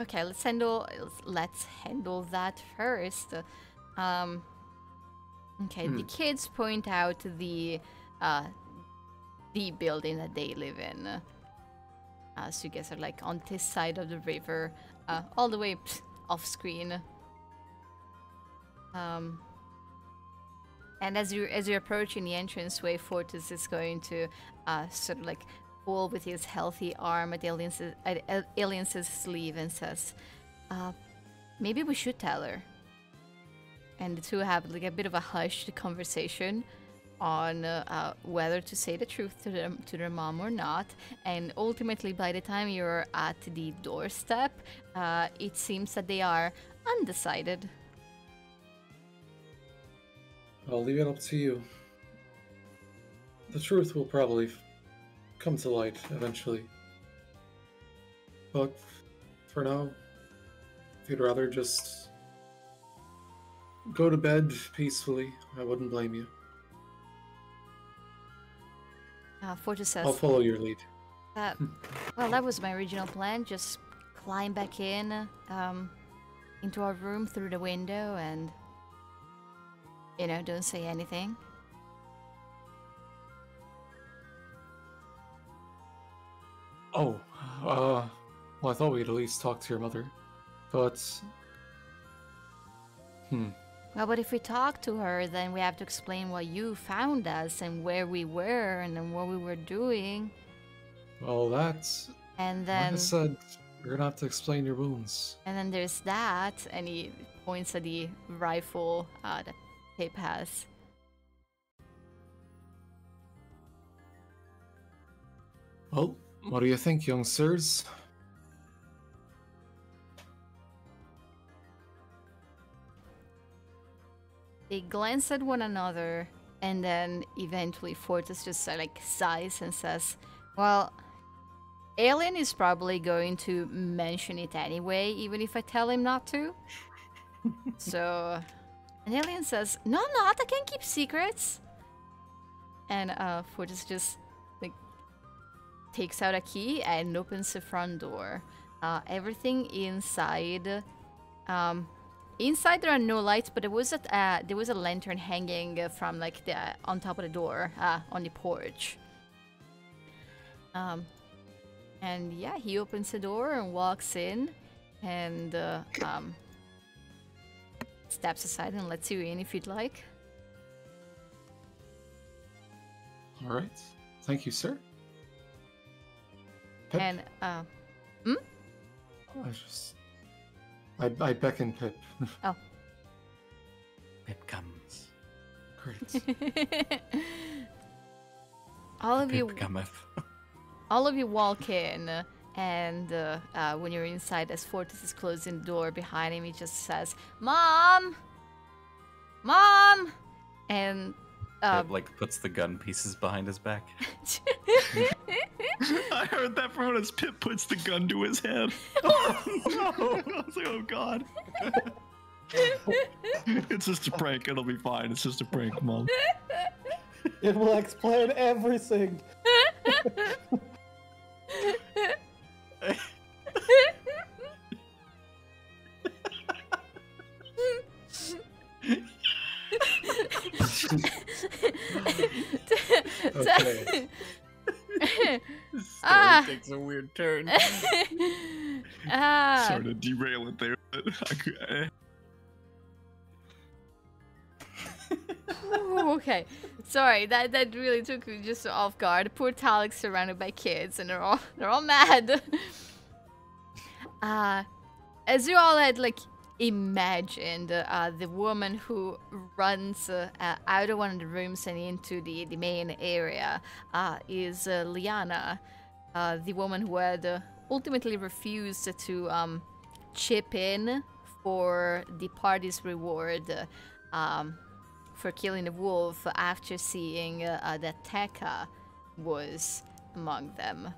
Okay, let's handle let's handle that first. Um Okay, hmm. the kids point out the uh the building that they live in. Uh, so you guys are like on this side of the river, uh, all the way pff, off screen. Um, and as you as you're approaching the entranceway, Fortis is going to uh, sort of like pull with his healthy arm at Alien's at Alien's sleeve and says, uh, "Maybe we should tell her." And the two have like a bit of a hushed conversation on uh, uh, whether to say the truth to their, to their mom or not. And ultimately, by the time you're at the doorstep, uh, it seems that they are undecided. I'll leave it up to you. The truth will probably f come to light eventually. But for now, if you'd rather just go to bed peacefully, I wouldn't blame you. Uh, Fortis says, I'll follow your lead. Uh, well, that was my original plan. Just climb back in, um, into our room through the window and... You know, don't say anything. Oh, uh, well, I thought we'd at least talk to your mother. But... Hmm. Well, but if we talk to her, then we have to explain why you found us and where we were and then what we were doing. Well, that's... And then... Like I said, you're gonna have to explain your wounds. And then there's that, and he points at the rifle uh, that Pip has. Well, what do you think, young sirs? They glance at one another, and then eventually Fortis just uh, like sighs and says, well, Alien is probably going to mention it anyway, even if I tell him not to. So, and Alien says, no, I'm not, I can't keep secrets. And uh, Fortis just like takes out a key and opens the front door. Uh, everything inside... Um, Inside there are no lights, but there was a uh, there was a lantern hanging from like the uh, on top of the door uh, on the porch. Um, and yeah, he opens the door and walks in, and uh, um, steps aside and lets you in if you'd like. All right, thank you, sir. Pip? And uh, hmm? I just. I, I beckon Pip. Oh. Pip comes. Great. all of Pip you. Cometh. All of you walk in, and uh, uh, when you're inside, as Fortis is closing the door behind him, he just says, "Mom, Mom," and uh, Pip, like puts the gun pieces behind his back. I heard that from as Pip puts the gun to his head. Oh no! I was like, oh god. It's just a prank, it'll be fine. It's just a prank, Mom. It will explain everything. Okay. This story ah. takes a weird turn. ah. Sort of derail it there. Ooh, okay, sorry that that really took me just off guard. Poor Talix surrounded by kids, and they're all they're all mad. Uh, as you all had like imagined, uh, the woman who runs uh, uh, out of one of the rooms and into the, the main area uh, is uh, Liana, uh, the woman who had uh, ultimately refused to um, chip in for the party's reward uh, um, for killing the wolf after seeing uh, uh, that Tekka was among them.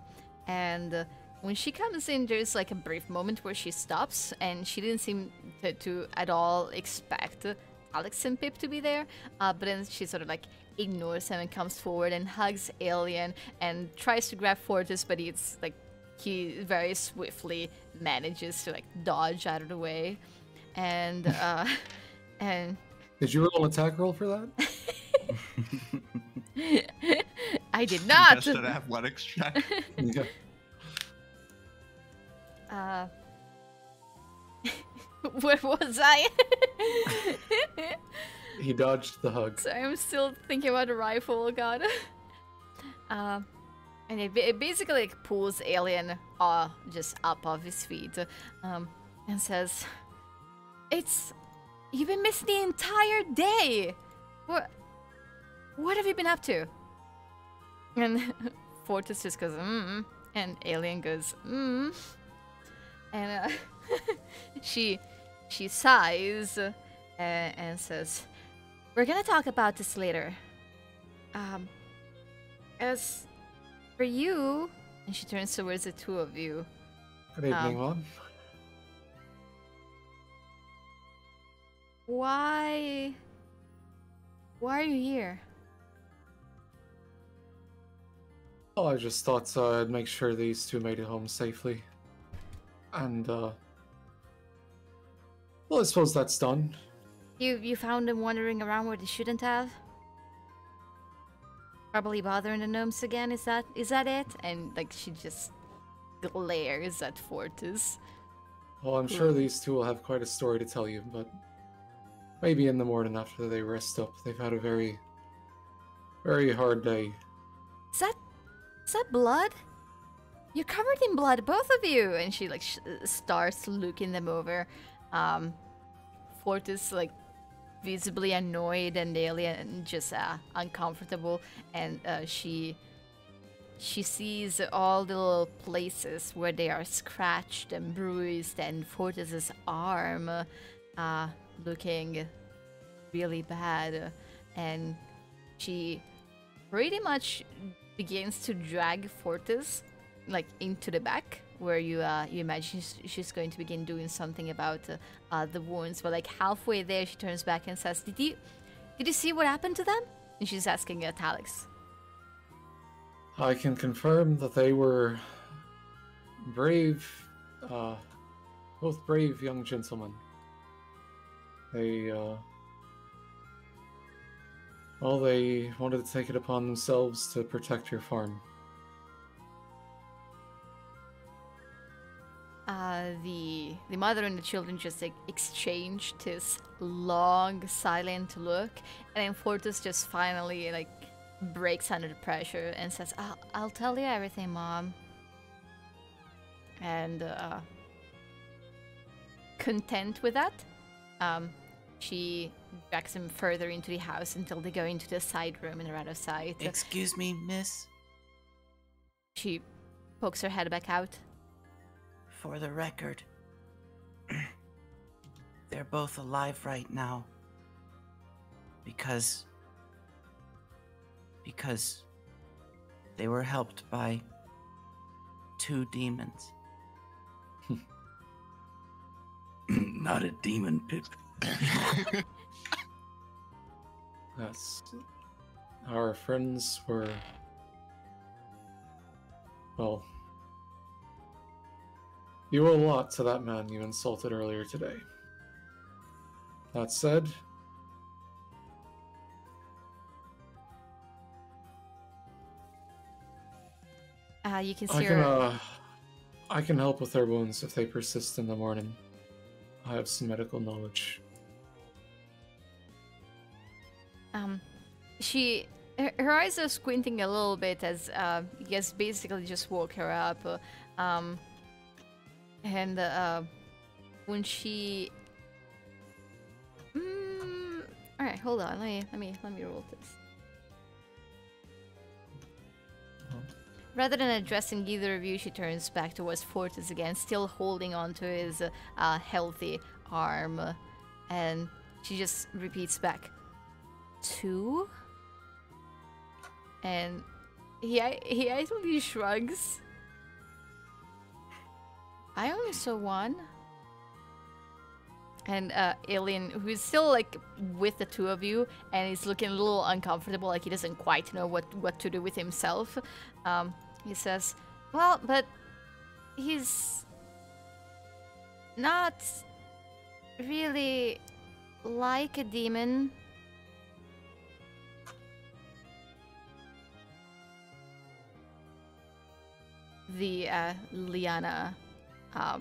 And uh, when she comes in, there's like a brief moment where she stops, and she didn't seem to, to at all expect Talix and Pip to be there, uh, but then she sort of like ignores him and comes forward and hugs Alien and tries to grab Fortis, but it's like he very swiftly manages to like dodge out of the way. And uh, and did you roll an attack roll for that? I did not. Just an athletics check. Yeah. Uh, where was I? He dodged the hug. So I'm still thinking about a rifle, god. Uh, and it, it basically like, pulls Alien uh, just up off his feet um, and says, It's... You've been missing the entire day! What... What have you been up to? And Fortis just goes, mm-mm. And Alien goes, mm-mm. And uh, she she sighs uh, and says, "We're gonna talk about this later. Um, as for you," and she turns towards the two of you. Good evening, Mom. Why? Why are you here? Oh, I just thought uh, I'd make sure these two made it home safely. And, uh, well, I suppose that's done. You you found them wandering around where they shouldn't have? Probably bothering the gnomes again, is that is that it? And, like, she just glares at Fortis. Well, I'm sure these two will have quite a story to tell you, but maybe in the morning after they rest up. They've had a very, very hard day. Is that, is that blood? You're covered in blood, both of you! And she, like, sh starts looking them over. Um, Fortis, like, visibly annoyed and alien and just uh, uncomfortable. And uh, she, she sees all the little places where they are scratched and bruised, and Fortis's arm uh, looking really bad. And she pretty much begins to drag Fortis, like, into the back, where you uh, you imagine she's, she's going to begin doing something about uh, uh, the wounds. But like halfway there, she turns back and says, "Did you, did you see what happened to them?" And she's asking uh, Talix. I can confirm that they were brave, uh, both brave young gentlemen. They, uh, well, they wanted to take it upon themselves to protect your farm. Uh, the the mother and the children just like, exchanged this long, silent look, and then Fortis just finally like breaks under the pressure and says, "I'll, I'll tell you everything, Mom," and uh, content with that, um, she backs him further into the house until they go into the side room and are out of sight. "Excuse me, Miss." She pokes her head back out. "For the record, they're both alive right now because, because they were helped by two demons." "Not a demon, Pip." Yes. Our friends were, well, you owe a lot to that man you insulted earlier today. That said, uh, you can see I can, her... uh, I can help with their wounds if they persist in the morning. I have some medical knowledge. Um, she... Her eyes are squinting a little bit as, uh, you guys basically just woke her up. Um... And uh, when she, mm, all right, hold on. Let me let me let me roll this. Oh. Rather than addressing either of you, she turns back towards Fortis again, still holding on to his uh, healthy arm, and she just repeats back, "Two." And he he idly shrugs. "I only saw one." And uh, Hylian, who's still like with the two of you, and he's looking a little uncomfortable, like he doesn't quite know what, what to do with himself. Um, he says, "Well, but he's not really like a demon." The uh, Liana... Uh,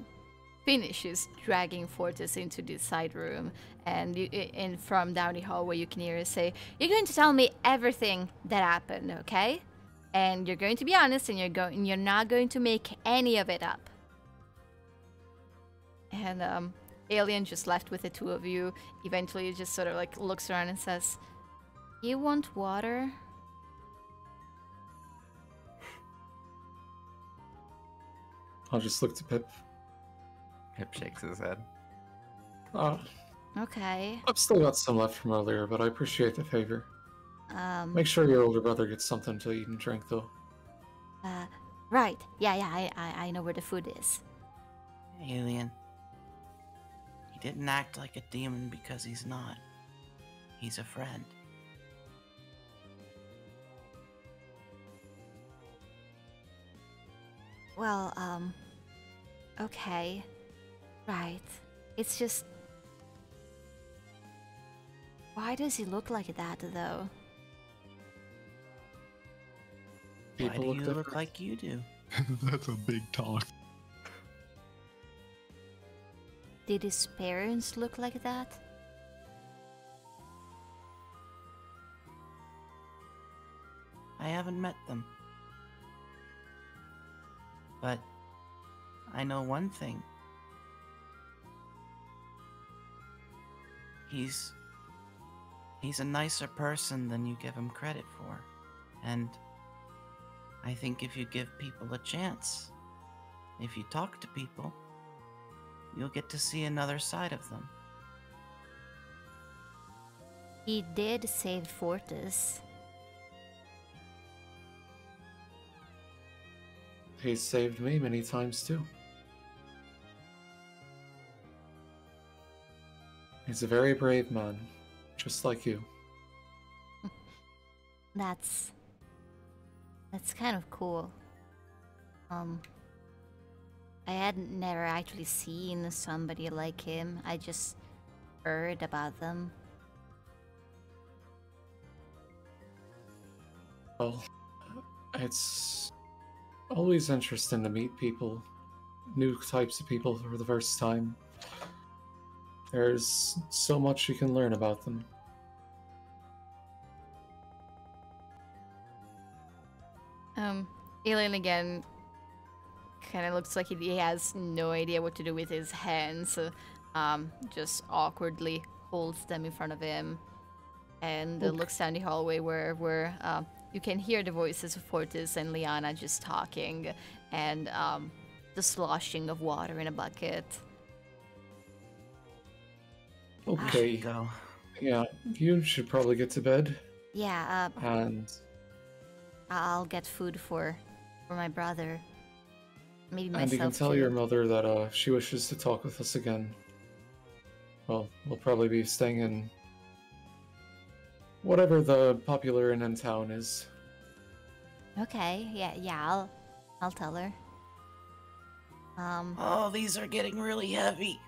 finishes dragging Fortis into the side room, and you, and from down the hallway you can hear her say, "You're going to tell me everything that happened, okay? And you're going to be honest, and you're going, you're not going to make any of it up." And um, Hylian, just left with the two of you, eventually just sort of like looks around and says, "You want water?" I'll just look to Pip. Pip shakes his head. Uh, okay. I've still got some left from earlier, but I appreciate the favor. Um, Make sure your older brother gets something to eat and drink, though. Uh, right. Yeah, yeah, I, I, I know where the food is. Hylian, he didn't act like a demon because he's not. He's a friend. Well, um, okay, right. It's just... Why does he look like that, though? Why do you look like you do? That's a big talk. Did his parents look like that? I haven't met them. But I know one thing. He's... He's a nicer person than you give him credit for. And I think if you give people a chance, if you talk to people, you'll get to see another side of them. He did save Fortis. He's saved me many times too. He's a very brave man, just like you. That's... That's kind of cool. Um... I had never actually seen somebody like him. I just heard about them. Well, it's always interesting to meet people, new types of people for the first time. There's so much you can learn about them. Um, Hylian again kind of looks like he has no idea what to do with his hands, um, just awkwardly holds them in front of him and okay. looks down the hallway where, where uh, you can hear the voices of Fortis and Liana just talking and um, the sloshing of water in a bucket. Okay, go. Yeah, you should probably get to bed. Yeah, uh, and I'll get food for, for my brother. Maybe myself and you can tell too. Your mother that uh, if she wishes to talk with us again, well, we'll probably be staying in whatever the popular inn in town is. Okay, yeah, yeah, I'll, I'll tell her. Um. Oh, these are getting really heavy.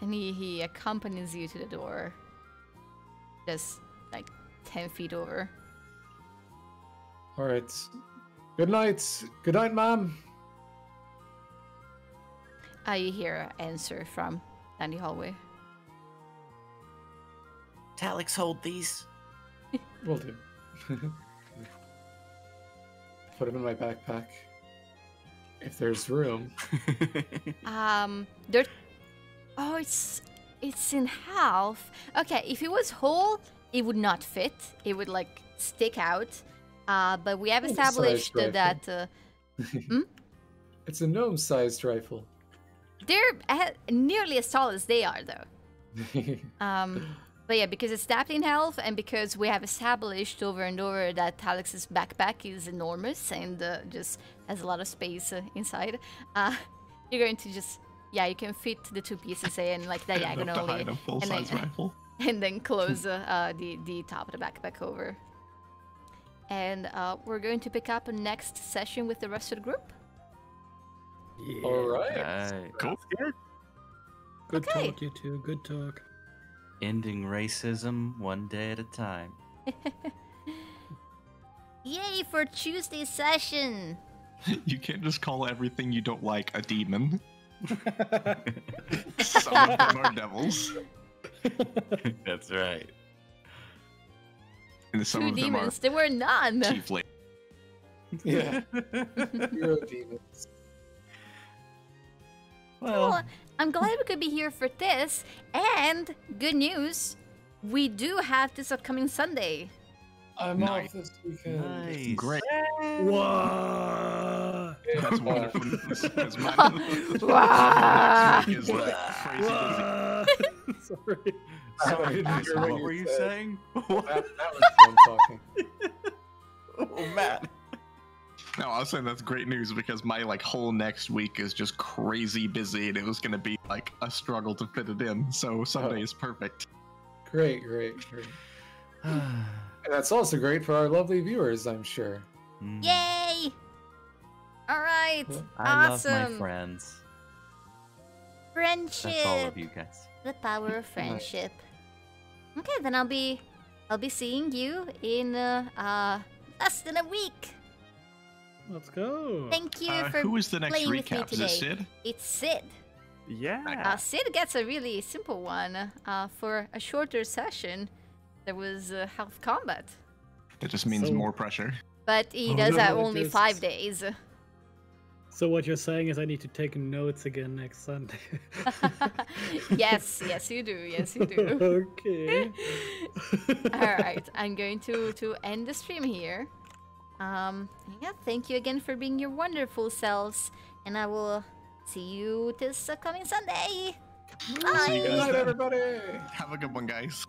And he, he accompanies you to the door, just like ten feet over. All right. Good night. Good night, ma'am. Uh, you hear an answer from down the hallway. Talix, hold these. Will do. Put them in my backpack. If there's room. um. There. Oh, it's it's in half. Okay. If it was whole, it would not fit. It would like stick out. Uh, but we have established that... Uh, hmm? It's a gnome-sized rifle. They're nearly as tall as they are, though. um, but yeah, because it's tapped in health, and because we have established over and over that Talix's backpack is enormous and uh, just has a lot of space uh, inside, uh, you're going to just... Yeah, you can fit the two pieces in, like, diagonally. And, and, then, rifle. and then close uh, uh, the, the top of the backpack over. And uh, we're going to pick up next session with the rest of the group. Yeah. All right. Cool. Good okay. talk, you two. Good talk. Ending racism one day at a time. Yay for Tuesday session! You can't just call everything you don't like a demon. Some of them are devils. That's right. And some Two of them demons, are there were none! Chiefly. Yeah. Hero demons. Well. Well, I'm glad we could be here for this, and, good news, we do have this upcoming Sunday. I'm nice. off this weekend. Nice. Great. Whoa! That's wonderful. That's my Whoa! Is like crazy Whoa! Sorry. Sorry, I didn't hear what were you saying? What? That, that was fun talking. Oh, Matt. No, I was saying that's great news because my like whole next week is just crazy busy and it was going to be like a struggle to fit it in. So Sunday oh. is perfect. Great, great, great. And that's also great for our lovely viewers, I'm sure. Mm. Yay! All right, I awesome. I love my friends. Friendship. That's all of you guys. The power of friendship. Okay, then I'll be, I'll be seeing you in uh, uh, less than a week. Let's go. Thank you uh, for who is the next playing recap? With me today. Is it Sid? It's Sid. Yeah. Uh, Sid gets a really simple one uh, for a shorter session. There was uh, health combat. It just means so, more pressure. But he oh, does no, that only just... five days. So what you're saying is I need to take notes again next Sunday. Yes, yes you do, yes you do. Okay. Alright, I'm going to, to end the stream here. Um, yeah, thank you again for being your wonderful selves. And I will see you this coming Sunday. Bye! See you guys then. Bye, everybody! Have a good one, guys.